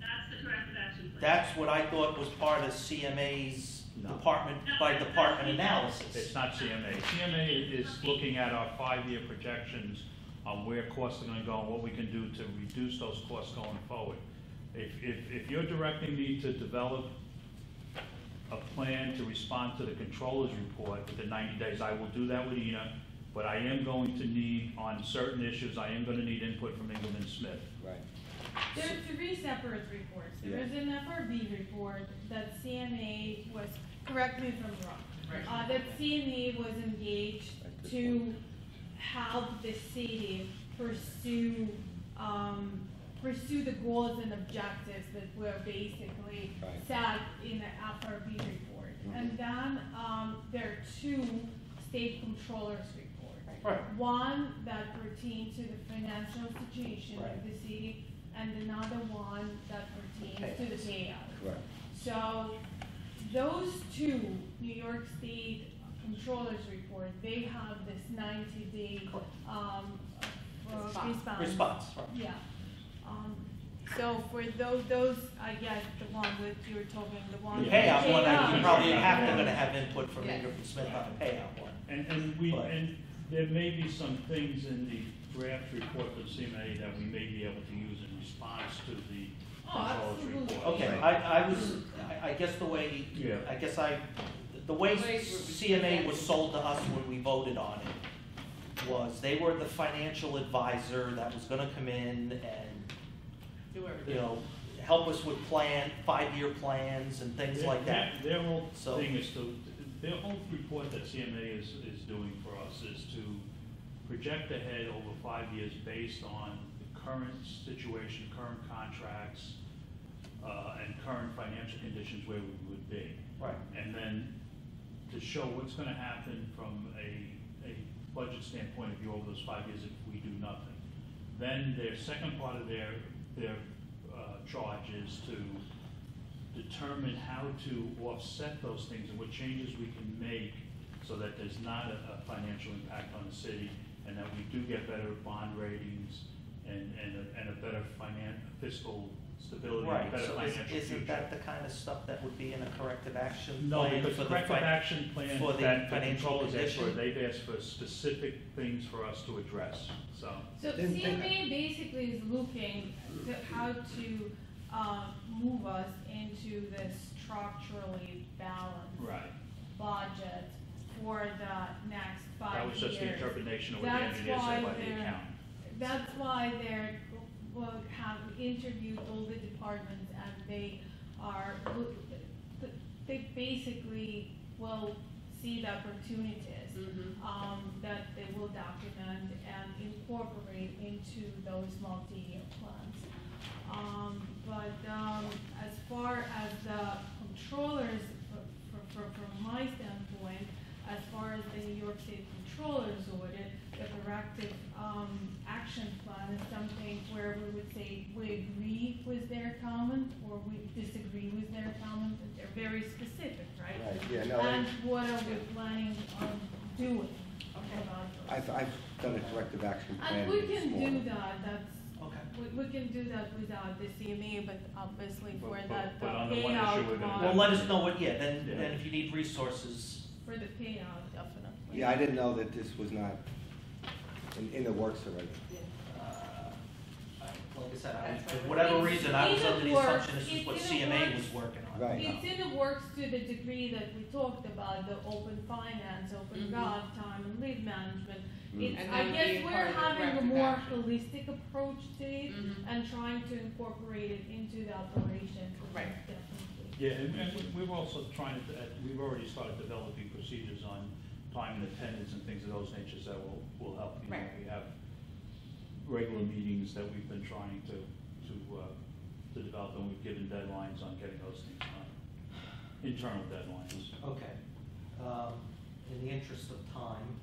That's the corrective action plan. That's what I thought was part of CMA's department by department analysis. It's not CMA. CMA is looking at our 5-year projections on where costs are going to go and what we can do to reduce those costs going forward. If you're directing me to develop a plan to respond to the controller's report within 90 days, I will do that with Ina. But I am going to need, on certain issues, I am going to need input from Ingerman Smith. Right. There are 3 separate reports. There is an FRB report that CMA was, correct me if I'm wrong, that CMA was engaged to help the city pursue the goals and objectives that were basically set in the FRB report. And then there are 2 state controllers reports. Right. One that pertains to the financial situation of the city, and another one that pertains to the payout. Right. So those 2 New York State controllers report, they have this 90-day response. Yeah. So for those, I guess the one that you were talking, the one payout one, I probably have to have input from Ingerman Smith on the payout one. There may be some things in the draft report from CMA that we may be able to use in response to the controls report. Okay, right. I guess the way, yeah. I guess I, the way CMA was sold to us when we voted on it was they were the financial advisor that was going to come in and, you know, help us with plan, 5-year plans and things like that. Their whole thing is to, their whole report that CMA is doing for us is to project ahead over 5 years based on the current situation, current contracts, and current financial conditions where we would be. Right. And then to show what's going to happen from a budget standpoint of view over those 5 years if we do nothing. Then their second part of their charge is to determine how to offset those things and what changes we can make so that there's not a financial impact on the city and that we do get better bond ratings and a better fiscal stability, right. Better financial future. Isn't that the kind of stuff that would be in a corrective action plan? No, the corrective action plan for the financial condition. They've asked for specific things for us to address. So CMA basically is looking at how to move us into this structurally balanced budget for the next 5 years. That was just the interpretation of what the engineer said by the accountant. That's why they're have interviewed all the departments, and they are basically will see the opportunities that they will document and incorporate into those multi-year plans. As far as the controllers, from my standpoint, as far as the New York State controllers audit, the corrective action plan is something where we would say we agree with their comment or we disagree with their comment. They're very specific, right? Yeah, no, and what are we planning on doing about those? I've done a corrective action plan. And we can do that. That's okay. We can do that without the CMA, but obviously for the payout. Well, let us know what. Yeah, then if you need resources for the payout, definitely. Yeah, I didn't know that this was not. In the works already. Yeah. Like I said, for whatever reason, I was under the assumption this is what CMA was working on. Right. It's in the works to the degree that we talked about, the open finance, open job time, and leave management. I guess we're having a more holistic approach to it and trying to incorporate it into the operation. Right. Definitely. Yeah, and we're also trying to, we've already started developing procedures on time and attendance and things of those natures that will help. You know, we have regular meetings that we've been trying to develop, and we've given deadlines on getting those things done, internal deadlines. Okay. In the interest of time,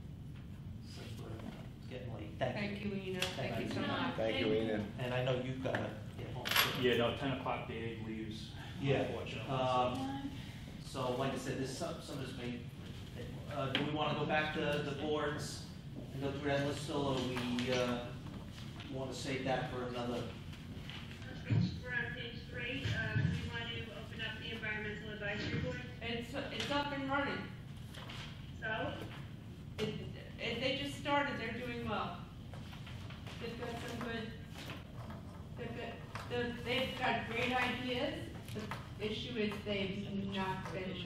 since we're getting late, thank you, Ina. Thank you so much. Thank you, Ina. And I know you've got to get home. Yeah, no, 10 o'clock, Dave leaves, unfortunately. So, like I said, this some of this may. Do we want to go back to the boards and go through that list still, or we want to save that for another? We're on page 3. Do we want to open up the environmental advisory board? It's up and running. So? They just started. They're doing well. They've got some good. They've got great ideas. The issue is they've not finished.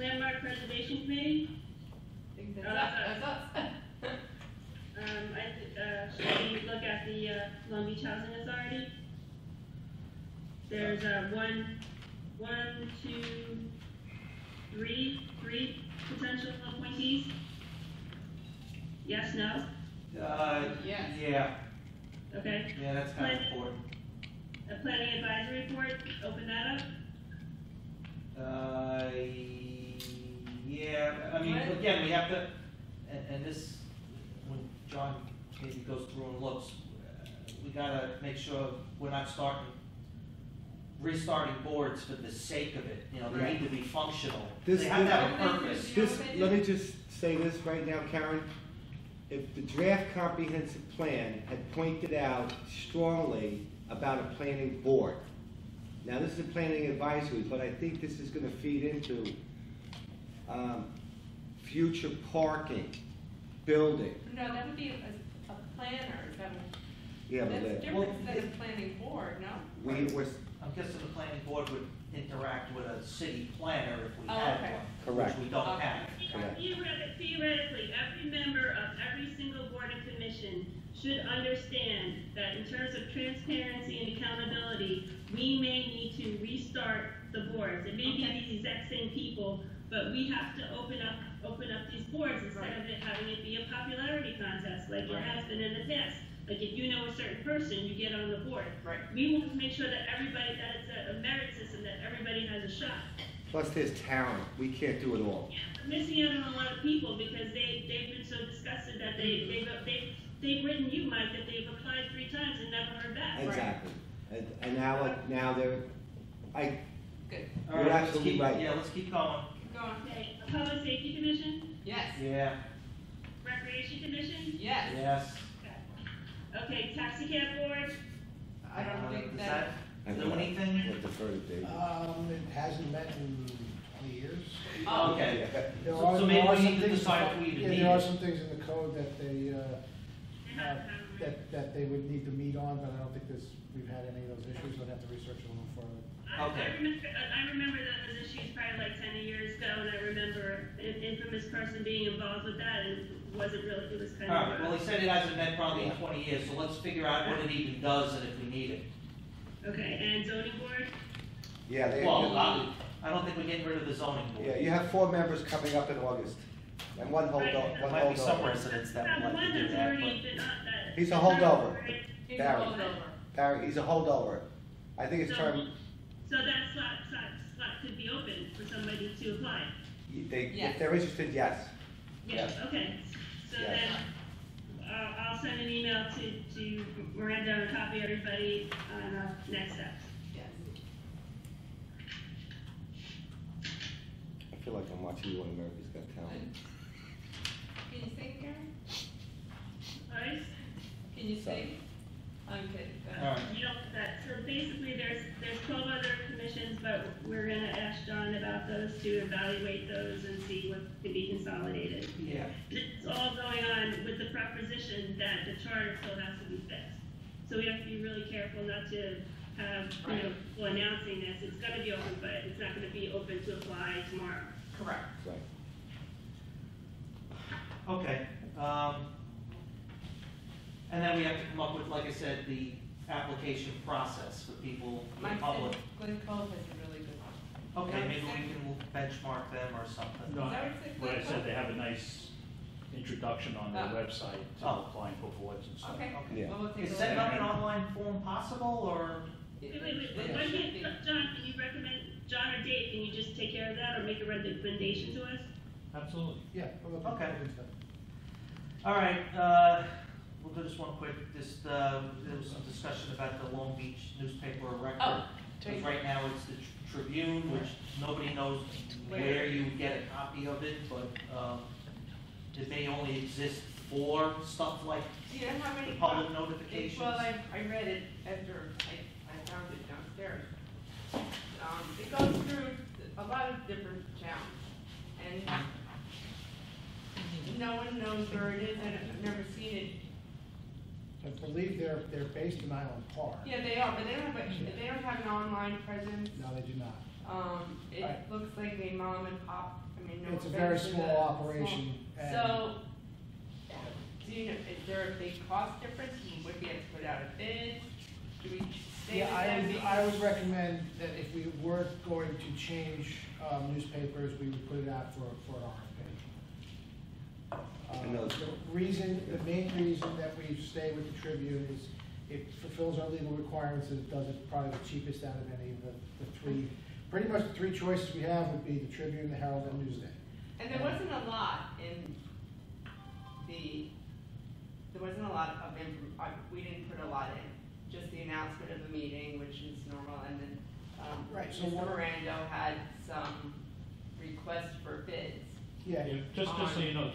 Landmark Preservation Committee? I think that's us. Should we look at the Long Beach Housing Authority? There's three potential appointees. Yes, no? Yes. Yeah. Okay. Yeah, that's kind of important. A planning advisory board, open that up. Yeah, I mean, again, we have to, and this, when John maybe goes through and looks, we gotta make sure we're not restarting boards for the sake of it. You know, they need to be functional. They have to have a purpose. Let me just say this right now, Karen. If the draft comprehensive plan had pointed out strongly about a planning board, now this is a planning advisory, but I think this is going to feed into future parking, building. No, that would be a planners. Yeah, but that's different than the planning board, no? I'm guessing the planning board would interact with a city planner if we had one. Correct. Which we don't have. Correct. Theoretically, every member of every single board and commission should understand that in terms of transparency and accountability, we may need to restart the boards. It may be these exact same people, but we have to open up these boards instead of it having it be a popularity contest like it has been in the past. Like if you know a certain person, you get on the board. Right. We want to make sure that everybody, that it's a merit system, that everybody has a shot. Plus there's talent. We can't do it all. Yeah, we're missing out on a lot of people because they've been so disgusted that they've written you, Mike, that they've applied 3 times and never heard back. Exactly. Right? And now they're, good. All right, absolutely right. Yeah, let's keep going. Okay. Public Safety Commission? Yes. Yeah. Recreation Commission? Yes. Yes. Okay, taxi cab board? I don't think that do anything? It hasn't met in 20 years. Oh, okay. So maybe we need to decide if we even need it. There are some things in the code that they would need to meet on, but I don't think we've had any of those issues. I'd have to research a little further. Okay. I remember that those issues probably like 10 years ago, and I remember an infamous person being involved with that, and it wasn't really, it was kind of... All right, well, he said it hasn't been probably in 20 years, so let's figure out what it even does and if we need it. Okay, and zoning board? Yeah, I don't think we're getting rid of the zoning board. Yeah, you have 4 members coming up in August, and one holdover. There might be some residents that would like to do that. He's a holdover. Barry, he's a holdover. I think it's term... So that slot could be open for somebody to apply? If they're interested, yes. Yes. Okay. So then I'll send an email to Miranda and copy everybody on next steps. Yes. I feel like I'm watching you on America's Got Talent. Can you sing, Karen? Right? Can you sing? I'm kidding. You don't put that. So basically, there's 12 other commissions, but we're going to ask John about those to evaluate those and see what could be consolidated. Yeah. It's all going on with the proposition that the charter still has to be fixed. So we have to be really careful not to have announcing this. It's going to be open, but it's not going to be open to apply tomorrow. Correct. Right. Okay. And then we have to come up with, like I said, the application process for people, the public. Glen Cove is a really good one. Okay, maybe we can benchmark them or something. No, I said they have a nice introduction on their website to applying for boards and stuff. Okay. Is setting up an online form possible, or? Wait, John, can you recommend, John or Dave, can you just take care of that or make a recommendation to us? Absolutely. Yeah. Okay. All right. We'll do this one quick. There was some discussion about the Long Beach newspaper record. Because right now it's the Tribune, which nobody knows where you get a copy of it, but it may only exist for stuff like the public notifications. Well, I read it after I found it downstairs. It goes through a lot of different towns. And no one knows where it is, and I've never seen it. I believe they're based in Island Park. Yeah, they are, but they don't have an online presence. No, they do not. It looks like a mom and pop. I mean, no, it's a very small operation. Small. So, do you know, is there a big cost difference? Would we have to put out a bid? Do we? I would recommend that if we were going to change newspapers, we would put it out for an RFP. The main reason that we stay with the Tribune is it fulfills our legal requirements and it does it probably the cheapest out of any of the three choices we have would be the Tribune, the Herald, and Newsday. And there wasn't a lot of we didn't put a lot in, just the announcement of a meeting, which is normal, and then Mr. Miranda had some requests for bids. Yeah, just so you know,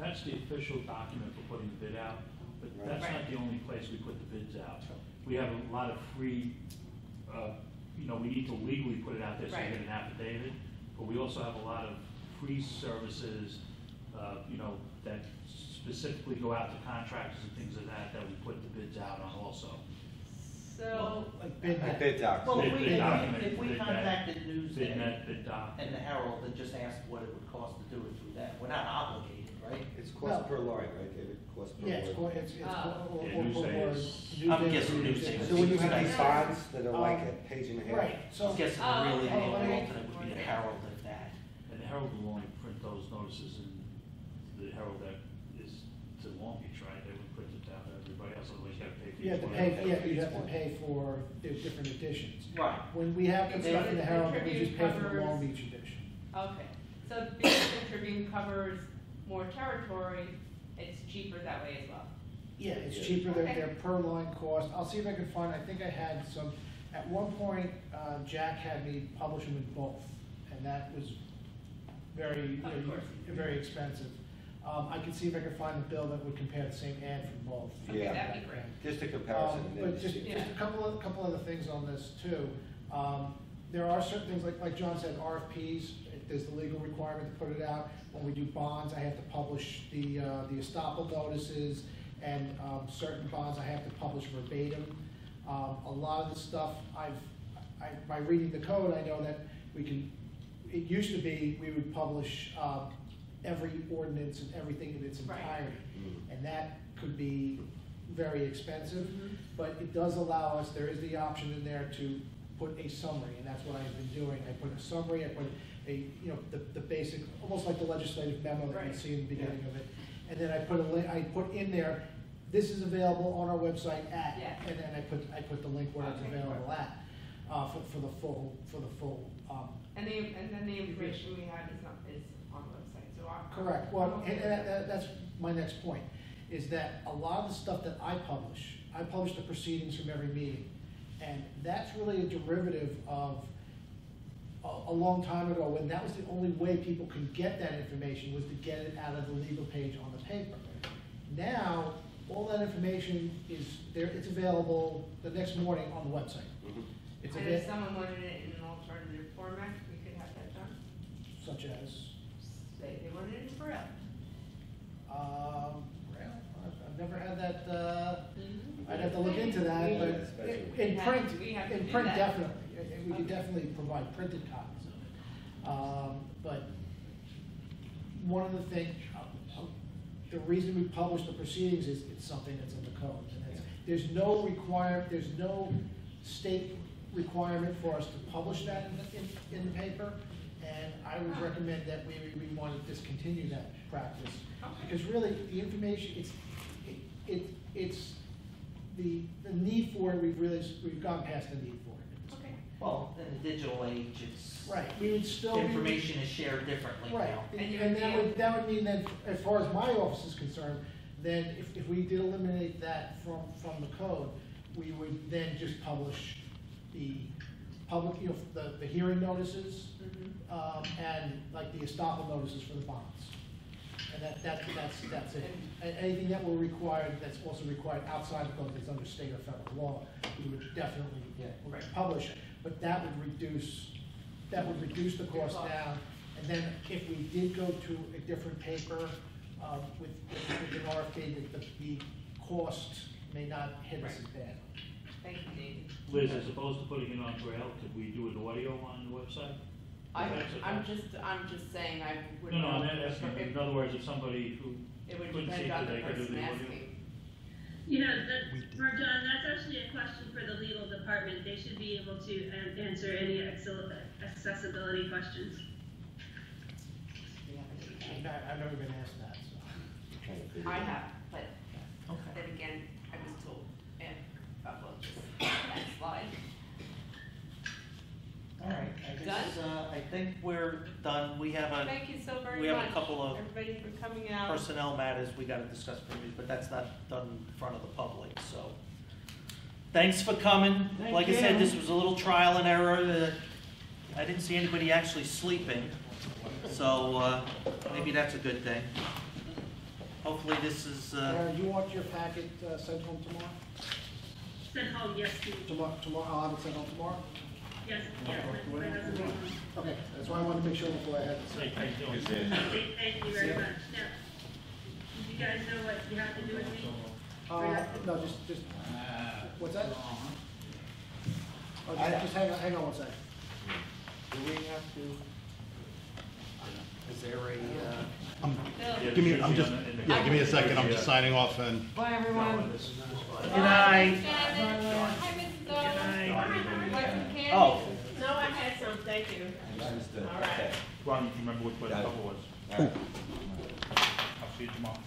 that's the official document for putting the bid out, but that's not the only place we put the bids out. We have a lot of free, we need to legally put it out there so you get an affidavit, but we also have a lot of free services, that specifically go out to contractors and things like that that we put the bids out on also. So, like bid docs. Well, if we contacted Newsday and the Herald and just asked what it would cost to do it through that, we're not obligated, right? It's cost per lorry, right, David? Cost per lorry. Yeah, it's I'm guessing Newsday. So when you have these bonds that are like a page and a half, right? So I'm guessing really the alternate would be the Herald at that. And the Herald will only print those notices, and the Herald that is to Longbeach, right? They would print it down to everybody else. You have to pay for different editions. Right. When we have the stuff in the Herald, we just pay for the Long Beach edition. Okay. So because the Tribune covers more territory, it's cheaper that way as well. Yeah, it's cheaper. Okay. Their per line cost. I'll see if I can find. I think I had some. At one point, Jack had me publish them in both, and that was very expensive. I can see if I can find a bill that would compare the same ad from both. Okay, yeah, that'd be great. Just a comparison. But just a couple other things on this too. There are certain things, like John said, RFPs. There's the legal requirement to put it out. When we do bonds, I have to publish the estoppel notices, and certain bonds I have to publish verbatim. A lot of the stuff by reading the code, I know that we can. It used to be we would publish. Every ordinance and everything in its entirety, right. And that could be very expensive, but it does allow us, there is the option in there to put a summary, and that's what I've been doing. I put a summary, I put a, you know, the basic, almost like the legislative memo that you see in the beginning of it, and then I put I put in there, this is available on our website at, and then I put the link where it's available at for the full. And then the information we have is on the website. Correct. Well, and that's my next point, is that a lot of the stuff that I publish the proceedings from every meeting, and that's really a derivative of a long time ago when that was the only way people could get that information, was to get it out of the legal page on the paper. Now, all that information is there, it's available the next morning on the website. It's and if someone wanted it in an alternative format, we could have that done? Such as? They wanted it in braille. Braille? I've never had that. I'd have to look into that, but in print, definitely. We could definitely provide printed copies of it. But one of the things, the reason we publish the proceedings is it's something that's in the code. And there's no requirement. There's no state requirement for us to publish that in the paper. And I would recommend that we want to discontinue that practice, because really the information, it's the need for it. We've gone past the need for it. Okay. Well, in the digital age, it's right. We would still information is shared differently now. And that would mean that, as far as my office is concerned, then if we did eliminate that from the code, we would then just publish the public, you know, the hearing notices. And like the estoppel notices for the bonds, and that's it. And anything that will require, that's also required outside the code that's under state or federal law, we would definitely publish. But that would reduce the cost down. And then if we did go to a different paper with an RFP, the cost may not hit us as bad. Thank you, David. Liz, as opposed to putting it on Braille, could we do an audio on the website? I'm just saying I would. No, in other words, if somebody who couldn't see today could do the audio. You know, John, that's actually a question for the legal department. They should be able to answer any accessibility questions. Yeah, I've never been asked that. So. I have, but then again, I was told, and I'll just next slide. All right, I think we're done. We have a couple of personnel matters we got to discuss, but that's not done in front of the public. So, thanks for coming. Like I said, this was a little trial and error. I didn't see anybody actually sleeping, so maybe that's a good thing. Hopefully, this is. You want your packet sent home tomorrow? Sent home, yes. Tomorrow, I'll have it sent home tomorrow. Yes, okay, that's why I wanted to make sure before I had to say. Thank you very much. you guys know what you have to do with me? No, just what's that? Oh, just hang on one second. Do we have to? Is there a? Give me a second. I'm just signing off and. Bye everyone. Good night. Good night. Oh. No, I had some. Thank you. All right. Ron, you remember which way the couple was? All right. I'll see you tomorrow.